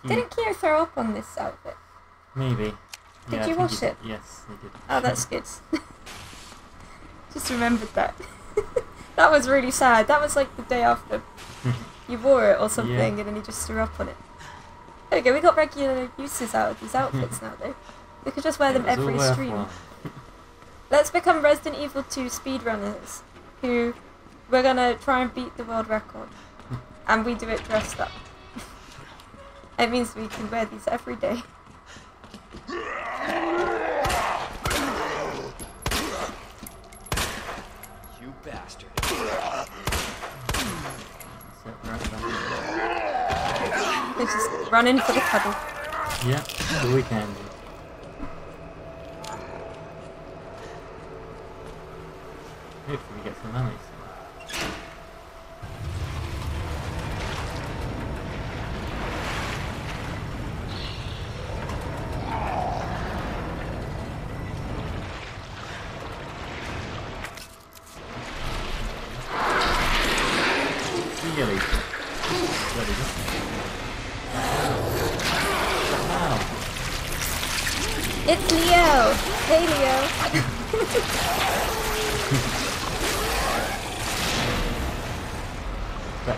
Didn't Keo throw up on this outfit? Maybe. Did yeah, you wash it? Yes, I did. Oh, that's good. Just remembered that. That was really sad. That was like the day after you wore it or something, yeah. And then he just threw up on it. There we go. We got regular uses out of these outfits now, though. We could just wear yeah, them every stream. Let's become Resident Evil two speedrunners, who we're gonna try and beat the world record. And we do it dressed up. It means we can wear these every day. You bastard. They're just running for the cuddle. Yeah, so we can. If we get some money.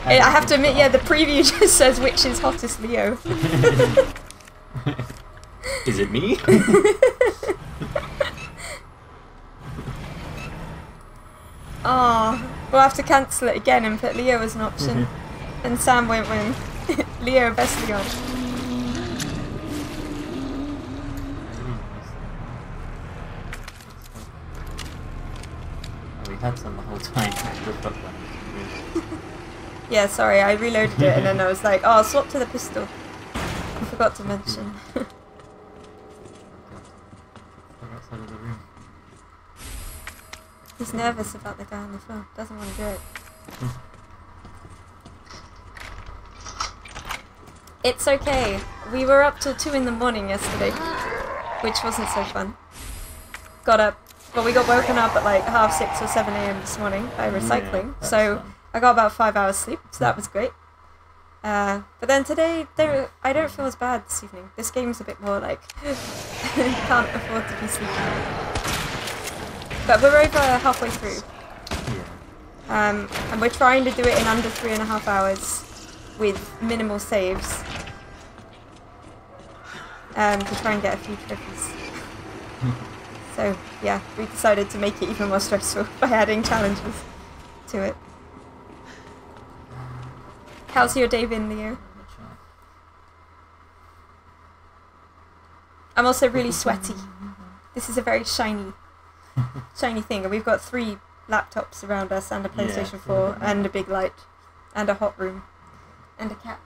I have to admit, yeah, the preview just says which is hottest, Leo. Is it me? Oh, we'll have to cancel it again and put Leo as an option. Mm-hmm. And Sam won't win. Leo, best Leon. We've had some the whole time. Yeah, sorry, I reloaded it and then I was like, oh, I'll swap to the pistol. I forgot to mention. He's nervous about the guy on the floor. Doesn't want to do it. It's okay. We were up till two in the morning yesterday, which wasn't so fun. Got up. Well, we got woken up at like half six or seven a m this morning by recycling. Yeah, so fun. I got about five hours sleep, so that was great. Uh, but then today, don't, I don't feel as bad this evening. This game's a bit more like can't afford to be sleeping. But we're over halfway through, yeah. um, and we're trying to do it in under three and a half hours with minimal saves um, to try and get a few trophies. So yeah, we decided to make it even more stressful by adding challenges to it. How's your day been, Leo? I'm also really sweaty. This is a very shiny. Shiny thing, and we've got three laptops around us and a PlayStation yeah, four yeah. and a big light and a hot room and a cat.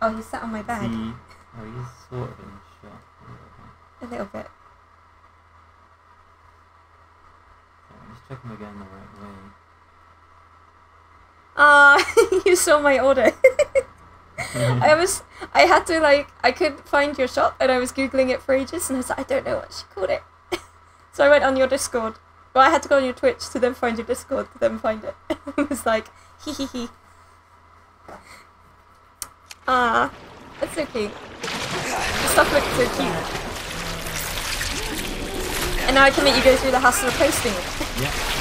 Oh, he's sat on my bag. See? Oh, he's sort of in shock. A little bit. I'm just checking we're going the right way. Ah, uh, you saw my order. I was, I had to like, I couldn't find your shop and I was Googling it for ages and I was like, I don't know what she called it. So I went on your Discord. Well, I had to go on your Twitch to then find your Discord to then find it. It was like, hee hee hee. Ah, that's so cute. The stuff looks so cute. And now I can make you go through the hassle of posting it. Yeah.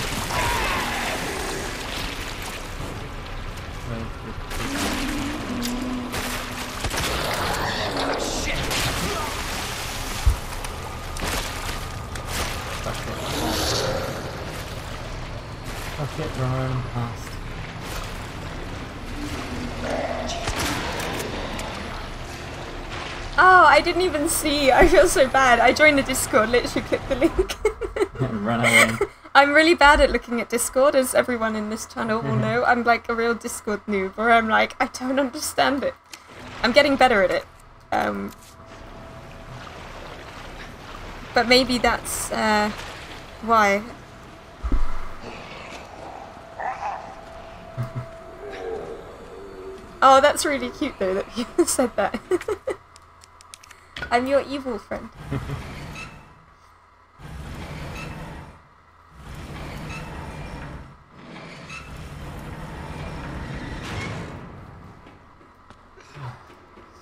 Oh, shit. Fuck it, we're on past. Oh, I didn't even see. I feel so bad. I joined the Discord, literally clicked the link. And ran away. I'm really bad at looking at Discord, as everyone in this channel will know. I'm like a real Discord noob, where I'm like, I don't understand it. I'm getting better at it. Um, but maybe that's uh, why. Oh, that's really cute though that you said that. I'm your evil friend.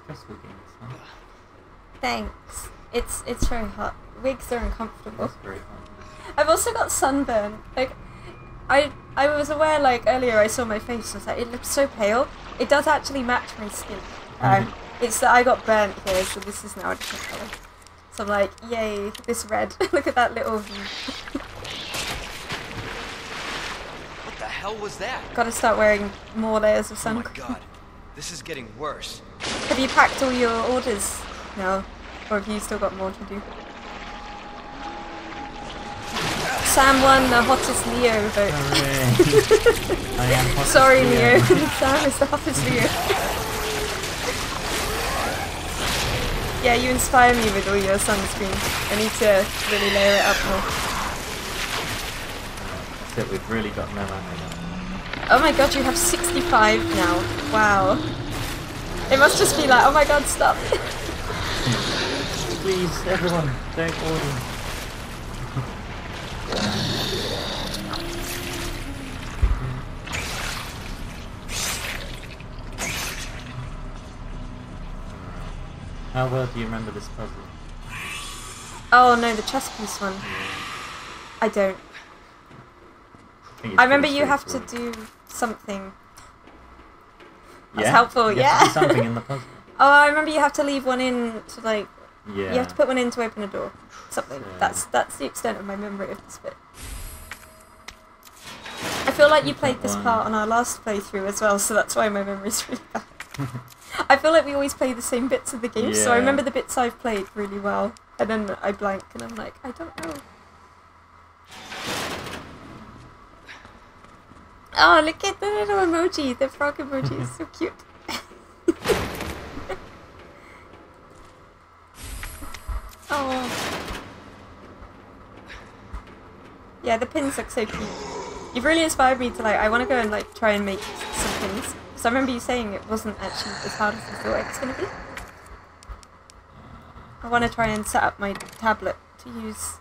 Stressful games, huh? Thanks. It's it's very hot. Wigs are uncomfortable. It's very hot. I've also got sunburn. Like, I I was aware like earlier I saw my face. I was like, it looks so pale. It does actually match my skin. Um, it's that I got burnt here, so this is now a different colour. So I'm like, yay, this red. Look at that little view. What the hell was that? Gotta start wearing more layers of sun. Oh my god, this is getting worse. Have you packed all your orders now? Or have you still got more to do? Sam won the hottest Leo vote. I am hottest. Sorry, Leo. Sam is the hottest Leo. Yeah, you inspire me with all your sunscreen. I need to really layer it up more. That's it. We've really got no ammo. Oh my god, you have sixty-five now. Wow. It must just be like, oh my god, stop. Please, everyone, don't order. How well do you remember this puzzle? Oh no, the chess piece one. I don't. I, I remember you have to do something. That's yeah. helpful. You yeah. Have to do something in the puzzle. Oh, I remember you have to leave one in to like. Yeah. You have to put one in to open a door. Something. Yeah. That's that's the extent of my memory of this bit. I feel like you played this part on our last playthrough as well, so that's why my memory's really bad. I feel like we always play the same bits of the game, yeah. so I remember the bits I've played really well, and then I blank, and I'm like, I don't know. Oh, look at the little emoji, the frog emoji is so cute. Oh. Yeah, the pins look so cute. You've really inspired me to like, I want to go and like try and make some things. So I remember you saying it wasn't actually as hard as I thought it was going to be. I want to try and set up my tablet to use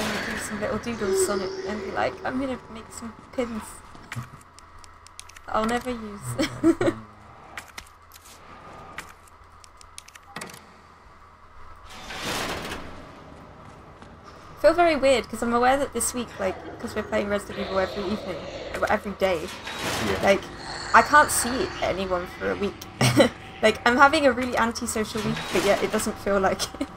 and do some little doodles on it and be like, I'm going to make some pins that I'll never use. I feel very weird because I'm aware that this week, like, because we're playing Resident Evil every evening, every day, yeah. like, I can't see anyone for a week. Like, I'm having a really anti-social week, but yet it doesn't feel like it.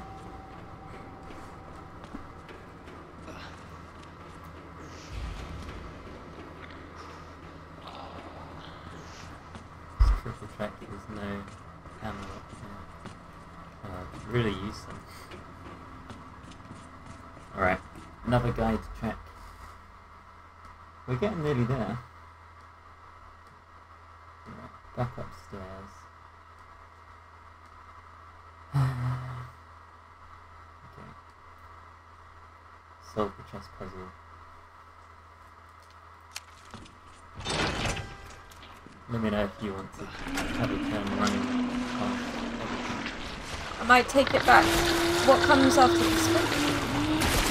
Just the fact that there's no camera up there. Oh, I could really use them. Alright, another guide check. We're getting nearly there. Right, back upstairs. Okay. Solve the chess puzzle. Let me know if you want to have a turn running. I might take it back. What comes after this one?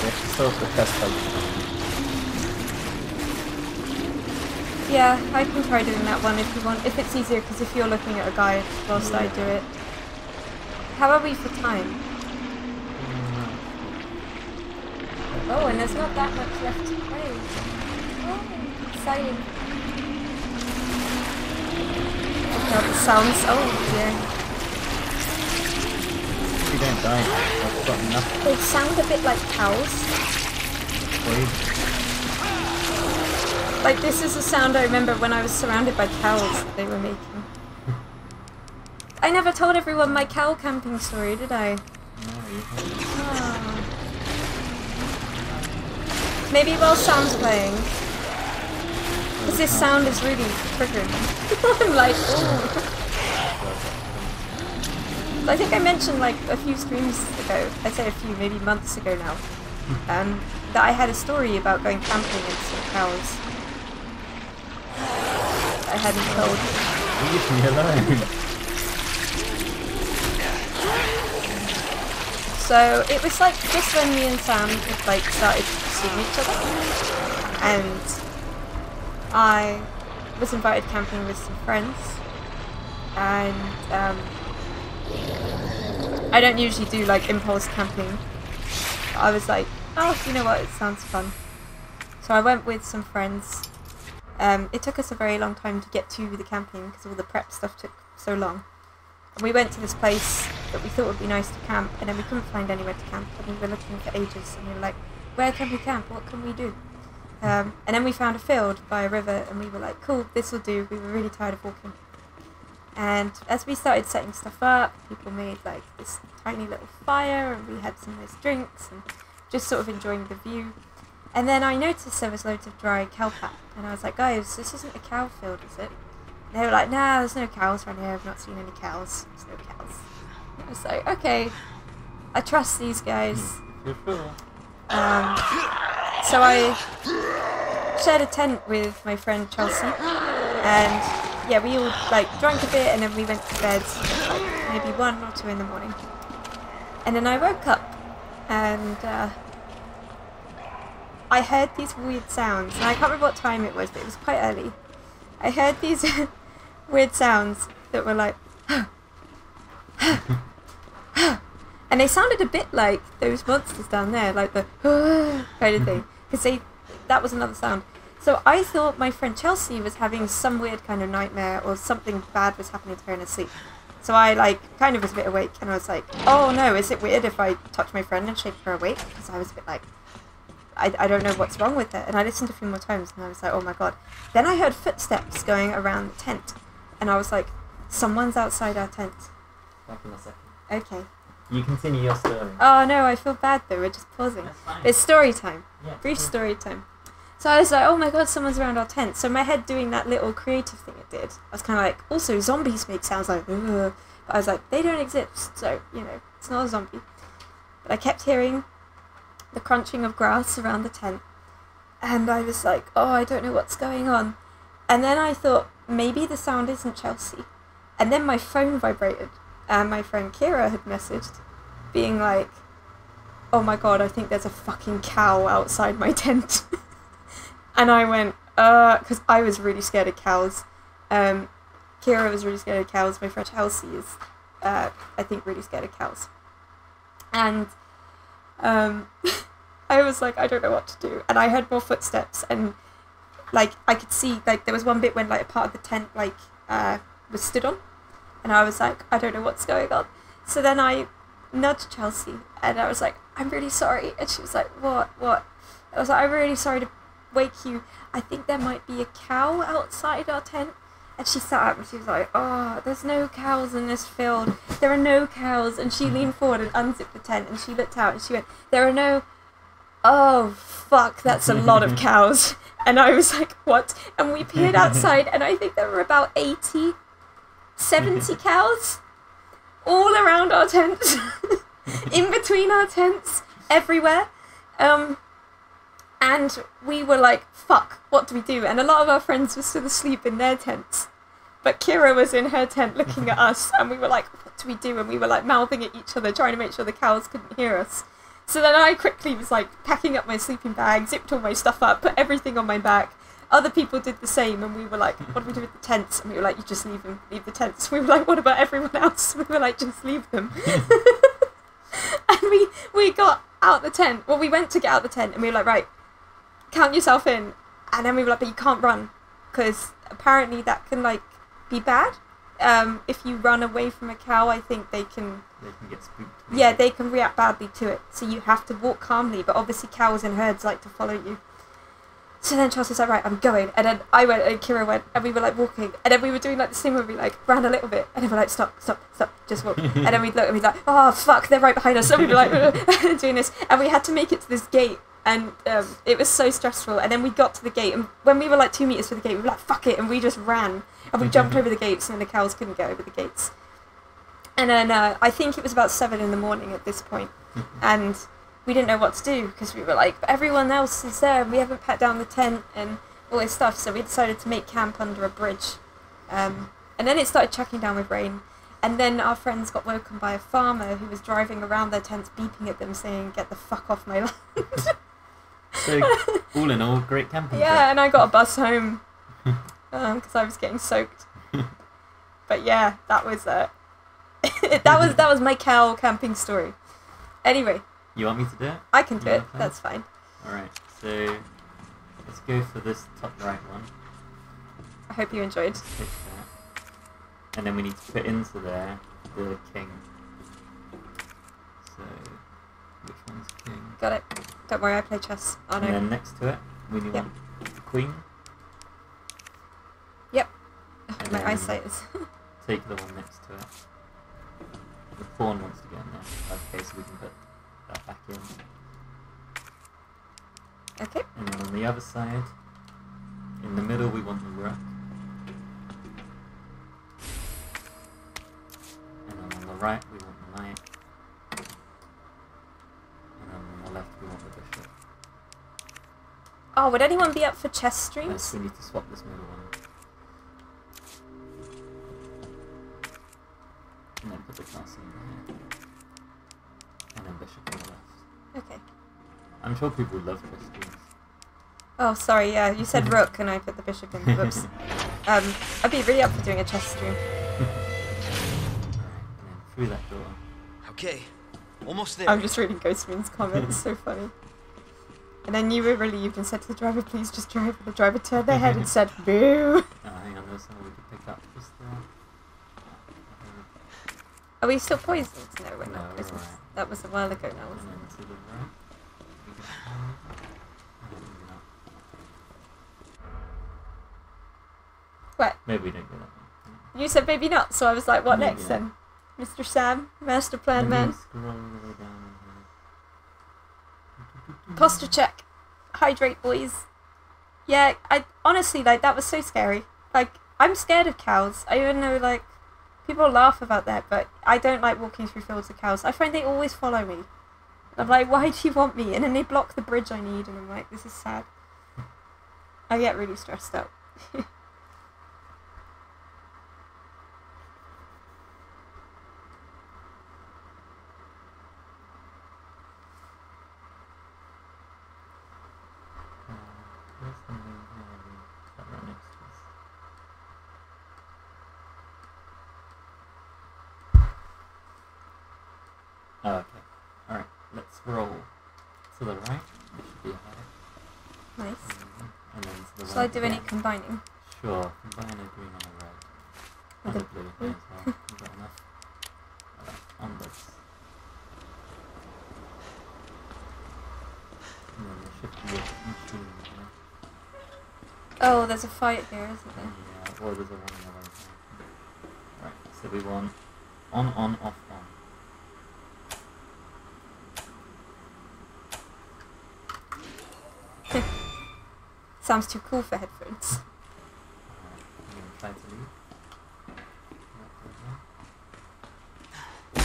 Solve the chess puzzle. Yeah, I can try doing that one if you want. If it's easier, because if you're looking at a guide whilst yeah. I do it. How are we for time? Mm. Oh, and there's not that much left to play. Oh, exciting. Look how it sounds. Oh, dear. You don't die. I've got enough. They sound a bit like cows. Please. Like this is a sound I remember when I was surrounded by cows that they were making. I never told everyone my cow camping story, did I? No, you haven't. Oh. Maybe while Sam's playing. Because this sound is really triggering. I'm like, ooh. I think I mentioned like a few streams ago, I say a few, maybe months ago now, um, that I had a story about going camping and some cows. I hadn't told. Leave me alone. So it was like just when me and Sam had like started seeing each other, and I was invited camping with some friends, and. Um, I don't usually do like impulse camping. I was like, oh, you know what, it sounds fun. So I went with some friends. Um, it took us a very long time to get to the camping because all the prep stuff took so long. And we went to this place that we thought would be nice to camp, and then we couldn't find anywhere to camp, and we were looking for ages, and we were like, where can we camp? What can we do? Um, and then we found a field by a river, and we were like, cool, this will do. We were really tired of walking. And as we started setting stuff up, people made like this tiny little fire, and we had some nice drinks and just sort of enjoying the view. And then I noticed there was loads of dry cow pap, and I was like, guys, this isn't a cow field, is it? And they were like, nah, there's no cows around here, I've not seen any cows, there's no cows. And I was like, okay, I trust these guys. Um, so I shared a tent with my friend Chelsea, and yeah, we all like drank a bit, and then we went to bed like, maybe one or two in the morning. And then I woke up, and uh, I heard these weird sounds. And I can't remember what time it was, but it was quite early. I heard these weird sounds that were like, and they sounded a bit like those monsters down there, like the kind of thing, because they—that was another sound. So I thought my friend Chelsea was having some weird kind of nightmare or something bad was happening to her in her sleep. So I like kind of was a bit awake and I was like, oh no, is it weird if I touch my friend and shake her awake? Because I was a bit like, I, I don't know what's wrong with her. And I listened a few more times and I was like, oh my god. Then I heard footsteps going around the tent and I was like, someone's outside our tent. Back in a second. Okay. You continue your story. Oh no, I feel bad though, we're just pausing. That's fine. It's story time. Yeah, brief story time. So I was like, oh my god, someone's around our tent. So my head doing that little creative thing it did. I was kind of like, also zombies make sounds like, ugh. But I was like, they don't exist. So, you know, it's not a zombie. But I kept hearing the crunching of grass around the tent. And I was like, oh, I don't know what's going on. And then I thought, maybe the sound isn't Chelsea. And then my phone vibrated. And my friend Kira had messaged, being like, oh my god, I think there's a fucking cow outside my tent. And I went, uh, because I was really scared of cows. Um, Kira was really scared of cows. My friend Chelsea is, uh, I think, really scared of cows. And um, I was like, I don't know what to do. And I heard more footsteps. And, like, I could see, like, there was one bit when, like, a part of the tent, like, uh, was stood on. And I was like, I don't know what's going on. So then I nudged Chelsea. And I was like, I'm really sorry. And she was like, what, what? I was like, I'm really sorry to wake you. I think there might be a cow outside our tent. And she sat up and she was like, oh, there's no cows in this field. There are no cows. And she leaned forward and unzipped the tent and she looked out and she went, there are no, oh, fuck, that's a lot of cows. And I was like, what? And we peered outside and I think there were about eighty, seventy cows all around our tent, in between our tents, everywhere. Um, And we were like, fuck, what do we do? And a lot of our friends were still asleep in their tents. But Kira was in her tent looking at us, and we were like, what do we do? And we were like mouthing at each other, trying to make sure the cows couldn't hear us. So then I quickly was like packing up my sleeping bag, zipped all my stuff up, put everything on my back. Other people did the same, and we were like, what do we do with the tents? And we were like, you just leave them, leave the tents. We were like, what about everyone else? We were like, just leave them. And we, we got out the tent. Well, we went to get out the tent, and we were like, right, count yourself in. And then we were like, but you can't run, because apparently that can like be bad. Um, if you run away from a cow, I think they can they can get spooked. Yeah, they can react badly to it. So you have to walk calmly, but obviously cows and herds like to follow you. So then Chelsea's like, right, I'm going. And then I went and Kira went and we were like walking. And then we were doing like the same where we like ran a little bit and then we were like, stop, stop, stop, just walk. And then we'd look and we'd like, oh fuck, they're right behind us. And we were like doing this. And we had to make it to this gate. And um, it was so stressful. And then we got to the gate. And when we were like two meters from the gate, we were like, fuck it. And we just ran. And we jumped over the gates. And then the cows couldn't get over the gates. And then uh, I think it was about seven in the morning at this point. And we didn't know what to do. Because we were like, everyone else is there. And we haven't packed down the tent and all this stuff. So we decided to make camp under a bridge. Um, and then it started chucking down with rain. And then our friends got woken by a farmer who was driving around their tents, beeping at them, saying, get the fuck off my land. So, all in all, great camping. Yeah, trip. And I got a bus home because um, I was getting soaked. But yeah, that was uh, that was that was my cow camping story. Anyway, you want me to do it? I can do you it. That's fine. All right, so let's go for this top right one. I hope you enjoyed. And then we need to put into there the king. So which one's king? Got it. Don't worry, I play chess. Oh, no. And then next to it, we need yep. one queen. Yep. And my eyesight is. Take the one next to it. The pawn wants to get in there. Okay, so we can put that back in. Okay. And then on the other side, in the middle, we want the rook. And then on the right, we want the knight. Oh, would anyone be up for chess streams? Yes, we need to swap this middle one. And then put the castle in here. And then bishop on the left. Okay. I'm sure people love chess streams. Oh, sorry, yeah, you said rook and I put the bishop in. Whoops. um, I'd be really up for doing a chess stream. Alright, and then through that door. Okay, almost there. I'm just reading Ghostman's comments, so funny. And then you were relieved and said to the driver, please just drive. The driver turned their head and said, boo. Oh, hang on, there's something we could pick up just there. Are we still poisoned? No, we're not poisoned. That was a while ago now, wasn't it? What? Maybe we don't do that. You said maybe not, so I was like, what next then? Mister Sam, Master Plan Man. Posture check. Hydrate, boys. Yeah, I honestly, like, that was so scary. Like, I'm scared of cows. I even know, like, people laugh about that, but I don't like walking through fields of cows. I find they always follow me. I'm like, why do you want me? And then they block the bridge I need, and I'm like, this is sad. I get really stressed out. Oh, okay. Alright, let's roll to the right. That should be high. Nice. And then to the Shall right I do again. any combining? Sure. Combine a green on the red. And a blue as well. Is that enough? Alright, onwards. And then there should be a machine there. Oh, there's a fight here, isn't there? Yeah, or there's a one in the way. Right, so we want on, on, off, on. Sounds too cool for headphones. Alright, I'm gonna try to leave. Oh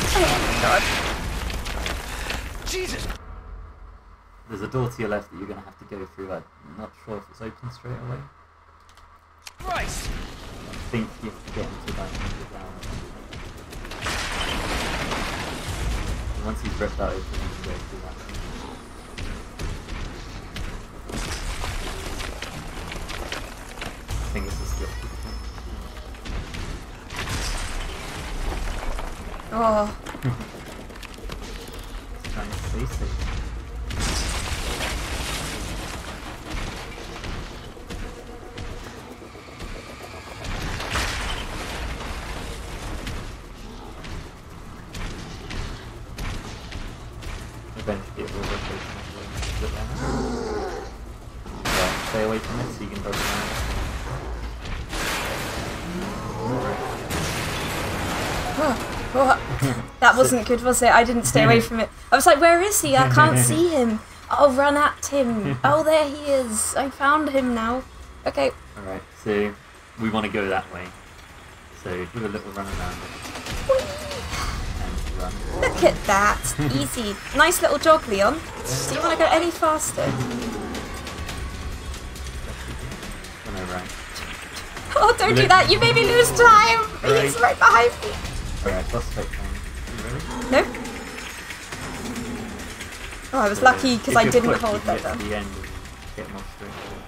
my god. Jesus! There's a door to your left that you're gonna have to go through. Like, I'm not sure if it's open straight away. Christ! I think you have to get into that down. Once he's ripped that open, you can go through that. I think it's just good. Oh. It's trying to stay safe. Eventually it will rotate. Yeah, stay away from it so you can both find it. Oh, that wasn't good, was it? I didn't stay away from it. I was like, where is he? I can't see him. I'll run at him. Oh, there he is. I found him now. Okay. Alright, so we want to go that way. So do a little run around it. Whee! And run. Look at that. Easy. Nice little jog, Leon. Do you want to go any faster? Oh, don't do that. You made me lose time. Right. He's right behind me. Alright, plus fake time. You ready? No. Oh, I was so lucky because I didn't hold that down. Get to the end and get more straightforward.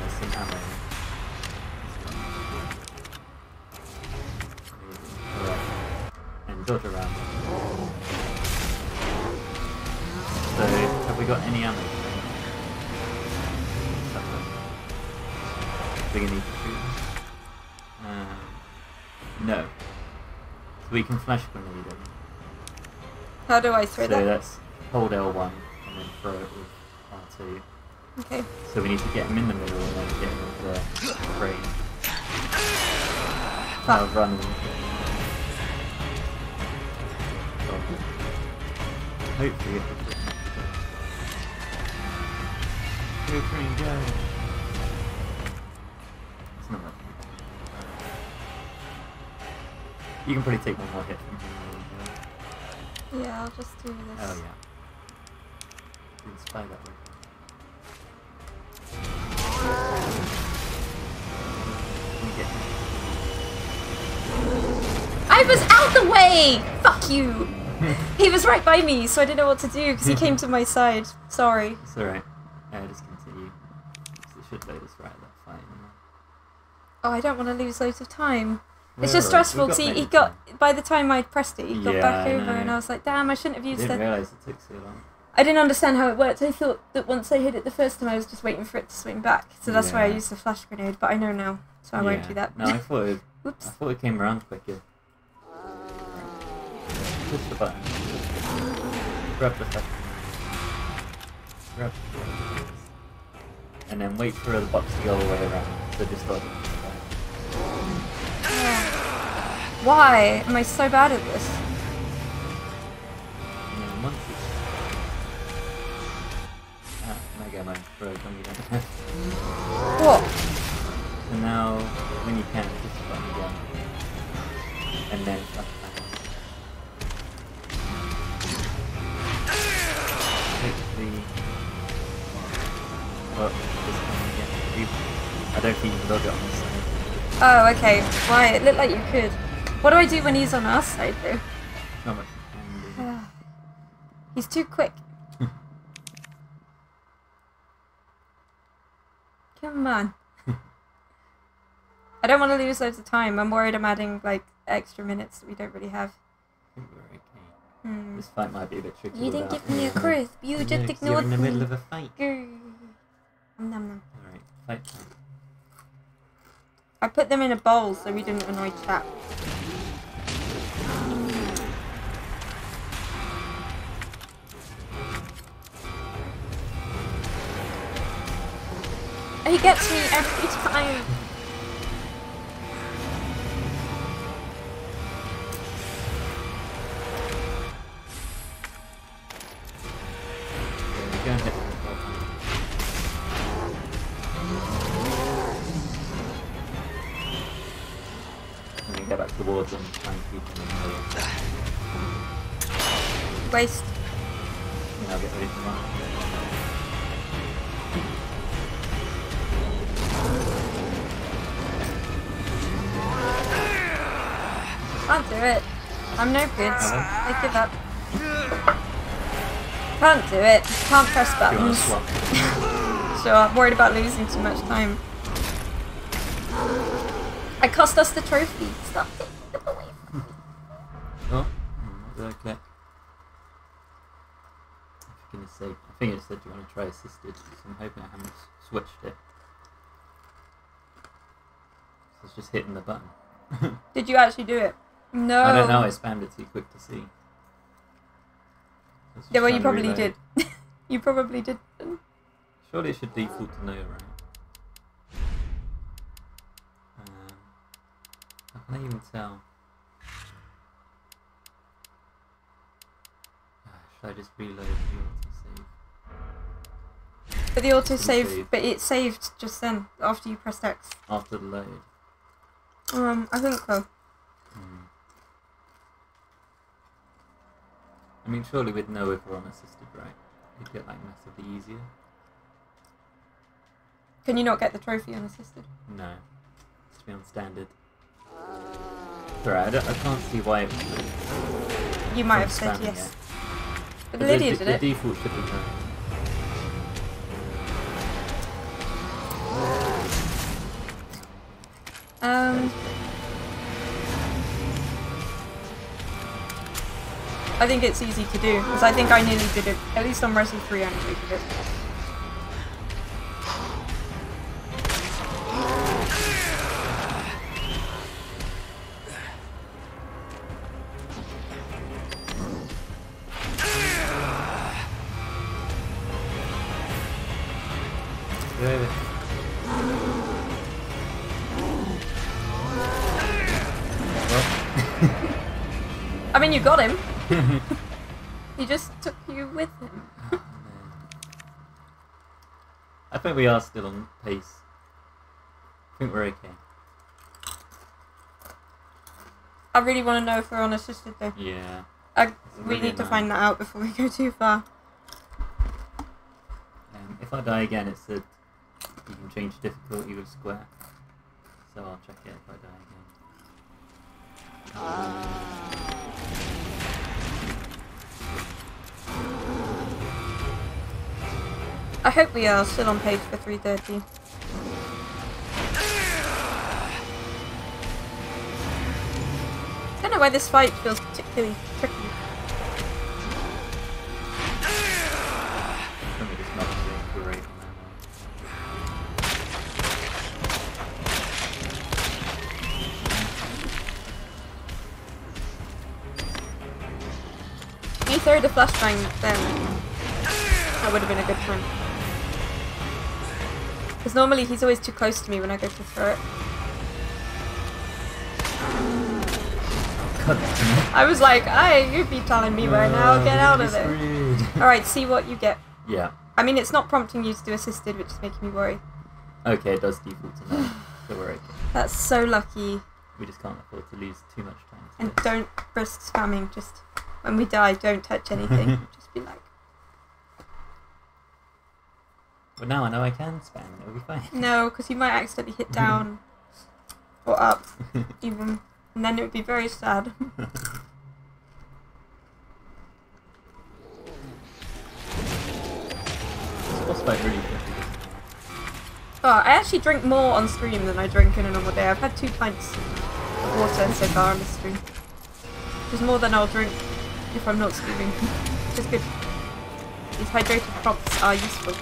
There's some ammo. Alright. And dodge around. So, have we got any ammo? We're going to need to shoot them. Um, No. So we can flash grenade them. How do I throw so that? So that's hold L one and then throw it with R two. Okay. So we need to get him in the middle and then get him with the frame. I'll run with it. Hopefully it's a good match. Go frame, go! It's not much. You can probably take one more hit from him. Yeah, I'll just do this. Oh yeah. Didn't spy that way. I was out the way! Fuck you! He was right by me, so I didn't know what to do because he came to my side. Sorry. It's alright. Yeah, just continue. It should load us right at that fight. Oh, I don't want to lose loads of time. It's just stressful because he, he got, by the time I pressed it, he got yeah, back over and I was like, damn, I shouldn't have used that. I didn't realise it took so long. I didn't understand how it worked. I thought that once I hit it the first time, I was just waiting for it to swing back. So that's yeah. why I used the flash grenade, but I know now, so I yeah. won't do that. No, I thought it, Whoops. I thought it came around quicker. Push the button. Grab the flash grenade. Grab the flash grenade. And then wait for the box to go all the way around. So just like... Why am I so bad at this? Yeah, once it's... Ah, I get my road on you then. What? So now, when you can, push the button again. And then flash back. Take the... Well, this time again. I don't think you can log it on this side. Oh, okay. Why? It looked like you could. What do I do when he's on our side, though? Not much. Uh, he's too quick. Come on. I don't want to lose loads of time. I'm worried I'm adding, like, extra minutes that we don't really have. I think we're okay. Hmm. This fight might be a bit tricky. You didn't give me a crisp. You just ignored me. You're in the middle of a fight. Nom nom. Alright, fight time. I put them in a bowl so we didn't annoy chat. He gets me every time. Towards them, trying to keep them in the waste. Yeah, I'll get rid of them. Can't do it. I'm no good. Hello? I give up. Can't do it. Can't press buttons. So I'm worried about losing too much time. I cost us the trophy. Stop taking them away from me. Oh, what did I click? I was gonna say, I think it said you want to try assisted, so I'm hoping I haven't switched it. So it's just hitting the button. Did you actually do it? No. I don't know, I spammed it too quick to see. Yeah, well, you probably did. You probably did. Surely it should default to no, right? I can't even tell. Uh, should I just reload the autosave? But the autosave, auto but it saved just then, after you pressed X. After the load. Um, I think so. Hmm. I mean, surely we'd know if we're on assisted, right? It'd get like massively easier. Can you not get the trophy unassisted? No. It's to be on standard. Alright, I, I can't see why it You might have said yes. But, but Lydia did it. The default should be no. Um... I think it's easy to do, because I think I nearly did it. At least on Resident three I nearly did it. I mean, you got him. He just took you with him. Oh, I think we are still on pace. I think we're okay. I really want to know if we're on assisted though. Yeah. I, we really need to nice. find that out before we go too far. Um, if I die again, it said you can change difficulty with square. So I'll check it if I die again. Ah. I hope we are still on page for three thirty. I don't know why this fight feels particularly tricky. me throw the flashbang then, that would have been a good time. Because normally he's always too close to me when I go to throw it. I was like, hey, you'd be telling me right now, get out of it. Alright, see what you get. Yeah. I mean, it's not prompting you to do assisted, which is making me worry. Okay, it does default to that, so we're okay. That's so lucky. We just can't afford to lose too much time. And don't risk spamming, just when we die, don't touch anything. Just be like... Well, now I know I can spam, it'll be fine. No, because you might accidentally hit down or up, even. And then it would be very sad. Oh, I actually drink more on stream than I drink in a normal day. I've had two pints of water so far on the stream. Which is more than I'll drink if I'm not streaming. Which is good. These hydrated props are useful.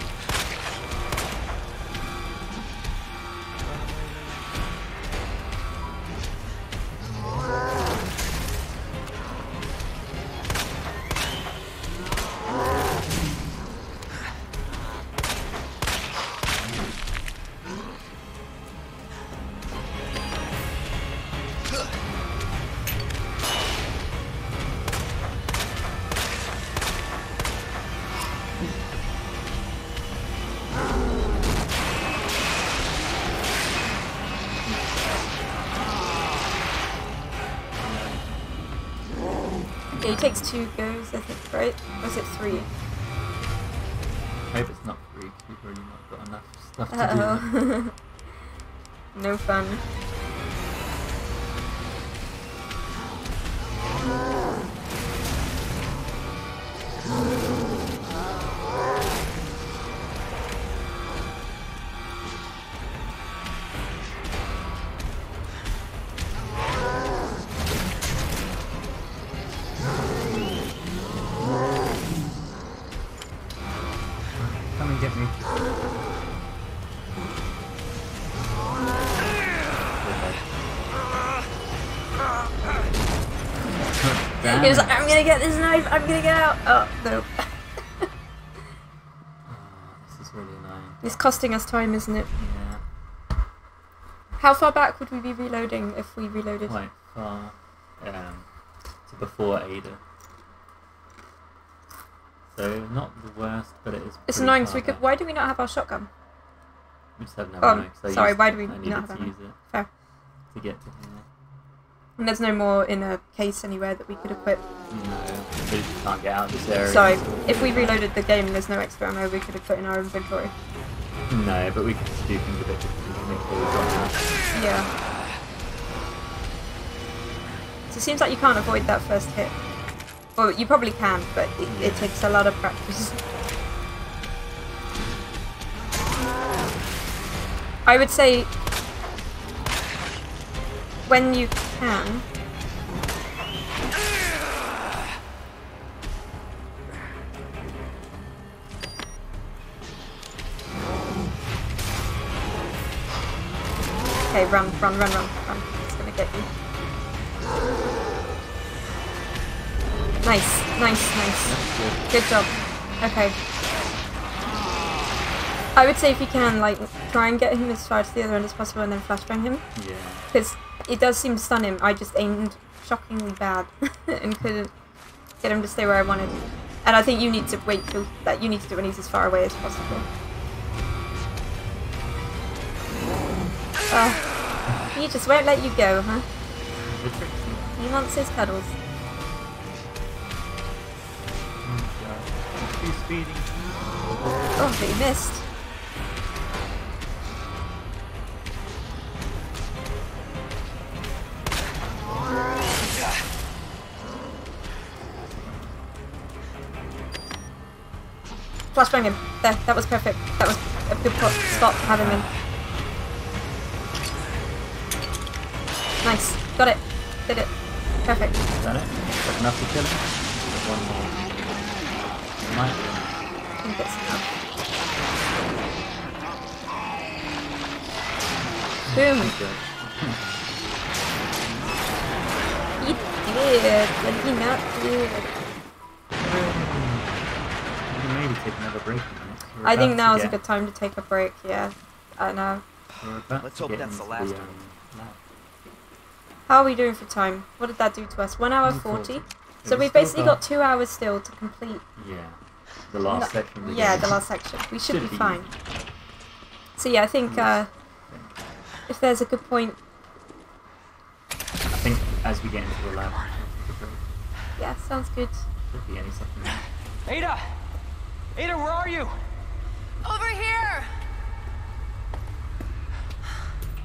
It takes two goes, I think, right? Or is it three? I hope it's not three. We've already not got enough stuff to uh-oh. do. No fun. He was like, I'm gonna get this knife, I'm gonna get out! Oh, no. This is really annoying. It's costing us time, isn't it? Yeah. How far back would we be reloading if we reloaded? Quite far. Um, to before Ada. So, not the worst, but it is. It's annoying, so we could. Why do we not have our shotgun? We just have no ammo. Oh, sorry, why do we not have ammo? I needed to use it. Fair. To get to here. And there's no more in a case anywhere that we could equip. No, we can't get out of this area. So, if we reloaded the game, there's no extra ammo we could have put in our inventory. No, but we could just do things a bit differently to make sure we've got enough. Yeah. So it seems like you can't avoid that first hit. Well, you probably can, but it, yeah. it takes a lot of practice. I would say... When you can. Okay, run, run, run, run, run. It's gonna get you. Nice, nice, nice. Good job. Okay. I would say if you can, like, try and get him as far to the other end as possible and then flashbang him. Yeah. Because it does seem to stun him. I just aimed shockingly bad and couldn't get him to stay where I wanted. And I think you need to wait till that. You need to do it when he's as far away as possible. Uh, he just won't let you go, huh? He wants his cuddles. Oh, but he missed. Flashbang him. There, that was perfect. That was a good spot to have him in. Nice. Got it. Did it. Perfect. Is that it? Got enough to kill him? One more. Might be. I think it's enough. Boom. He did, but he not did. take another break. I think now is a good time to take a break, yeah. I know. Let's hope that's the last one. How are we doing for time? What did that do to us? one hour forty? So we've basically got two hours still to complete. Yeah. The last no, section. Really yeah, the last section. We should, should be, be fine. Easy. So yeah, I think uh, if there's a good point... I think as we get into the lab... Yeah, sounds good. Should be any second. Ada! Ada, where are you? Over here!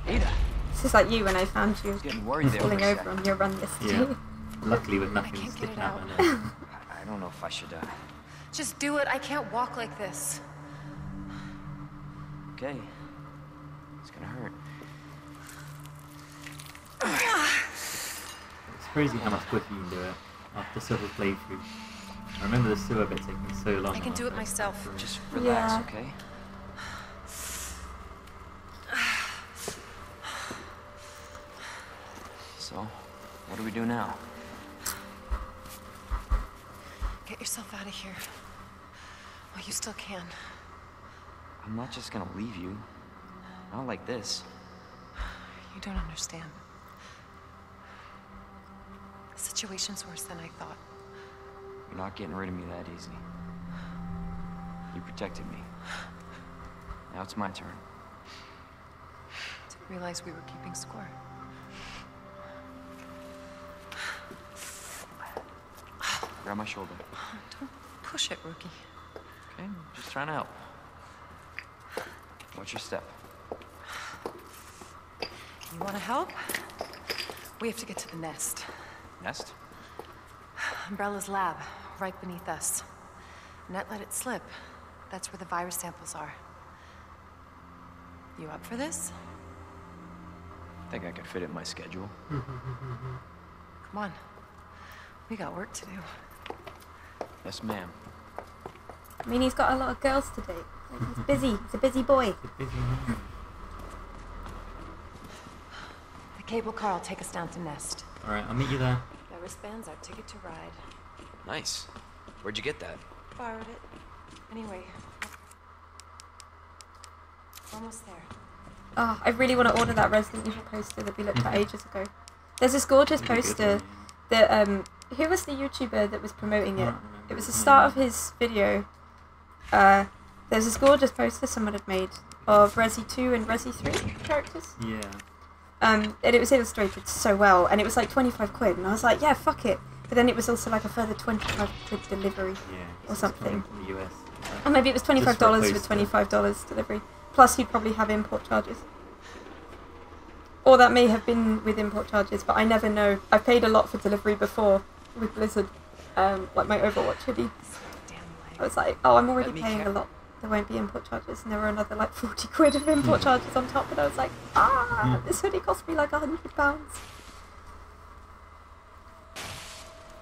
Ada! This is like you when I found you. I was getting worried there. Falling over on your run list. Yeah. Luckily with nothing sticking out. out. I don't know if I should... Uh... Just do it. I can't walk like this. Okay. It's gonna hurt. It's crazy how much quicker you can do it after several playthroughs. I remember the sewer bit taking so long. I can do it myself. Just relax, yeah. Okay? So, what do we do now? Get yourself out of here. Well, you still can. I'm not just gonna leave you. Not like this. You don't understand. The situation's worse than I thought. You're not getting rid of me that easy. You protected me. Now it's my turn. Didn't realize we were keeping score. Grab my shoulder. Oh, don't push it, rookie. Okay, I'm just trying to help. What's your step? You want to help? We have to get to the nest. Nest? Umbrella's lab, right beneath us. Annette let it slip. That's where the virus samples are. You up for this? I think I could fit it in my schedule. Come on. We got work to do. Yes, ma'am. I mean, he's got a lot of girls to date. He's busy. He's a busy boy. The cable car will take us down to Nest. All right, I'll meet you there. That wristband's our ticket to ride. Nice. Where'd you get that? Borrowed it. Anyway, almost there. Ah, oh, I really want to order that Resident Evil poster that we looked at ages ago. There's this gorgeous poster that um, who was the YouTuber that was promoting it? It was the start of his video. Uh. There's this gorgeous poster someone had made of Resi two and Resi three characters. Yeah. Um, and it was illustrated so well, and it was like twenty-five quid, and I was like, yeah, fuck it. But then it was also like a further twenty-five quid delivery yeah, or something. From the U S. Right? Or maybe it was twenty-five dollars with twenty-five dollars delivery. Plus, you'd probably have import charges. Or that may have been with import charges, but I never know. I paid a lot for delivery before with Blizzard, um, like my Overwatch hoodie. I was like, oh, I'm already paying a lot. There won't be import charges, and there were another like forty quid of import charges on top, and I was like, ah, yeah. This hoodie cost me like a hundred pounds.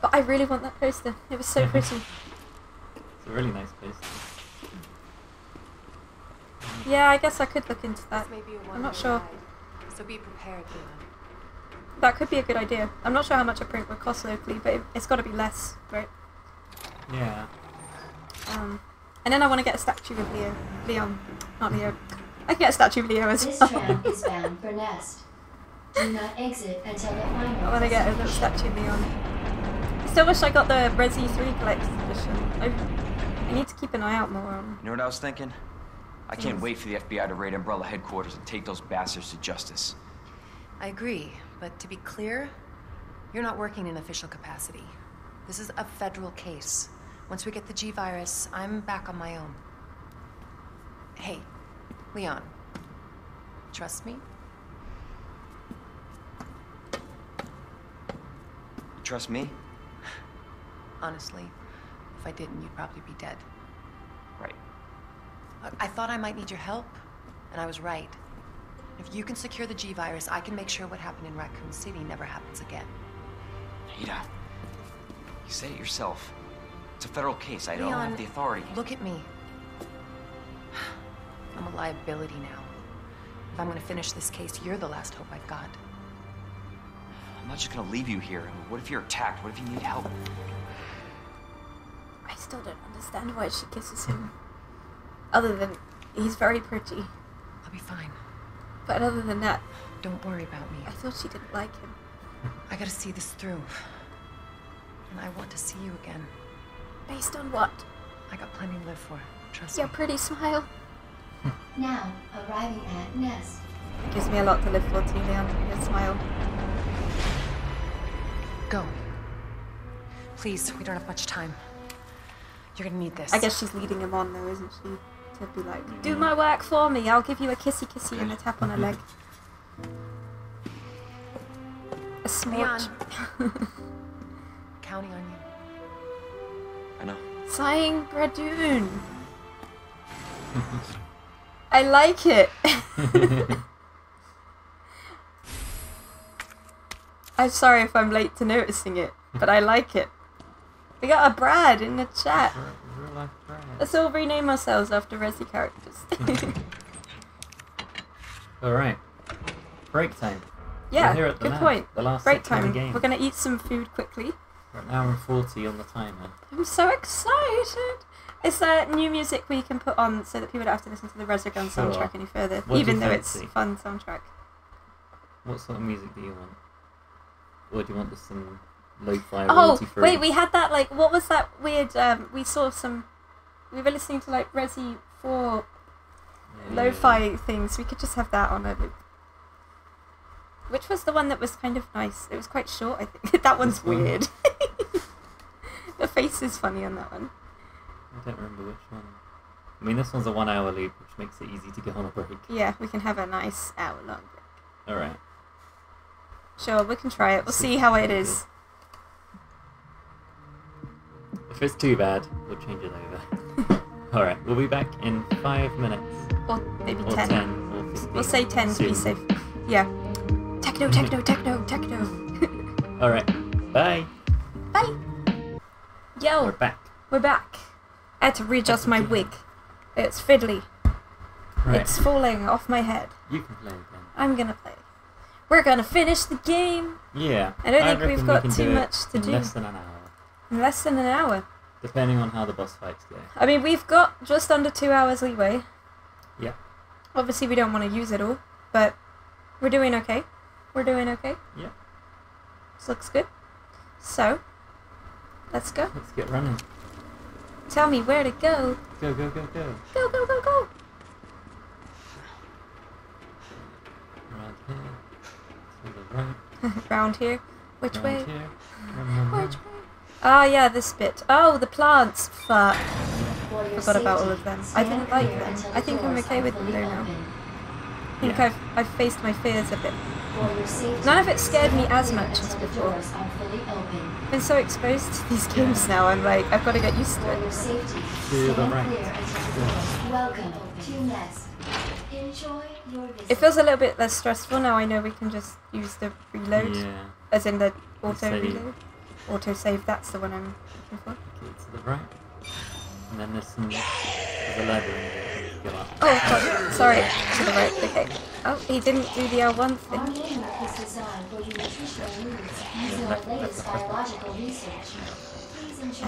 But I really want that poster. It was so pretty. It's a really nice poster. Yeah, I guess I could look into that. I'm not sure. So be prepared. That could be a good idea. I'm not sure how much a print would cost locally, but it, it's got to be less, right? Yeah. Um. And then I want to get a statue of Leo. Leon. Not Leo. I can get a statue of Leo as well. This tram is bound for Nest. Do not exit until it finalizes. I want to get a little statue of Leon. I still wish I got the Resi three Collector's Edition. I, I need to keep an eye out more on... You know what I was thinking? I can't yes. wait for the F B I to raid Umbrella headquarters and take those bastards to justice. I agree, but to be clear, you're not working in official capacity. This is a federal case. Once we get the G virus, I'm back on my own. Hey, Leon, trust me? Trust me? Honestly, if I didn't, you'd probably be dead. Right. I, I thought I might need your help, and I was right. If you can secure the G virus, I can make sure what happened in Raccoon City never happens again. Ada, you said it yourself. It's a federal case. I don't Leon, have the authority. Look at me. I'm a liability now. If I'm going to finish this case, you're the last hope I've got. I'm not just going to leave you here. What if you're attacked? What if you need help? I still don't understand why she kisses him. Other than he's very pretty. I'll be fine. But other than that... Don't worry about me. I thought she didn't like him. I gotta see this through. And I want to see you again. Based on what? I got plenty to live for. Trust me. Your pretty smile. Now, arriving at Nest. It gives me a lot to live for, too, Leon. Your smile. Go. Please, we don't have much time. You're gonna need this. I guess she's leading him on, though, isn't she? To be like, do my work for me. I'll give you a kissy kissy okay. and a tap on her leg. A smooch. Counting on you. I know. Sighing Bradoon. I like it. I'm sorry if I'm late to noticing it, but I like it. We got a Brad in the chat. Real life Brad. Let's all rename ourselves after Resi characters. Alright. Break time. Yeah, here at the good lab, point. The last break time. Game. We're going to eat some food quickly. We're at an hour and forty on the timer. I'm so excited! It's that uh, new music we can put on so that people don't have to listen to the Resogun sure. soundtrack any further, what even though it's a fun soundtrack. What sort of music do you want? Or do you want just some lo-fi royalty free? Oh, wait, we had that, like, what was that weird, um, we saw some, we were listening to, like, Resi four yeah. lo-fi things. We could just have that on a loop. Which was the one that was kind of nice. It was quite short, I think. That one's weird. The face is funny on that one. I don't remember which one. I mean, this one's a one hour loop, which makes it easy to get on a break. Yeah, we can have a nice hour long break. Alright. Sure, we can try it. We'll see how it is. If it's too bad, we'll change it over. Alright, we'll be back in five minutes. Or maybe or ten. ten or we'll say ten soon. To be safe. Yeah. Techno, techno, techno, techno. Alright. Bye. Bye. Yo. We're back. We're back. I had to readjust my wig. It's fiddly. Right. It's falling off my head. You can play again. I'm gonna play. We're gonna finish the game. Yeah. I don't I think we've got we too much to in do. Less than an hour. In less than an hour. Depending on how the boss fights go. I mean, we've got just under two hours leeway. Yeah. Obviously, we don't want to use it all, but we're doing okay. We're doing okay. Yeah. This looks good. So, let's go. Let's get running. Tell me where to go. Go, go, go, go. Go, go, go, go. Around here. To the right. Round here. Which Round way? Here. Round Which way? Ah, oh, yeah, this bit. Oh, the plants. Fuck. I forgot about all of them. I didn't like them. I think I'm okay with them though now. I think yeah. I've, I've faced my fears a bit. None of it scared me as much as before. I've been so exposed to these games now, I'm like, I've got to get used to it. To the right. Welcome to Nest. Enjoy your visit. It feels a little bit less stressful now. I know we can just use the reload, yeah. as in the auto-reload. Auto-save, that's the one I'm looking for. Okay, to the right. And then there's some... there's a ladder. Oh, God. Sorry. To the right. Okay. Oh, he didn't do the L one thing.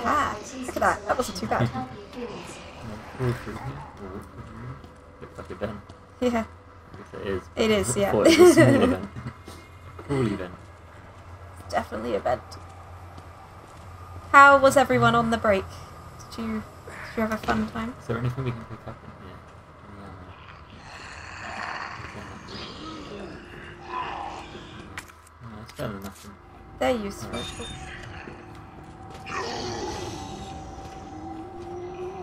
Ah, look at that. That wasn't too bad. Looks like a vent. Yeah. It is. It is, yeah. It's a small event. Cool event. It's definitely a vent. How was everyone on the break? Did you, did you have a fun time? Is there anything we can pick up? Nothing. They're useful. Alright,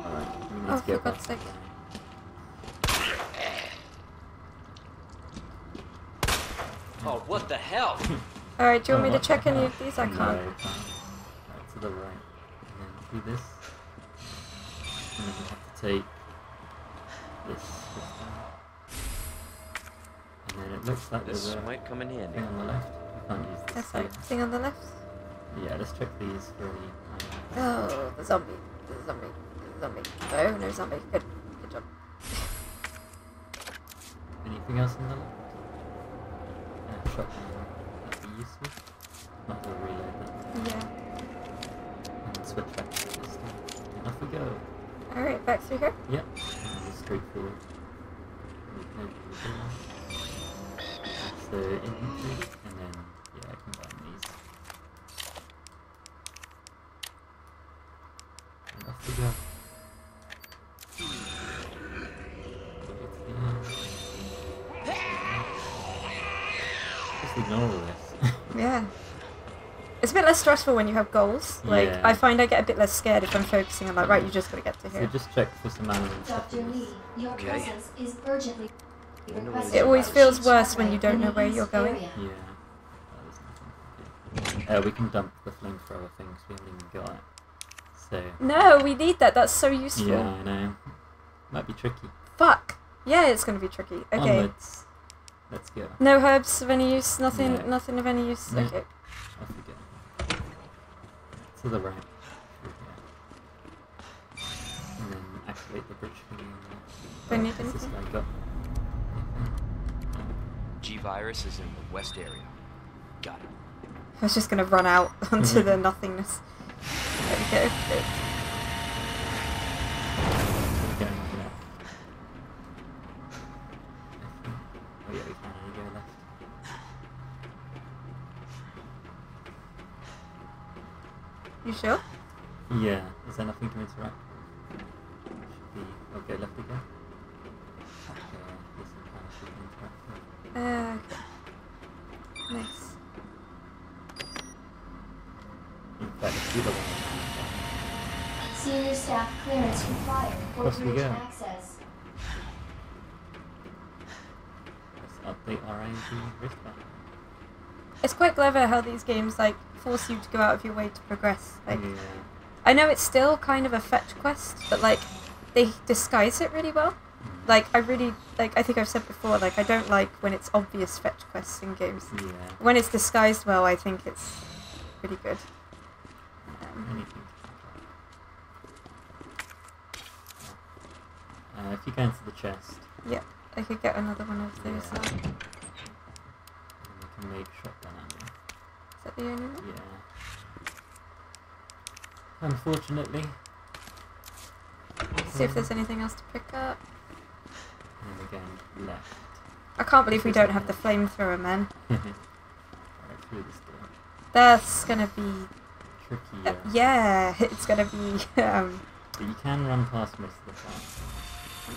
Alright we need oh, to get back. Sake. Oh, what the hell? Alright, do you want oh, me to check any of these? I can't. No, I can't. Right, to the right. And then do this. And then we have to take this. this and then it looks like this there's might come in here thing on the left. That's right. Thing on the left? Yeah, let's check these for the... Um, oh, the zombie. The zombie. The zombie. Oh, no zombie. Good. Good job. Anything else on the left? Uh, shotgun. That'd be useful. Might as well reload that. Yeah. And switch back to this thing. Enough. go. Alright, back through here? Yep. Uh, straight forward. That's the infantry, and then, yeah, I can combine these. And off we go. Just ignore this. Yeah. It's a bit less stressful when you have goals. Like, yeah. I find I get a bit less scared if I'm focusing on, like, right, you just gotta get to here. So just check for some animals and stuff. Doctor Lee, your presence is urgently requested. It always feels worse when you don't know where you're going. Yeah. Uh, we can dump the flamethrower thing because we haven't even got it. So. No, we need that. That's so useful. Yeah, I know. Might be tricky. Fuck. Yeah, it's gonna be tricky. Okay. Onwards. Let's go. No herbs of any use. Nothing. No. Nothing of any use. No. Okay. Off we go. To the right. Yeah. And then activate the bridge thing. Oh, need anything? Like G-Virus is in the west area. Got it. I was just going to run out onto the nothingness. There we go. There we go. Oh yeah, we can only go left. You sure? Yeah. Is there nothing to interact with? Should be... Okay, left again. Okay, there's some kind of thing to interact with. Uh, okay. Nice. In fact, it's the other one. Senior staff clearance required for bridge access. Let's update our R N G wristband. It's quite clever how these games, like, force you to go out of your way to progress. Like, yeah. I know it's still kind of a fetch quest, but, like, they disguise it really well. Mm. Like, I really, like, I think I've said before, like, I don't like when it's obvious fetch quests in games. Yeah. When it's disguised well, I think it's pretty good. Um, uh, if you go into the chest. Yeah, I could get another one of those. Yeah. Now. And we can make shotgun ammo. Is that the only one? Yeah. Unfortunately. Let's see if there's anything else to pick up. And again, left. I can't believe we don't have the flamethrower, man. Right through this door. That's gonna be... tricky. Uh, yeah, it's gonna be... Um... But you can run past most of the time.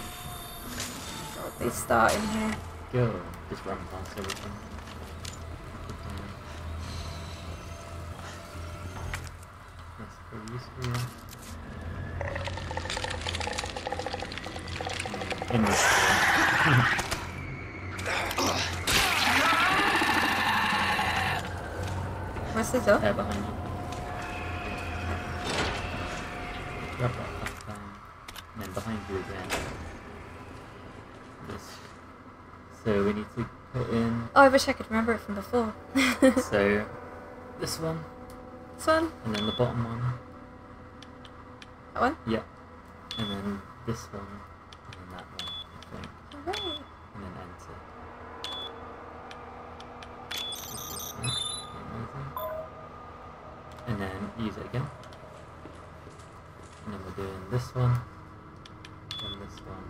God, they start in here. Go. Just run past everything. In this What's this door? There behind you. Grab that last time. And then behind you again. This. So we need to put in... Oh, I wish I could remember it from before. So, this one. This one? And then the bottom one. That one? Yeah. And then this one, and then that one, I think. Alright. And then enter. And then use it again. And then we're doing this one, then this one,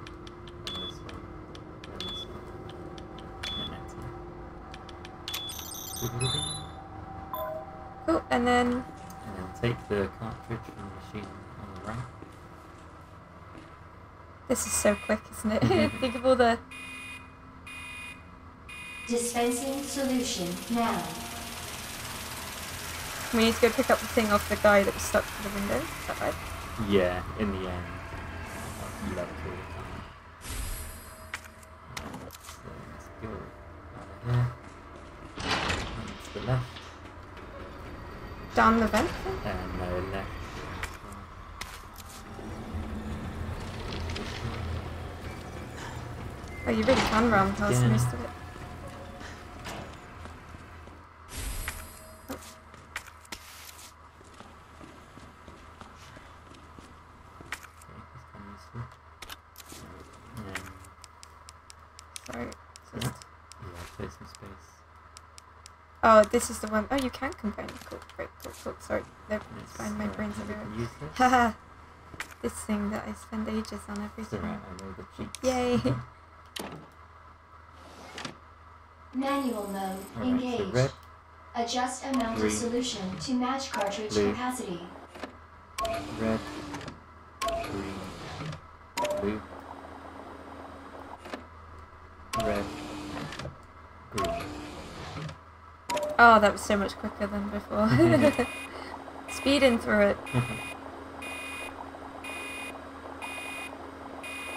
then this one, then this one, and then enter. Cool, and then... And then take the cartridge from the machine. Right. This is so quick, isn't it? Think of all the... Dispensing solution now. We need to go pick up the thing off the guy that was stuck to the window, is that right? Yeah, in the end. You love it all the time. Let's, uh, let's go over here. And to the left. Down the vent thing? And uh, no, left. Oh, you really can run past most of it. Oh. Okay, yeah. Sorry, just... Yeah, place some space. Oh, this is the one... Oh, you can combine. Cool, great, cool, cool. Sorry, no, it's fine, my brain's everywhere. Haha. this thing that I spend ages on every time. Right, I know the cheats. Yay! Manual mode, right, engage. So adjust amount green. Of solution to match cartridge blue. Capacity. Red, green, blue, red, green. Oh, that was so much quicker than before. Speeding through it.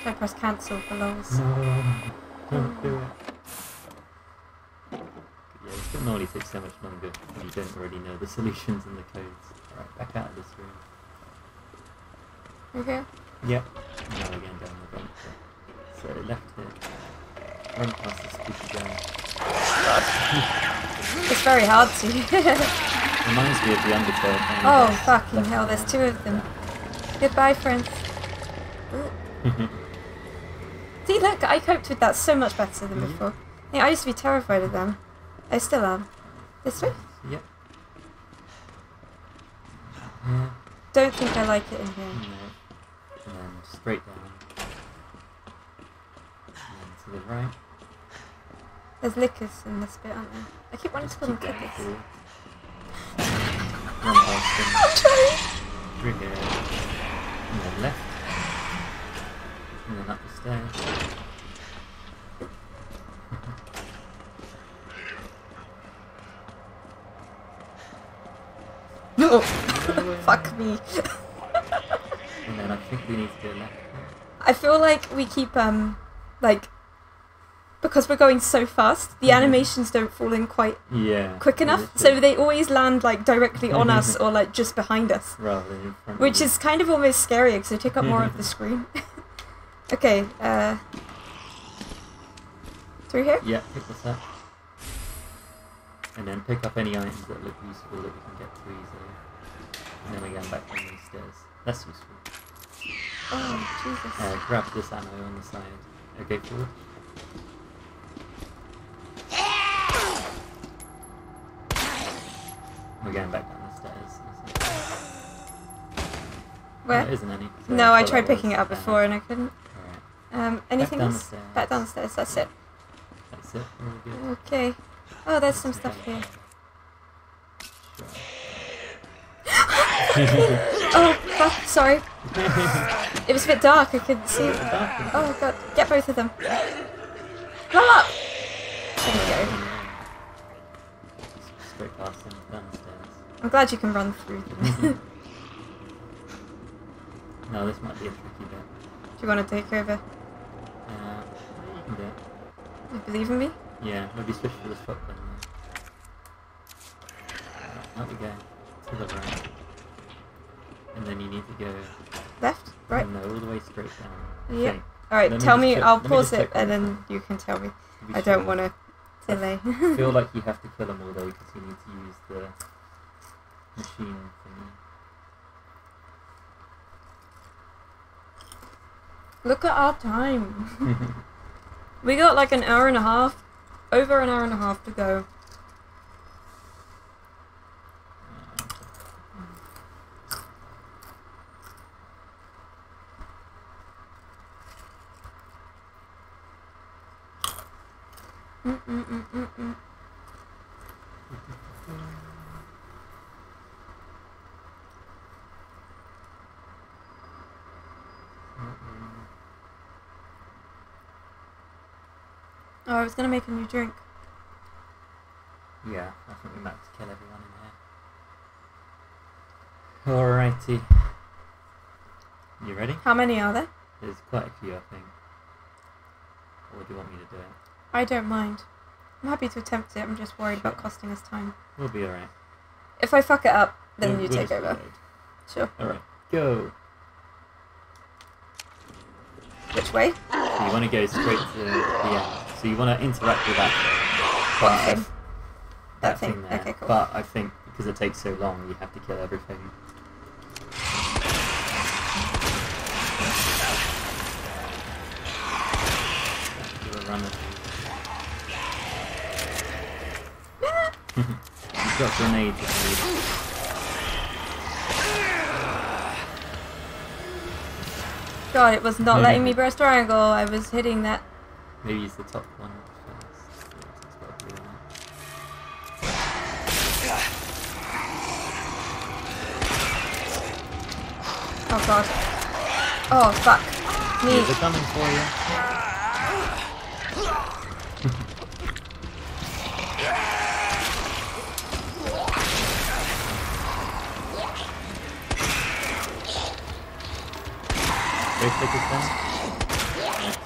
I press cancel for lols. No, don't do it. Yeah, this could normally take so much longer when you don't already know the solutions and the codes. Alright, back out of this room. We're here? Yep. Now we're going down the vent. So left here. Run past the spooky down. It's very hard to. Reminds me of the Undertale. Oh, fucking hell, there's two of them. Yeah. Goodbye, friends. See, look, I coped with that so much better than mm-hmm. before. Yeah, I used to be terrified of them. I still am. This way? Yep. Yeah. Don't think I like it in here. No. Um, straight down. And to the right. There's lickers in this bit, aren't there? I keep wanting Just to call them lickers. I'm trying! Through here. And then left. And then up the stairs. No! Fuck me. And then I think we need to go left. I feel like we keep, um, like, because we're going so fast, the mm-hmm. animations don't fall in quite yeah, quick enough, so they always land, like, directly on us or, like, just behind us. Rather than in front Which of is kind of almost scary, because they take up more of the screen. Okay, uh... through here? Yeah, pick this up. And then pick up any items that look useful that we can get through easily. And then we're going back down these stairs. That's useful. Oh, Jesus. Uh, grab this ammo on the side. Okay, cool. We're going back down the stairs. Where? Uh, there isn't any. So no, I, I tried picking it up before ammo. And I couldn't. Um, anything Back else? Back downstairs, that's it. That's it, really good. Okay. Oh, there's some stuff here. Oh, fuck, sorry. It was a bit dark, I couldn't see. Oh, God, get both of them. Come up! There we go. Straight past them, downstairs. I'm glad you can run through them. No, this might be a tricky bit. Do you want to take over? Uh, yeah. You believe in me? Yeah, maybe switch for the shotgun. Right, up we go. To the right. And then you need to go... Left? Right? No, all the way straight down. Yeah. Okay. Alright, tell me, I'll pause it and then you can tell me. I don't want to delay. I feel like you have to kill them all though because you need to use the machine thingy. Look at our time. We got like an hour and a half, over an hour and a half to go. Mm mm mm mm mm. Oh, I was gonna make a new drink. Yeah, I think we might have to kill everyone in here. Alrighty. You ready? How many are there? There's quite a few, I think. Or do you want me to do it? I don't mind. I'm happy to attempt it, I'm just worried sure. about costing us time. We'll be alright. If I fuck it up, then we'll, you we'll take over. Sure. Alright, go! Which way? So you want to go straight to the end. So you want to interact with that button, okay. that, that thing, thing there, okay, cool. But I think because it takes so long, you have to kill everything. You've got grenades. God, it was not Maybe. letting me burst triangle. I was hitting that. Maybe use the top one. Oh God. Oh fuck. Me. They're coming for you. Those stickers down.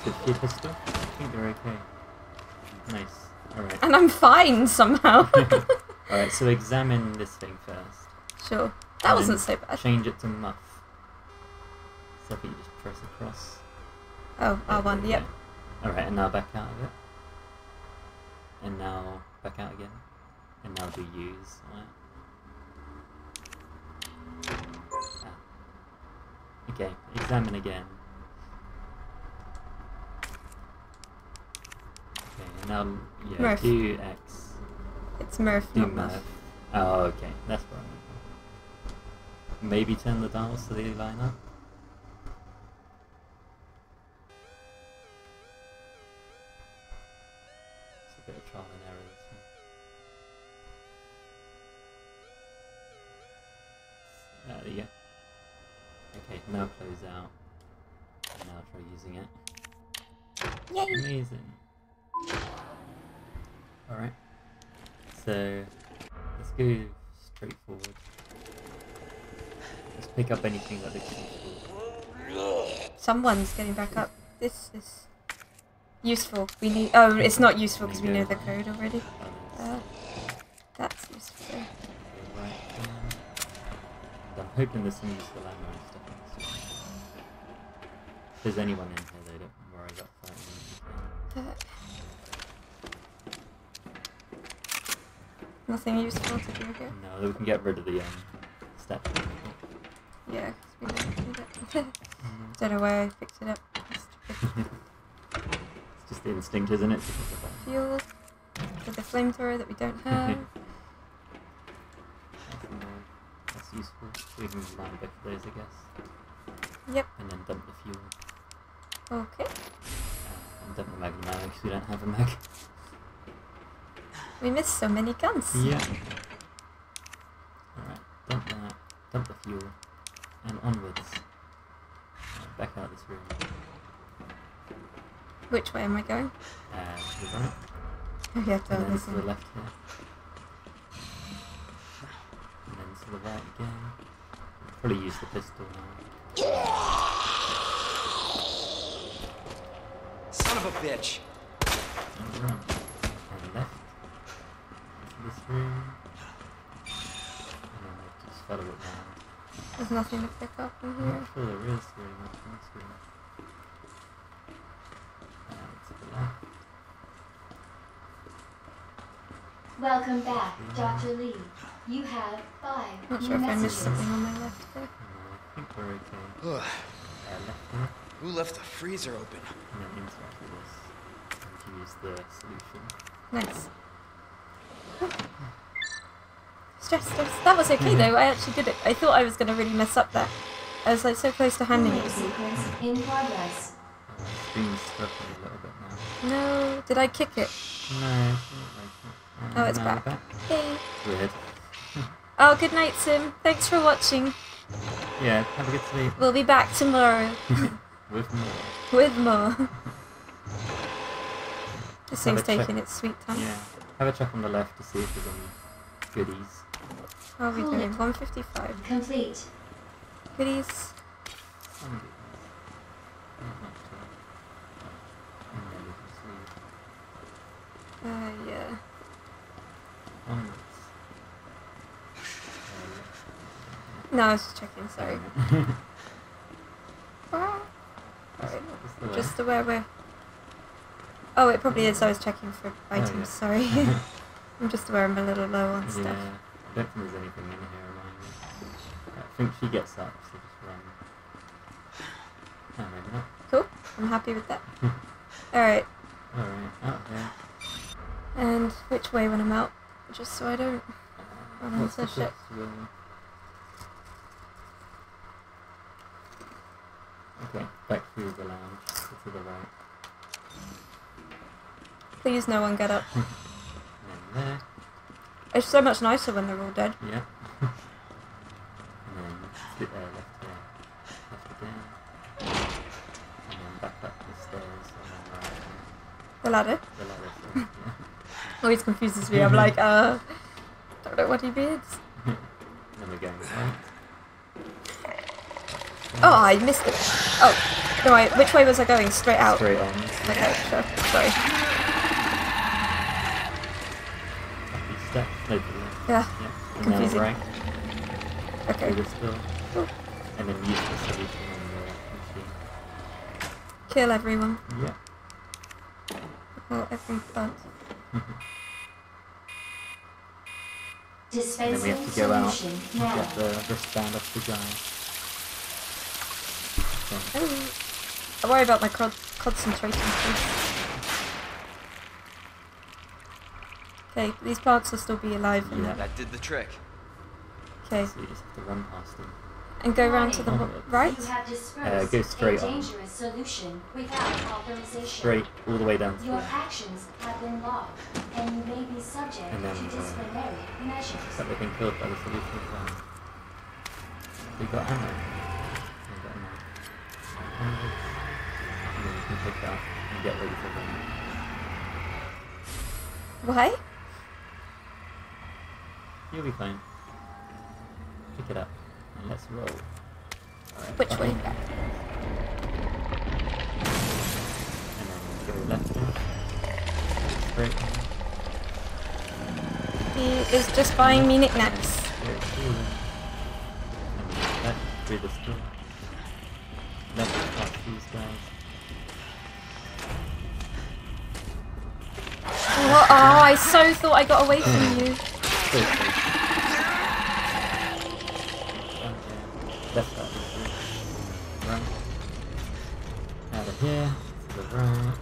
Fifty pistol. I think they're okay. Nice. Alright. And I'm fine somehow. Alright, so examine this thing first. Sure. That and wasn't so bad. Change it to muff. So I think you just press across. Oh, R one, okay. Yep. Alright, and now back out of it. And now back out again. And now do use on it. Ah. Okay, examine again. Okay, and now, yeah, Murph. do X. It's Murph, do not Murph. Murph. Oh, okay, that's right. Maybe turn the dials so they line up. Amazing. Alright. So, let's go straight forward. Let's pick up anything that looks useful. Someone's getting back up. This is useful. We need. Oh, it's not useful because we know the code already. Uh, that's useful. Okay, right and I'm hoping there's some useful ammo and stuff. So, if there's anyone in here, they don't worry about fighting. Nothing useful to do here? No, we can get rid of the um, statue. Yeah, because we don't need it. Don't know why I picked it up. It's just the instinct, isn't it? Fuel for the flamethrower that we don't have. That's, more, that's useful. We can line both of those, I guess. Yep. And then dump the fuel. Okay. Dump the mag now because we don't have a mag. We missed so many guns. Yeah. Alright, dump that, dump the fuel, and onwards. Right, back out of this room. Which way am I going? Uh, to the right. Oh yeah, to, and then to the left here. And then to the right again. Probably use the pistol now. Son of a bitch! Alright. And left. This room. And then I just follow it down. There's nothing to pick up in here. I'm not sure there is very much in this room. Alright, to the left. Welcome back, yeah. Doctor Lee. You have five messages. Not sure if I missed something on my left there. No, I think we're okay. Uh, left here. Who left the freezer open? No, interact with this. And use the solution. Nice. Stress, stress. That was okay though. I actually did it. I thought I was going to really mess up that. I was like so close to handing it to you. In progress. It's been stuck a little bit now. No, did I kick it? No, it's not like it. Oh, it's back. back. Hey. Weird. Oh, good night, Sim. Thanks for watching. Yeah, have a good sleep. We'll be back tomorrow. With more. With more. This thing's taking its sweet time. Yeah. Have a check on the left to see if there's any goodies. What are we doing? one fifty-five. Complete. Goodies. Some goodies. Not much to it. Uh, yeah. Onwards. No, I was just checking, sorry. Right. Just the where we're... Oh, it probably is. I was checking for items, oh, yeah. Sorry. I'm just aware I'm a little low on yeah, stuff. Yeah, I don't think there's anything in here around me. I think she gets up, so just run. No, maybe not. Cool. I'm happy with that. Alright. Alright, out there. And which way when I'm out? Just so I don't run uh, into shit. Okay, back to the land, to the right. Please no one get up. And there. It's so much nicer when they're all dead. Yeah. And then uh, left here, left again. And then back up the stairs and then right. The ladder? The ladder stairs, yeah. Always confuses me, I'm like, uh, don't know what he bids. And again, right. Oh, I missed it. Oh, no, I, which way was I going? Straight out? Straight on. Okay, sure. Sorry. Yeah. Yeah. Confusing. Right. Okay. Oh. And then use the solution on the machine. Kill everyone. Yeah. Well, every plant. And then we have to go out and yeah. get the wristband off the guy. Oh, I worry about my co concentration, please. Okay, these plants will still be alive. Yeah, there. That did the trick. Okay. So you just have to run past them. And go round to the right? Uh, go straight on. Straight all the way down to the left. And then, uh, so they've been killed by the solution as well. We got ammo. And then you can take that and get ready for them. Why? You'll be fine. Pick it up and let's roll. Right, which way? Back. And then go left in. Straight in. He is just buying me knickknacks. And then left through the store. Let's attack these guys. What? Oh, I so thought I got away from you. Left out this way. Right. Out of here. To the right.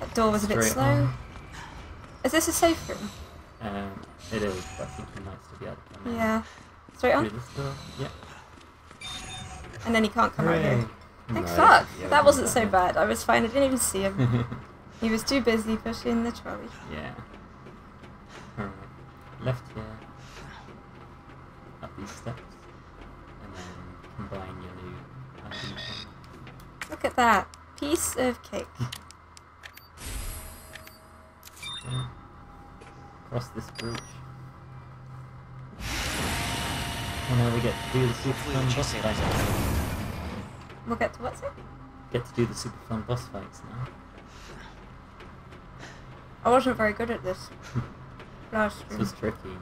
That door was a bit slow. On. Is this a safe room? Um, it is, but I think it's nice to be out of there. Yeah. Straight on? Through this door. Yeah. And then he can't come right here. Thank no, fuck! Yeah, that wasn't so bad. I was fine. I didn't even see him. He was too busy pushing the trolley. Yeah. All right. Left here. Up these steps. And then combine your new items. Look at that. Piece of cake. Yeah. Cross this bridge. And now we get to do the super fun boss fights. We'll get to what, sir? Get to do the super fun boss fights now. I wasn't very good at this last room. This was tricky.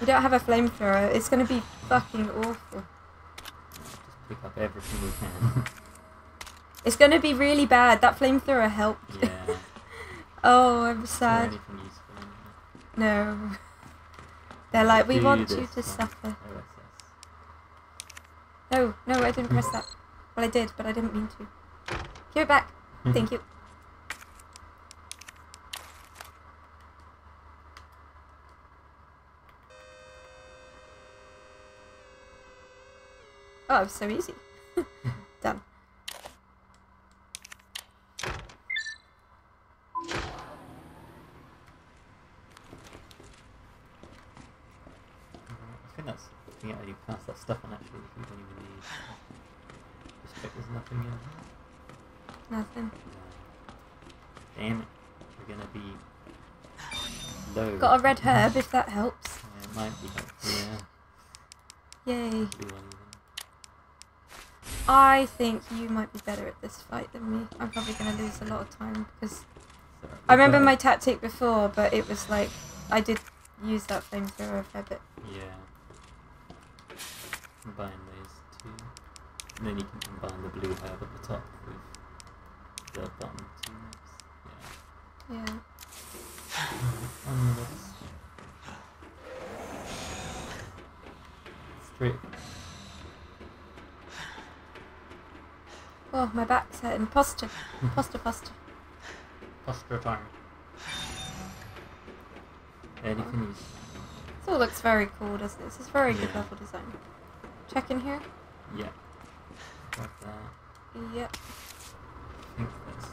We don't have a flamethrower. It's going to be fucking awful. Just pick up everything we can. It's going to be really bad. That flamethrower helped. Yeah. Oh, I'm sad. Is there anything useful in here? No. They're like, we want you to suffer. No, no, I didn't press that. Well, I did, but I didn't mean to. Give it back. Thank you. Oh, it was so easy. Done. Yeah, you pass that stuff on actually if you don't even need. Just check there's nothing in here. Nothing. No. Damn it. We're gonna be low. Got a red herb if that helps. Yeah, it might be helpful, yeah. Yay. I think you might be better at this fight than me. I'm probably gonna lose a lot of time because Sorry, I remember my tactic before, but it was like I did use that flamethrower a fair bit. Yeah. Combine those two, and then you can combine the blue herb at the top with the bottom two maps. Yeah. Yeah. And straight. Oh, my back's hurting. Posture. Posture, posture. Posture time. Anything useful. This all looks very cool, doesn't it? This is very yeah. good level design. Check in here? Yeah. like that. Yep. I think that's it.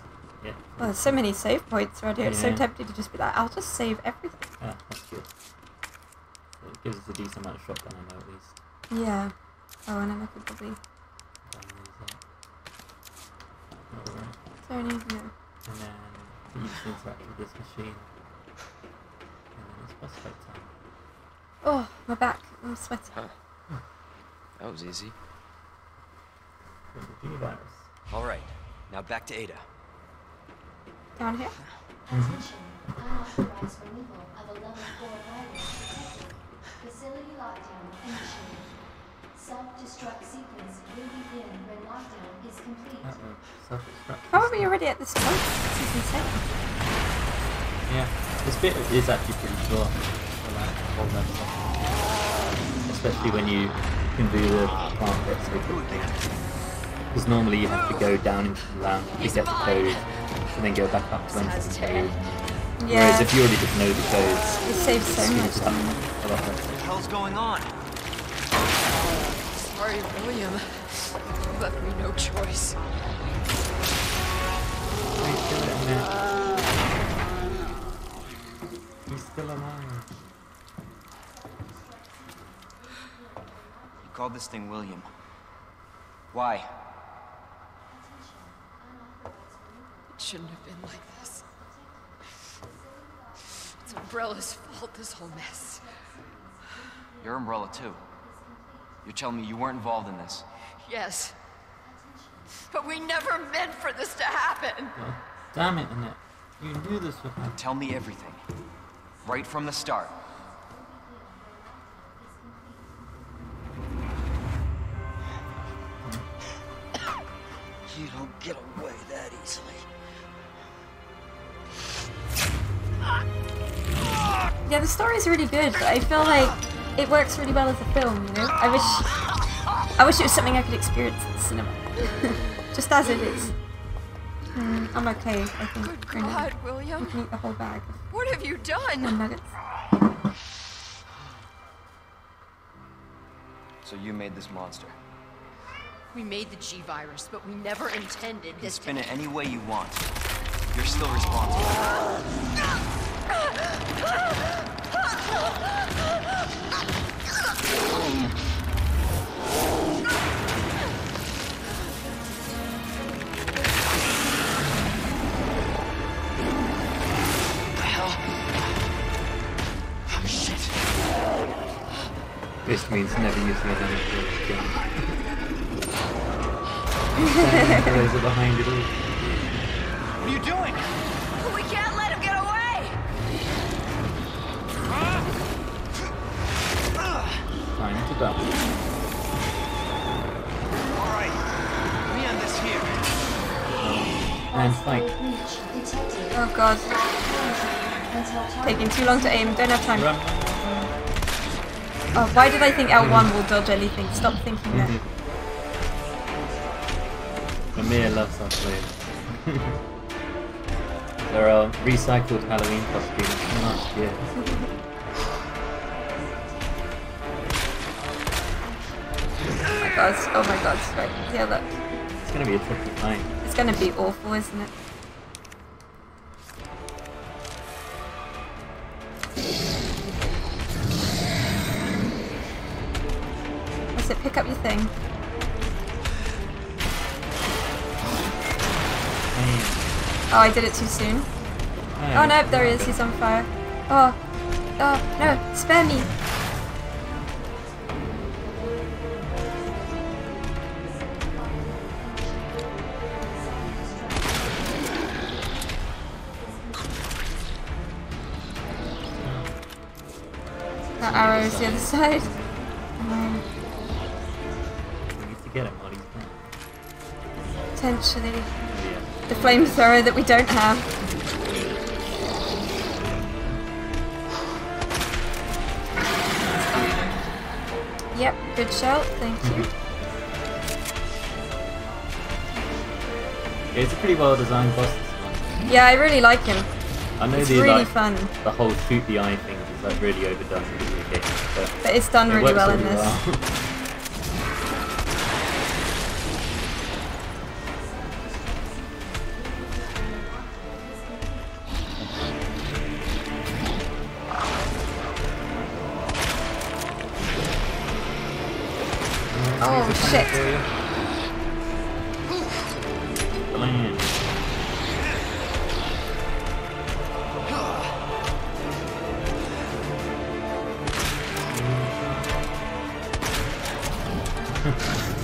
Well, there's so many save points right here. Yeah. It's so tempting to just be like, I'll just save everything. Ah, that's good. So it gives us a decent amount of shotgun ammo at least. Yeah. Oh, and then I could probably... Is there anything there? And then you just interact with this machine. And then it's boss fight time. Oh, my back. I'm sweating. Huh. Huh. That was easy. There's a G-Virus. Alright, now back to Ada. Down here? Attention, unauthorized removal of a level four virus. Facility lockdown initiated. Self-destruct sequence will begin when lockdown is complete. Uh-oh. Self-destruct. How are we already at this point? This is insane. Yeah, this bit is actually pretty short. Especially when you can do the plant pretty quickly. Because normally you have to go down into the land to get the code, and then go back up to enter the code. Yeah. Whereas if you already just know the codes, it saves so much time. What the hell's going on? Sorry, William. You left me no choice. He's still alive. He's still alive. You called this thing William. Why? It shouldn't have been like this. It's Umbrella's fault, this whole mess. You're Umbrella, too. You're telling me you weren't involved in this? Yes. But we never meant for this to happen! Well, damn it, Annette. You knew this would happen. Tell me everything. Right from the start. You don't get away that easily. Yeah, the story's really good, but I feel like... it works really well as a film, you know? I wish... I wish it was something I could experience in cinema. Just as it is. Mm, I'm okay, I think. Good right God, now. William! I eat the whole bag. What have you done? One nuggets. So you made this monster? We made the G-Virus, but we never intended you this... spin it any way you want. You're still responsible. This means never using it again. Those are behind it all. What are you doing? We can't let him get away! Time to die. Alright, we end this here. Um, and fight. Oh god. Taking too long to aim, don't have time. Run. Oh, why did I think L one will dodge anything? Stop thinking that. Amir loves us, please. There are recycled Halloween costumes from last year. Oh my god, oh my god, right. Yeah, look. It's gonna be a tricky fight. It's gonna be awful, isn't it? Pick up your thing. Oh, I did it too soon. Oh, oh no, there he is. He's on fire. Oh, oh no! Spare me. That arrow is the other side. Potentially. The flamethrower that we don't have. Yep, good shout, thank you. Yeah, it's a pretty well designed boss this one. Yeah, I really like him. I know it's the, really like, fun. The whole shoot the eye thing is like really overdone in the game. But, but it's done it really well in this. Well. noise is coming for you. Come in.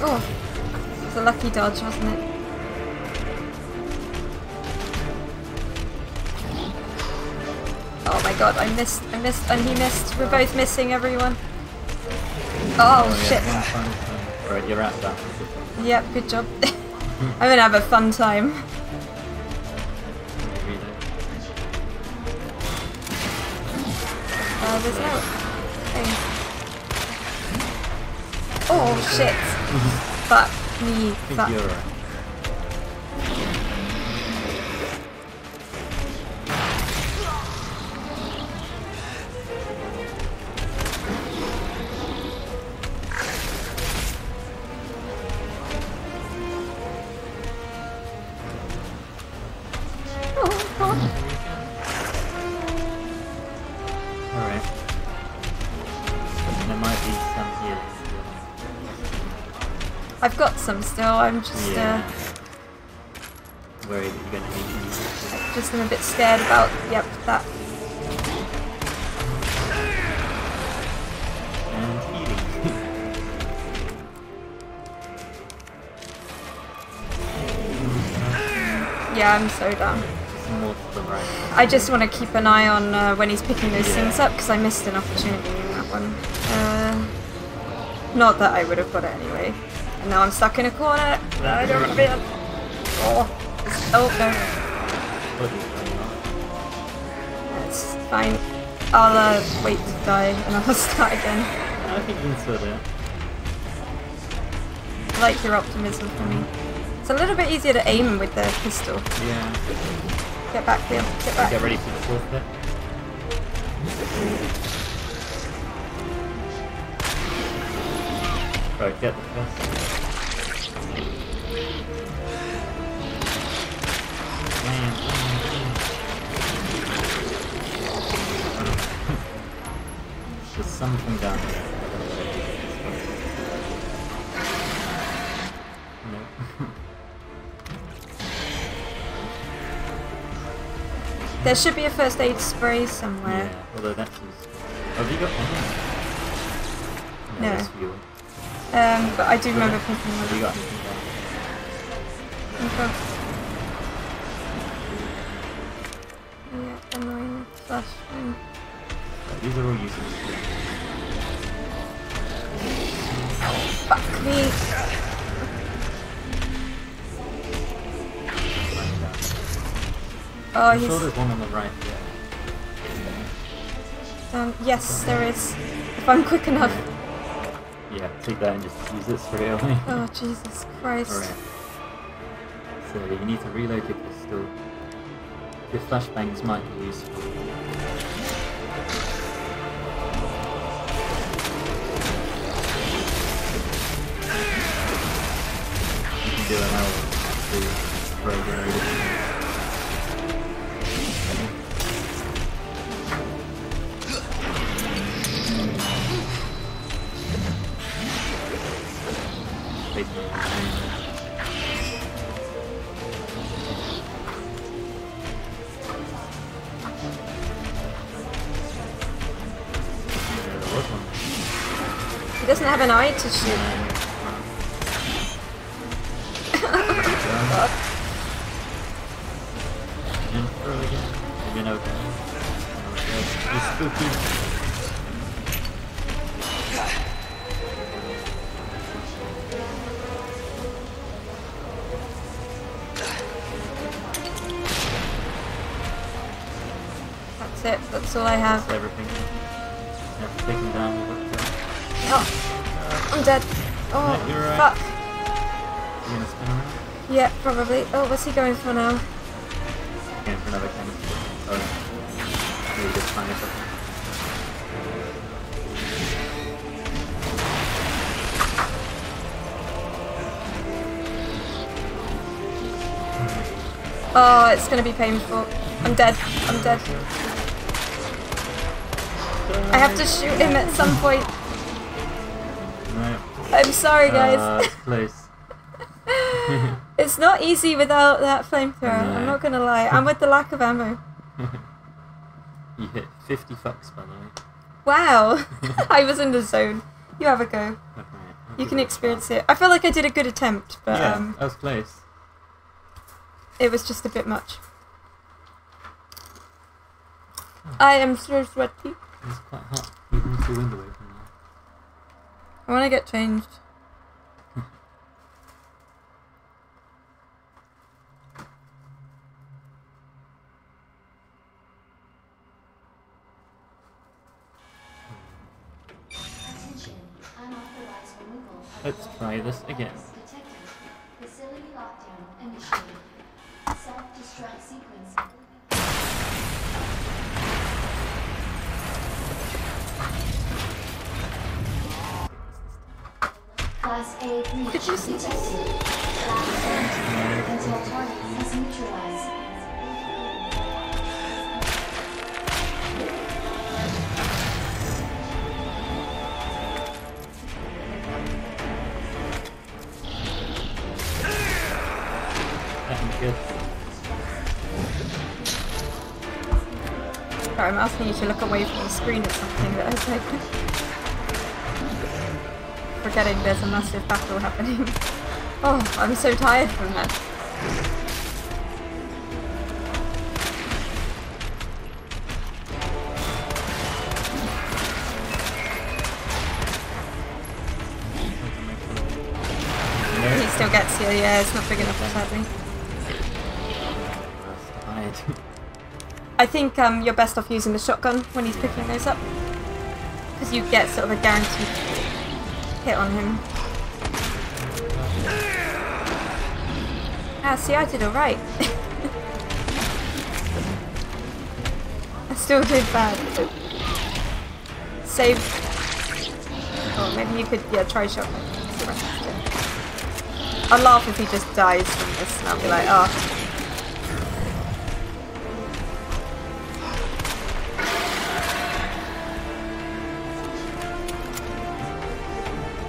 Oh, it's a lucky dodge, wasn't it? Oh my god, I missed, I missed, and he missed. We're both missing, everyone. Oh, oh shit. Yeah, fun, fun. Alright, you're out of that. Yep, good job. I'm gonna have a fun time. Oh, uh, there's no thing. Oh shit. Fuck me. Fuck. You're right. I've got some still, I'm just yeah. uh, worried that you're going to need them. Just I'm a bit scared about, yep, that. And eating. Yeah, I'm so down. More to the right. I just want to keep an eye on uh, when he's picking those yeah. things up, because I missed an opportunity in that one. Uh, not that I would have got it anyway. And now I'm stuck in a corner. I don't want to be up. Oh. Oh no. That's fine. I'll uh, wait to die and I'll start again. I think you can sort it. I like your optimism for me. It's a little bit easier to aim with the pistol. Yeah. Get back, Liam. Get back. Get ready for the fourth bit. Right, get the first. There's something down here. There should be a first aid spray somewhere. Yeah, although that's... Have you got one? No. no. Um, but I do remember picking one. Have you got anything? These are all useless. Oh, fuck me! Oh, I'm he's... sure there's one on the right. Yeah. Um, yes, there is. If I'm quick enough. Yeah, take that and just use this for real. Oh, Jesus Christ. Alright. So, you need to reload your pistol. Your flashbangs might be useful. Do an hour to program it. He doesn't have an eye to shoot. That's it, that's all I have. That's everything. Everything down with it. Oh, I'm dead. Oh, no, you're right. Fuck. You gonna spin around? Yeah, probably. Oh, what's he going for now? Going for another kind of... Oh. Maybe just find something. Oh, it's gonna be painful. I'm dead. I'm dead. I have to shoot him at some point. Right. I'm sorry, guys. Uh, please. It's not easy without that flamethrower. No. I'm not gonna lie. And with the lack of ammo. You hit fifty fucks, by the way. Wow! I was in the zone. You have a go. Okay. You can experience it. I feel like I did a good attempt, but yeah, um, that was close. It was just a bit much. Oh. I am so sweaty. It's quite hot. Even if the wind away from there. I want to get changed. Let's try this again. Facility lockdown initiated. Self-destruct sequence. Class A breach detected. Class A until target is neutralized. I'm asking you to look away from the screen at something that I said. Forgetting there's a massive battle happening. Oh, I'm so tired from that. He still gets you, yeah, it's not big enough, sadly. I think um, you're best off using the shotgun when he's picking those up, because you get sort of a guaranteed hit on him. Ah, see, I did alright. I still did bad. Save. Oh, maybe you could, yeah, try shotgun. I'll laugh if he just dies from this, and I'll be like, ah. Oh.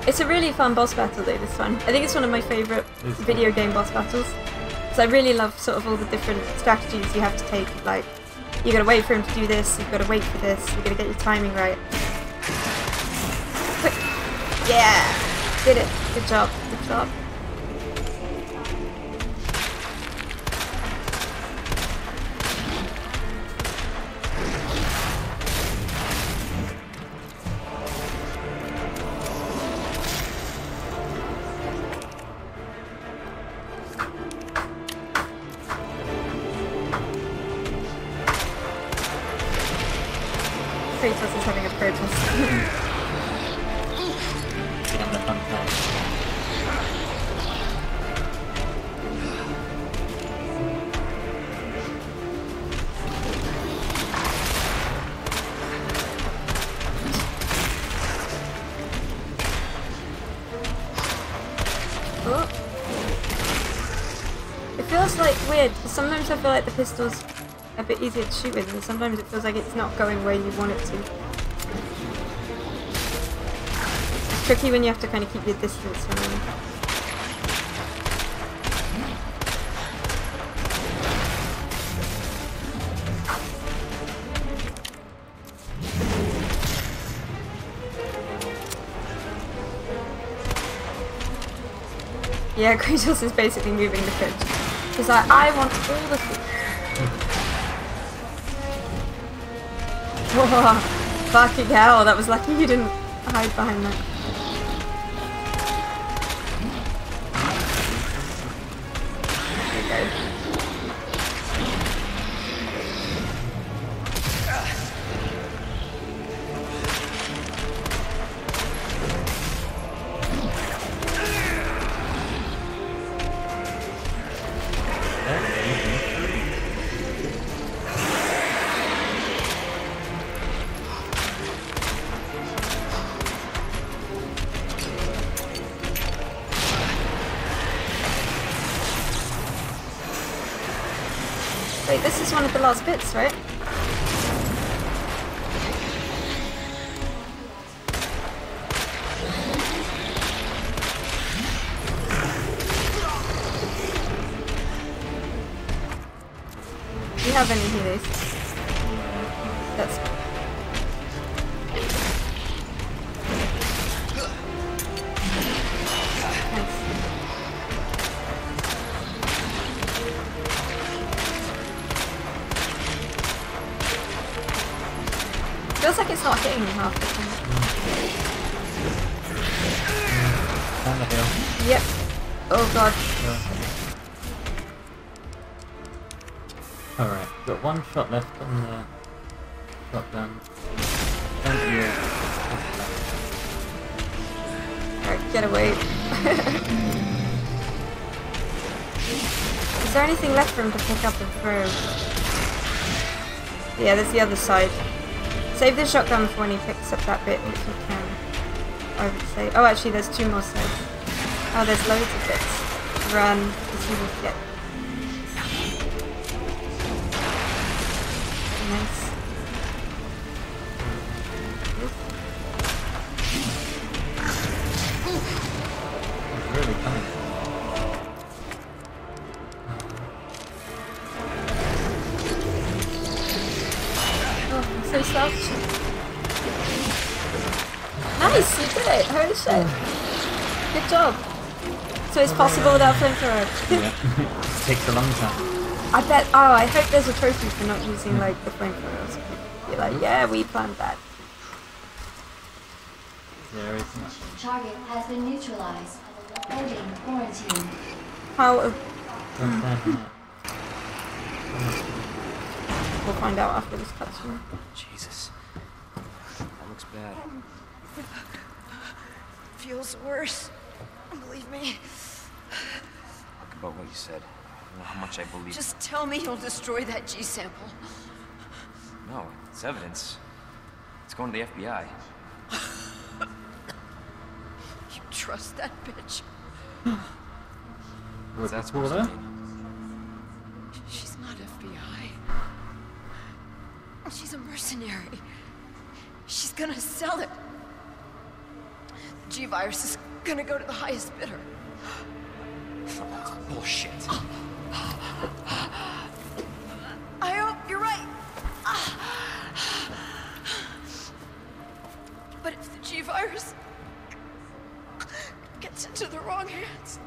It's a really fun boss battle though, this one. I think it's one of my favourite video game boss battles. So I really love sort of all the different strategies you have to take, like you gotta wait for him to do this, you've gotta wait for this, you gotta get your timing right. Quick! Yeah! Did it! Good job, good job. Sometimes I feel like the pistol's a bit easier to shoot with, and sometimes it feels like it's not going where you want it to. It's tricky when you have to kind of keep your distance from them. Yeah, Kratos is basically moving the pitch. Because I, I want all the food. Whoa, fucking hell, that was lucky you didn't hide behind that. There you one of the last bits, right? we have any healers. That's... nice. Feels like it's not hitting me half the time. Down the hill. Yep. Oh god. Yeah. Alright, got one shot left on the shotgun. Alright, get away. Is there anything left for him to pick up and throw? Yeah, there's the other side. Save the shotgun for when he picks up that bit if you can, I would say. Oh, actually, there's two more sides. Oh, there's loads of bits. Run, because he will get. Nice. It's really coming. Oh, I'm so soft. Nice, you did it! Holy shit! Good job! So it's possible without flamethrower. Yeah. It takes a long time. I bet. Oh, I hope there's a trophy for not using like the flamethrower or something. You're like, yeah, we planned that. There is not. Target has been neutralized. Holding quarantine. How? We'll find out after this cutscene. Jesus, that looks bad. Feels worse. Believe me. Talk about what you said. How much I believe. Just tell me you'll destroy that G sample. No, it's evidence. It's going to the F B I. You trust that bitch? What's that supposed to mean? She's not F B I. She's a mercenary. She's gonna sell it. The G-Virus is gonna go to the highest bidder. That's bullshit. I hope you're right. But if the G-Virus gets into the wrong hands...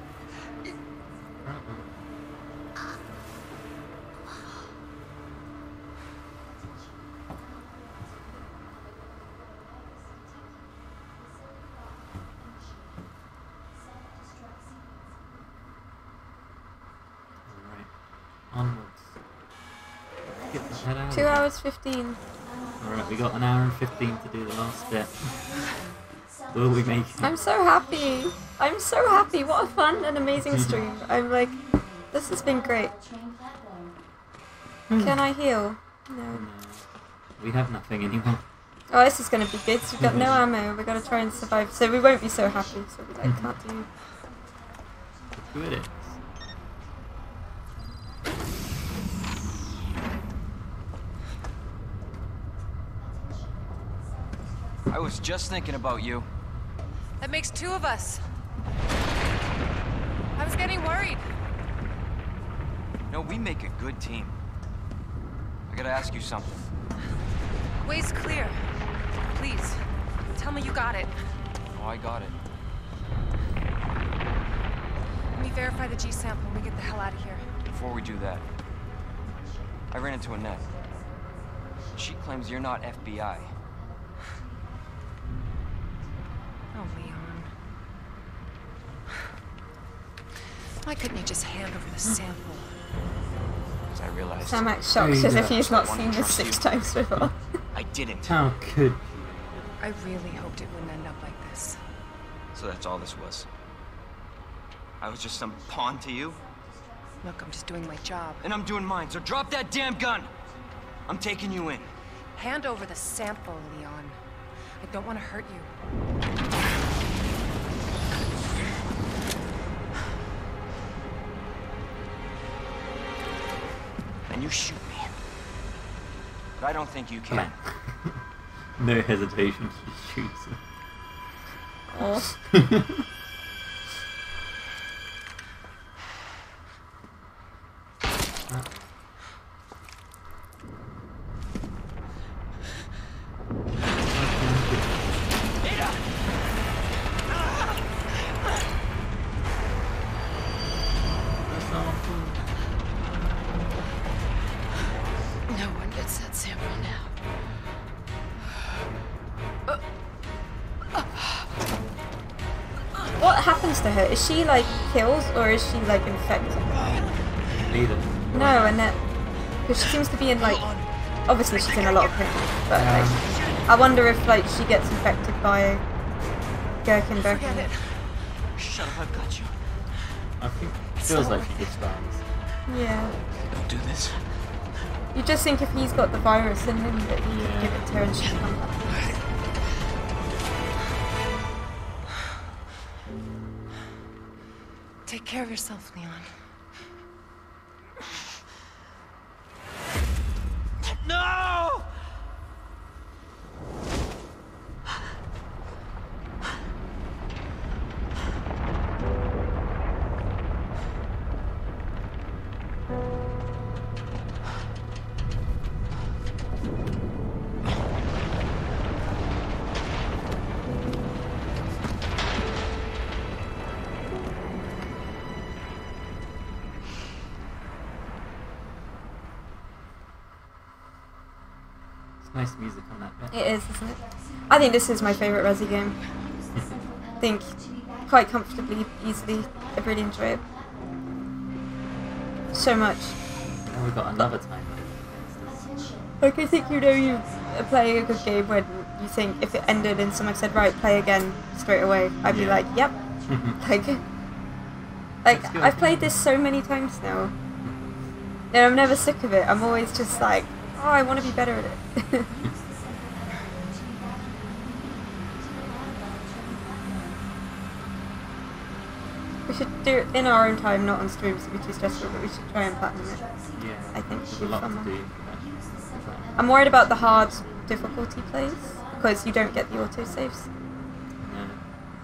two hours fifteen. Alright, we got an hour and fifteen to do the last bit. Will we make it? I'm so happy! I'm so happy! What a fun and amazing stream. I'm like, this has been great. Can I heal? No. no. We have nothing anymore. Oh, this is gonna be good. We've got no ammo. We've got to try and survive. So we won't be so happy. So we like, can't do. Who it is? I was just thinking about you. That makes two of us. I was getting worried. No, we make a good team. I gotta ask you something. Way's clear. Please, tell me you got it. Oh, I got it. Let me verify the G sample and we get the hell out of here. Before we do that, I ran into Annette. She claims you're not F B I. Why couldn't you just hand over the sample? I realized Sam acts shocked as if he's not seen this six times before. I didn't. How could you? I really hoped it wouldn't end up like this. So that's all this was? I was just some pawn to you? Look, I'm just doing my job. And I'm doing mine, so drop that damn gun! I'm taking you in. Hand over the sample, Leon. I don't want to hurt you. And you shoot me. But I don't think you can. No hesitation, she shoots him. Oh. What happens to her? Is she like killed or is she like infected? Neither. No, Annette. Because she seems to be in like, obviously she's in a lot of pain, but um, like, I wonder if like she gets infected by Gherkin Birkin. Shut up, I've got you. I think it feels like he gets virus. Yeah. Don't do this. You just think if he's got the virus in him that he would give it to her and she'd come back. Take care of yourself, Leon. No! Nice music on that bit. It is, isn't it? I think this is my favourite Resi game. I think quite comfortably, easily. I really enjoy it. So much. And we've got another time. Like, I think you know you are playing a good game when you think if it ended and someone said, right, play again straight away, I'd yeah. be like, yep. like, like I've played this so many times now. And I'm never sick of it. I'm always just like, oh, I want to be better at it. We should do it in our own time, not on streams, it'd be too stressful, but we should try and platinum it. Yeah, I think it should be fun. I'm worried about the hard difficulty plays, because you don't get the autosaves.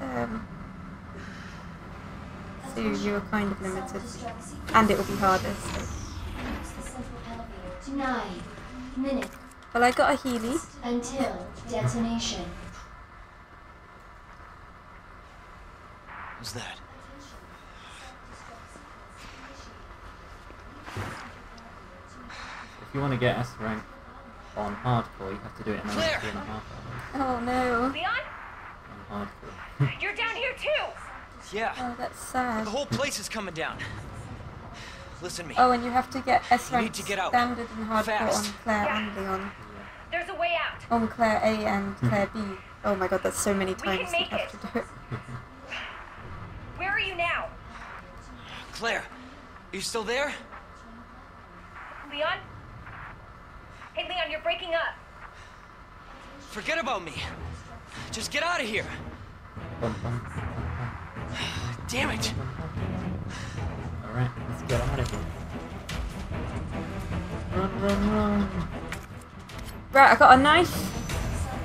No. Um, so you're kind of limited. And it will be harder, so. Nine minutes. Well, I got a Healy. Until detonation. What's that? If you want to get S rank on hardcore, you have to do it in another three and a half hours. Oh no. Leon? On hardcore. You're down here too! Yeah. Oh, that's sad. The whole place is coming down. Listen to me. Oh, and you have to get S rank standard and hardcore Fast. on Claire yeah. and Leon. There's a way out. On Claire A and Claire B. Oh my god, that's so many times you have to do it. Where are you now? Claire, are you still there? Leon? Hey Leon, you're breaking up. Forget about me. Just get out of here. Damn it. Alright, let's get out of here. Run, run, run. Right, I got a knife,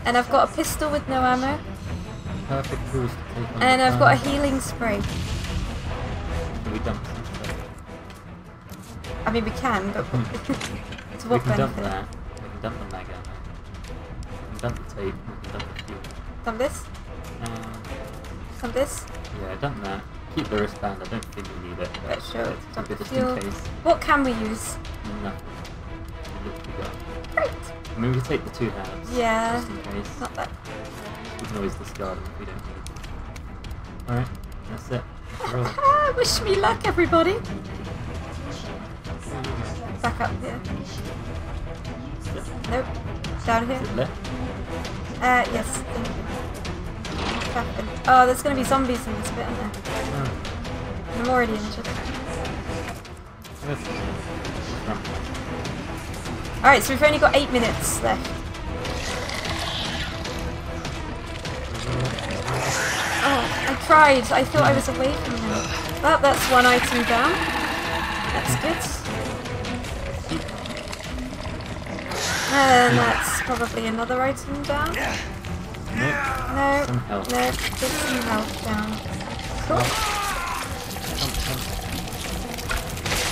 and I've got a pistol with no ammo. Perfect tools to take on. And I've got a healing spray. Can we dump some stuff? I mean, we can, but it's what we can dump that. We can dump the mag ammo. We can dump the tape. We can dump the fuel. Dump this? Uh, dump this? Yeah, dump that. Keep the wristband, I don't think we need it. But sure, it's dump it just in case. What can we use? Nothing. Great! I mean, we can take the two halves. Yeah. Just in case. Not that. We can always discard them if we don't need it. Alright, that's it. Wish me luck, everybody! Back up here. Nope. Down here. Is it left? Uh, yes. Oh, there's gonna be zombies in this bit, isn't there? Oh. I'm already injured. Alright, so we've only got eight minutes left. Oh, I tried. I thought I was away from him. Well, that's one item down. That's good. And that's probably another item down. Nope. No, some health. No, just some health down. Cool. Oh.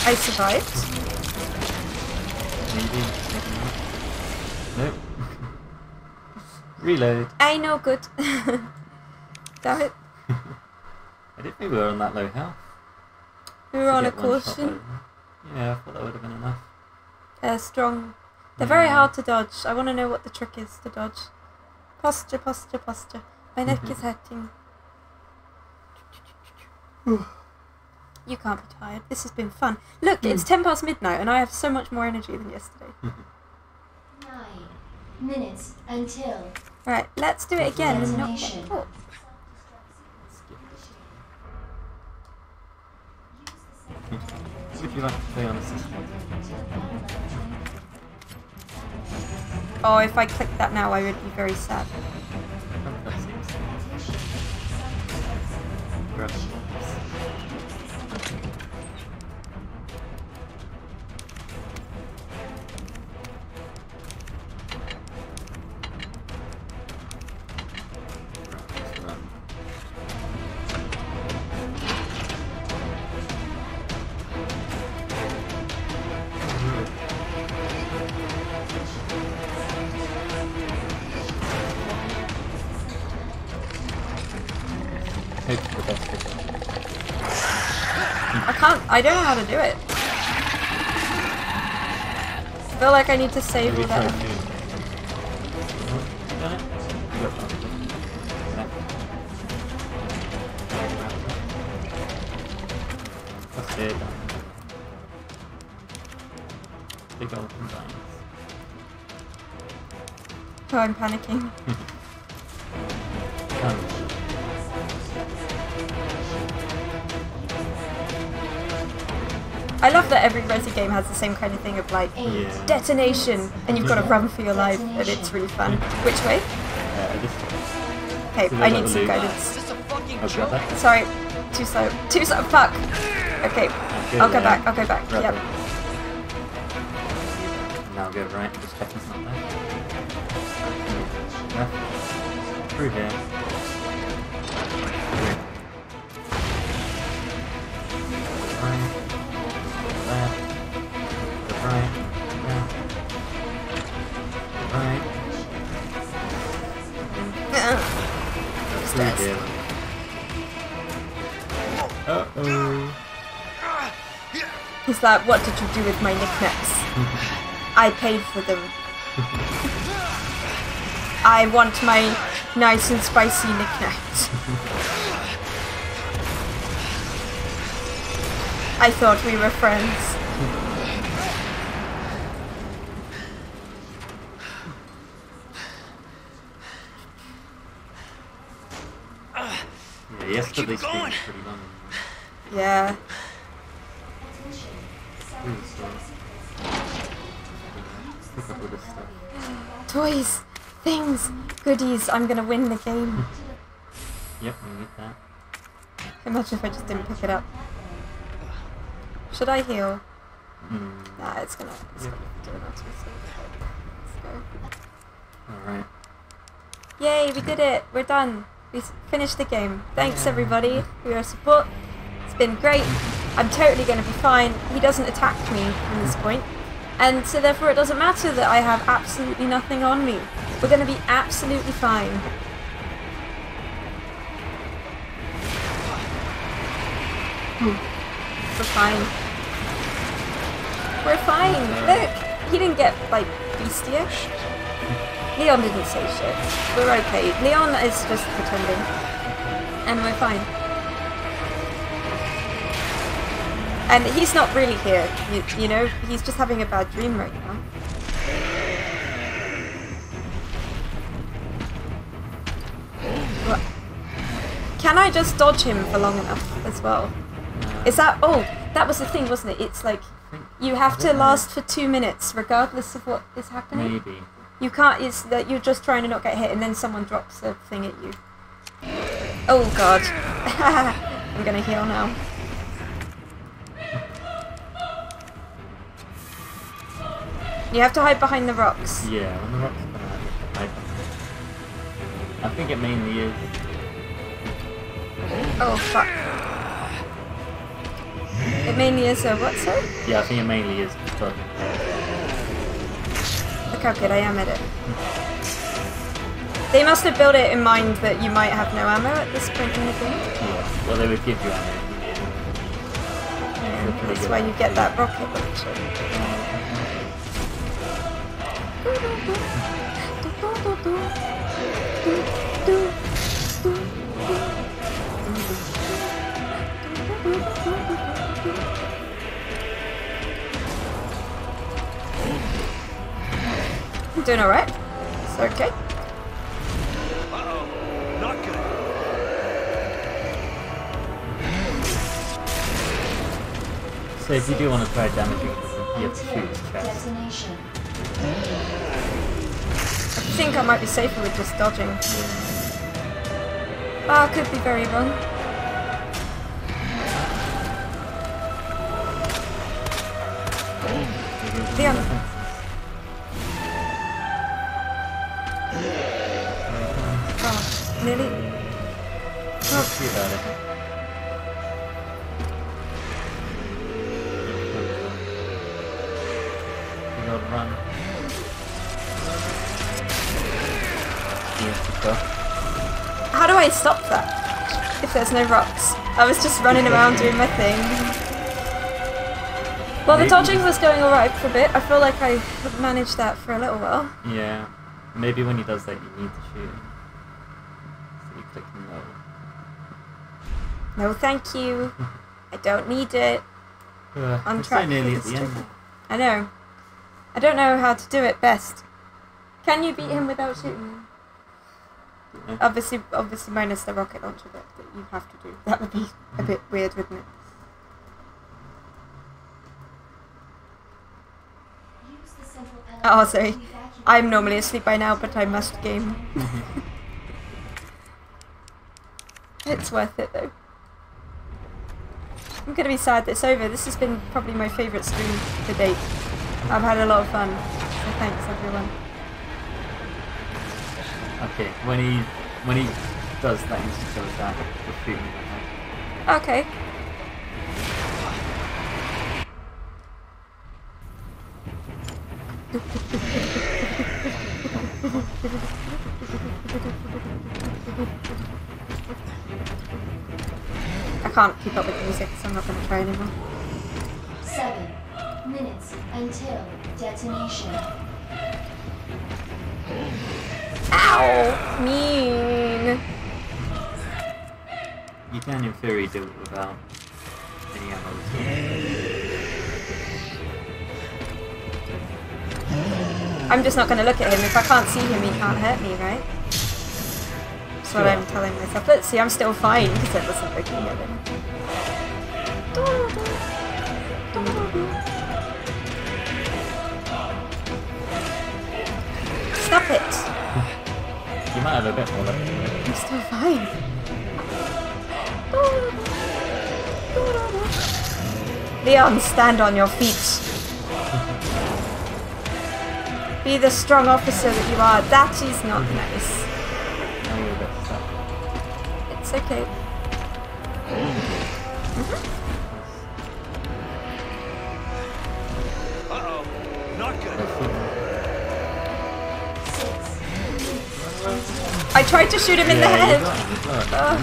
I survived. Mm-hmm. Nope. Reload. I know, good. Damn it. I didn't think we were on that low health. We were on a caution. Yeah, I thought that would have been enough. Uh, strong. They're very hard to dodge. I want to know what the trick is to dodge. Posture, posture, posture. My neck mm-hmm. is hurting. You can't be tired. This has been fun. Look, mm. it's ten past midnight and I have so much more energy than yesterday. Nine minutes until... Right, let's do it again and not get caught. Would you like to play on the system? Oh, if I click that now I would be very sad. I don't know how to do it. I feel like I need to save all that. Oh, I'm panicking. I love that every Resi game has the same kind of thing of like, yeah. detonation, and you've got to run for your life, and it's really fun. Which way? Okay, uh, I need some guidance. Okay. Sorry, too slow. Too slow, fuck! Okay, I'll go back, I'll go back, yep. Now go right, just checking something. Left, through here. He's like, what did you do with my knickknacks? I paid for them. I want my nice and spicy knickknacks. I thought we were friends. Yeah, yesterday's game was pretty long. Yeah. Toys, things, goodies, I'm gonna win the game. Yep, we need that. Imagine if I just didn't pick it up. Should I heal? Mm. Nah, it's gonna, it's yep. gonna do it onto itself. Let's go. Alright. Yay, we did it! We're done! We finished the game. Thanks everybody for your support. It's been great. I'm totally going to be fine. He doesn't attack me from this point. And so therefore it doesn't matter that I have absolutely nothing on me. We're going to be absolutely fine. We're fine. We're fine. Look, he didn't get, like, beastyish. Leon didn't say shit. We're okay. Leon is just pretending. And we're fine. And he's not really here, you, you know? He's just having a bad dream right now. What? Can I just dodge him for long enough as well? Is that... Oh, that was the thing, wasn't it? It's like, you have to last for two minutes, regardless of what is happening. Maybe. You can't, it's that you're just trying to not get hit and then someone drops a thing at you. Oh god. I'm gonna heal now. You have to hide behind the rocks. Yeah, when the rocks come out, you have to hide behind them. I think it mainly is. Oh fuck. It mainly is a what, sir? Yeah, I think it mainly is fuck. Look how good I am at it. They must have built it in mind that you might have no ammo at this point in the game. Yeah, well they would give you ammo. Yeah, that's, that's why you get that rocket launcher. doing alright. It's okay. Uh-oh. Not good. So if you do want to try damaging it, you have to shoot the chest. I think I might be safer with just dodging. But I could be very wrong. Leon. Oh, nearly. Oh. You gotta run. How do I stop that? If there's no rocks. I was just running around doing my thing. Well, maybe the dodging was going alright for a bit. I feel like I managed that for a little while. Yeah. Maybe when he does that, you need to shoot him. So you click no. No, thank you. I don't need it. Uh, I'm trying so nearly at the end. I know. I don't know how to do it best. Can you beat him without shooting? Yeah. Obviously, obviously minus the rocket launcher that, that you have to do. That would be a bit weird, wouldn't it? Oh, sorry. I'm normally asleep by now, but I must game. It's worth it, though. I'm gonna be sad that it's over. This has been probably my favourite stream to date. I've had a lot of fun, so thanks, everyone. Okay, when he when he does that, he just goes down. Okay. I can't keep up with the music, so I'm not going to try anymore. Seven minutes until detonation. Ow! Mean! You can, in theory, do it without any ammo. I'm just not going to look at him. If I can't see him, he can't hurt me, right? That's what I'm telling myself. Let's see, I'm still fine because I wasn't looking at him. Stop it! You might have a bit more left. I'm still fine. Leon, stand on your feet. Be the strong officer that you are. That is not nice. It's okay. Mm-hmm. Uh-oh. Not good. I tried to shoot him in yeah, the head. Oh.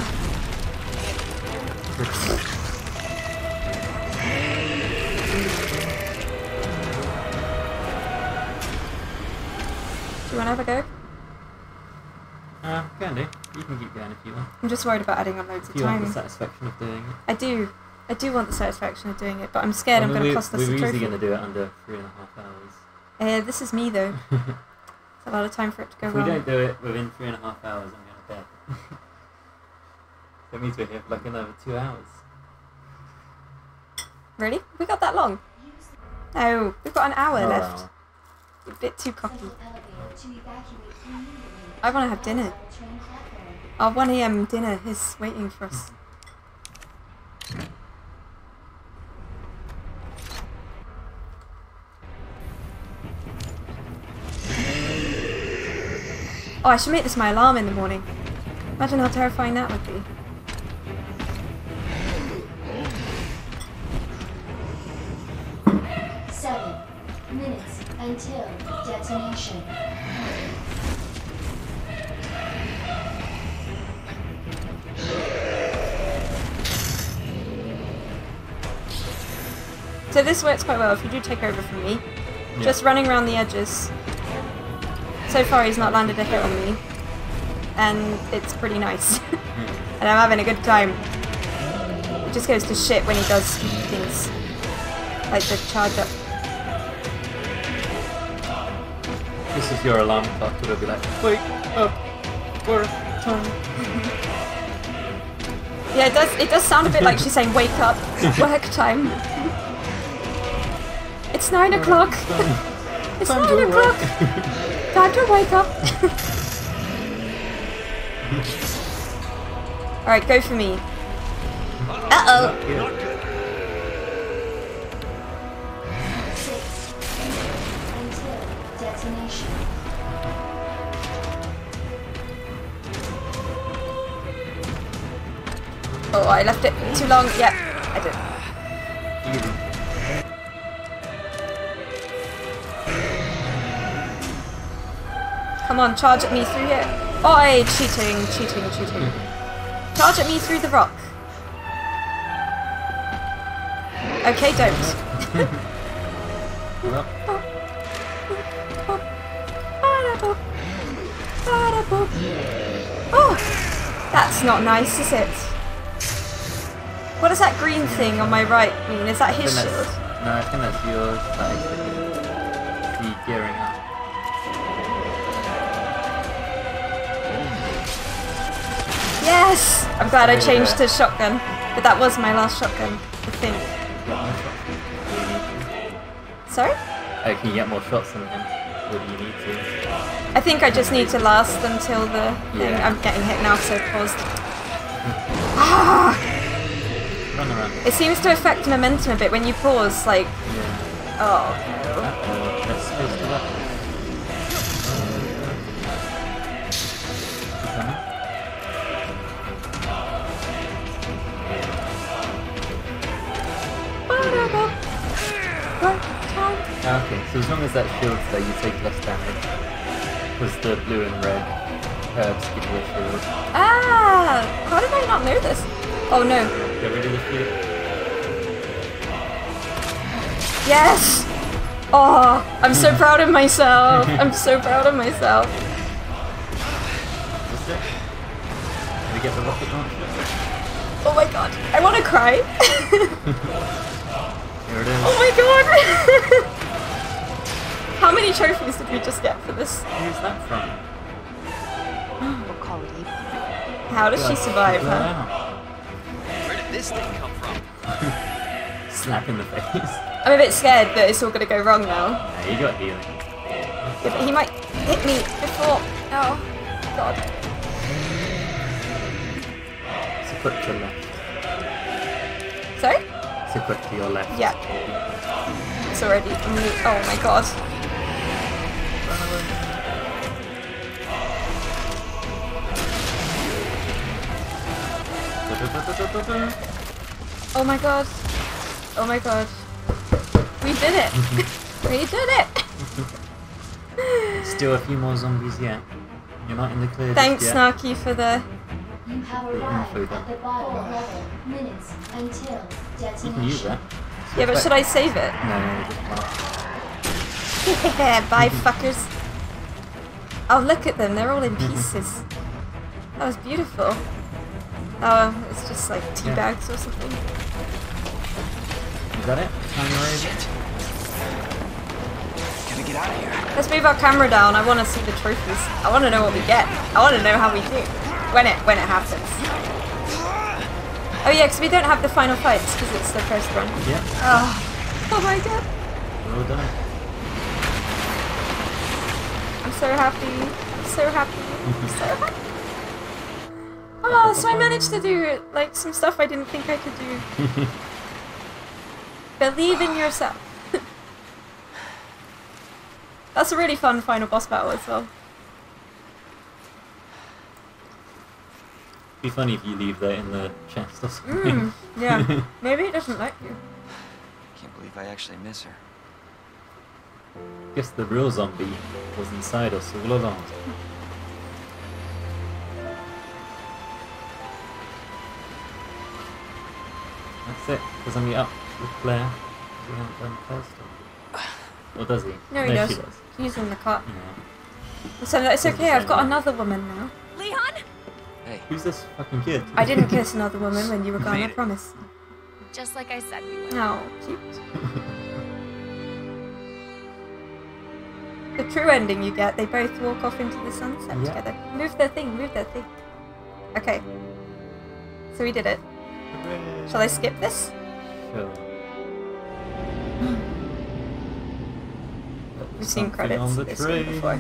Do you want to have a go? Uh, can do. You can keep going if you want. I'm just worried about adding on loads of time. Do you want the satisfaction of doing it? I do. I do want the satisfaction of doing it, but I'm scared I mean, I'm going to cost us a trophy. We're usually going to do it under three and a half hours. Uh, this is me, though. It's a lot of time for it to go if wrong. If we don't do it within three and a half hours, I'm going to bed. That means we're here for like another two hours. Really? We got that long? No, we've got an hour oh, left. Wow. A bit too cocky. I want to have dinner. Our one A M dinner is waiting for us. Oh, I should make this my alarm in the morning. Imagine how terrifying that would be. Seven minutes until detonation. So this works quite well if you do take over from me. Yeah. Just running around the edges. So far he's not landed a hit on me. And it's pretty nice. And I'm having a good time. It just goes to shit when he does things. Like the charge up. This is your alarm clock. It'll be like, wake up, work time. Yeah, it does. It does sound a bit like she's saying, wake up, work time. It's nine o'clock. It's time nine o'clock. Time to wake up. All right, go for me. Uh oh. Oh, I left it too long. Yeah, I did. Come on, charge at me through here. Oi, cheating, cheating, cheating. Charge at me through the rock. Okay, don't. Oh, that's not nice, is it? What does that green thing on my right mean? Is that his shield? No, I think that's yours. That is me gearing up. Yes! I'm glad I changed to shotgun. But that was my last shotgun, I think. Sorry? Oh, can you get more shots than him? Or do you need to? I think I just need to last until the thing. Yeah. I'm getting hit now, so paused. Ah! It seems to affect momentum a bit when you pause, like... Yeah. Oh. Okay, so as long as that shield's there, you take less damage. Because the blue and red herbs give you a shield. Ah! How did I not know this? Oh no. Get rid of the feet. Yes! Oh, I'm so proud of myself. I'm so proud of myself. That's it. Did we get the rocket launcher? Oh my god, I want to cry. Here it is. Oh my god! How many trophies did we just get for this? Who's that from? How does she survive, huh? This thing come from? Slap in the face. I'm a bit scared that it's all gonna go wrong now. Nah, you got healing. Yeah, but he might hit me before. Oh god. So quick to your left. Sorry? So quick to your left. Yeah. It's already in the... Oh my god. Run away. Oh my god. Oh my god. We did it. We did it. Still a few more zombies yet. You're not in the clear. Thanks, yet. Snarky, for the... You have arrived at the eleven minutes until detonation. You can use that. So yeah, but should I save it? No, no, just not. Yeah, bye fuckers. Oh, look at them. They're all in pieces. That was beautiful. Oh, it's just like tea yeah. bags or something. Is that it? Shit. Gotta get out of here. Let's move our camera down. I want to see the trophies. I want to know what we get. I want to know how we do when it when it happens. Oh yeah, because we don't have the final fights because it's the first one. Yeah. Oh, oh my god. Well done. I'm so happy. I'm so happy. I'm so happy. Oh, so I managed to do, like, some stuff I didn't think I could do. Believe in yourself. That's a really fun final boss battle as well. It'd be funny if you leave that in the chest or something. Mm, yeah, maybe it doesn't like you. I can't believe I actually miss her. Guess the real zombie was inside us all along. That's it, because I'm up with Claire. He hasn't done first or... or does he? No, he no, does. does. He's in the cot. Yeah. So it's okay, I've got way. another woman now. Leon! Hey. Who's this fucking kid? I didn't kiss another woman when you were gone, I promise. Just like I said we would. Oh, cute. the true ending you get, they both walk off into the sunset yeah. together. Move their thing, move their thing. Okay. So we did it. Hooray. Shall I skip this? Sure. We've seen credits on the this one before.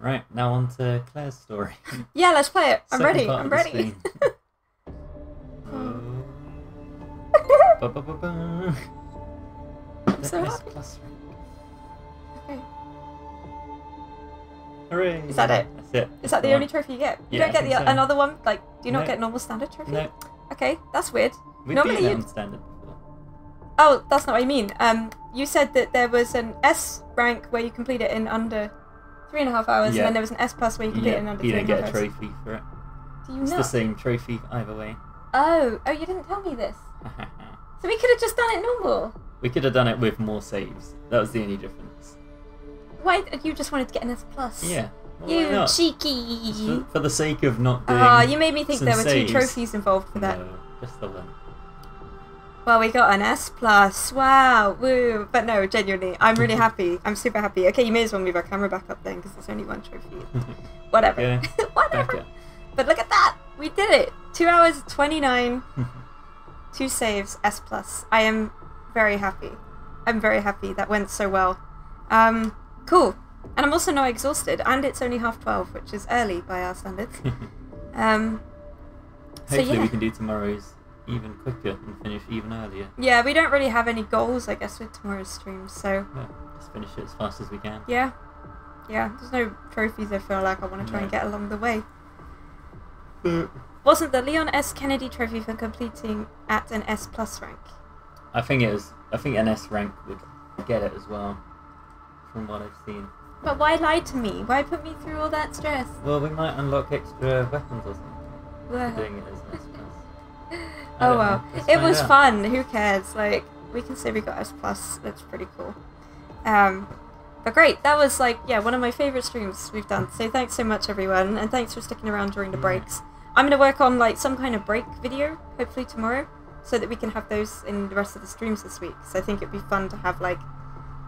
Right, now on to Claire's story. Yeah, let's play it. I'm Second ready, I'm ready. Ba, ba, ba, ba. I'm so happy. Okay. Hooray. Is that it? That's it. Is that the, the only trophy you get? You yeah, don't get the so. another one? Like, do you not no. get normal standard trophy? No. Okay, that's weird. We've Normally been you'd... standard before. Oh, that's not what I mean. Um, you said that there was an S rank where you complete it in under three and a half hours, yeah. and then there was an S plus where you complete yeah. it in under you three and a half hours. You don't get a trophy for it. Do you it's not? It's the same trophy either way. Oh, oh, you didn't tell me this. So we could have just done it normal. We could have done it with more saves. That was the only difference. Why? You just wanted to get an S plus. Yeah. Well, you why not? Cheeky. For, for the sake of not doing. Ah, uh, you made me think there were saves. Two trophies involved for that. No, just the one. Well, we got an S plus. Wow, woo! But no, genuinely, I'm really happy. I'm super happy. Okay, you may as well move our camera back up then, because there's only one trophy. Whatever. Yeah. Whatever. But look at that. We did it. Two hours twenty nine. Two saves, S plus. I am very happy. I'm very happy that went so well. Um, cool. And I'm also not exhausted, and it's only half twelve, which is early by our standards. Um, Hopefully so yeah. we can do tomorrow's even quicker and finish even earlier. Yeah, we don't really have any goals, I guess, with tomorrow's stream, so... Yeah, just finish it as fast as we can. Yeah. Yeah, there's no trophies I feel like I want to try no. and get along the way. But... Wasn't the Leon S. Kennedy trophy for completing at an S plus rank? I think it was. I think an S rank would get it as well, from what I've seen. But why lie to me? Why put me through all that stress? Well, we might unlock extra weapons or something. Well. Doing it as an S plus. Oh well, it was out. fun. Who cares? Like we can say we got S plus. That's pretty cool. Um, but great. That was like yeah one of my favorite streams we've done. So thanks so much everyone, and thanks for sticking around during the yeah. breaks. I'm going to work on like some kind of break video, hopefully tomorrow, so that we can have those in the rest of the streams this week. So I think it'd be fun to have like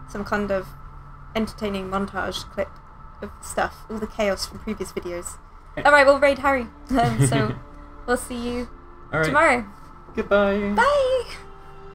some kind of entertaining montage clip of stuff, all the chaos from previous videos. Alright, we'll raid Harry. Um, so we'll see you all right. tomorrow. Goodbye. Bye.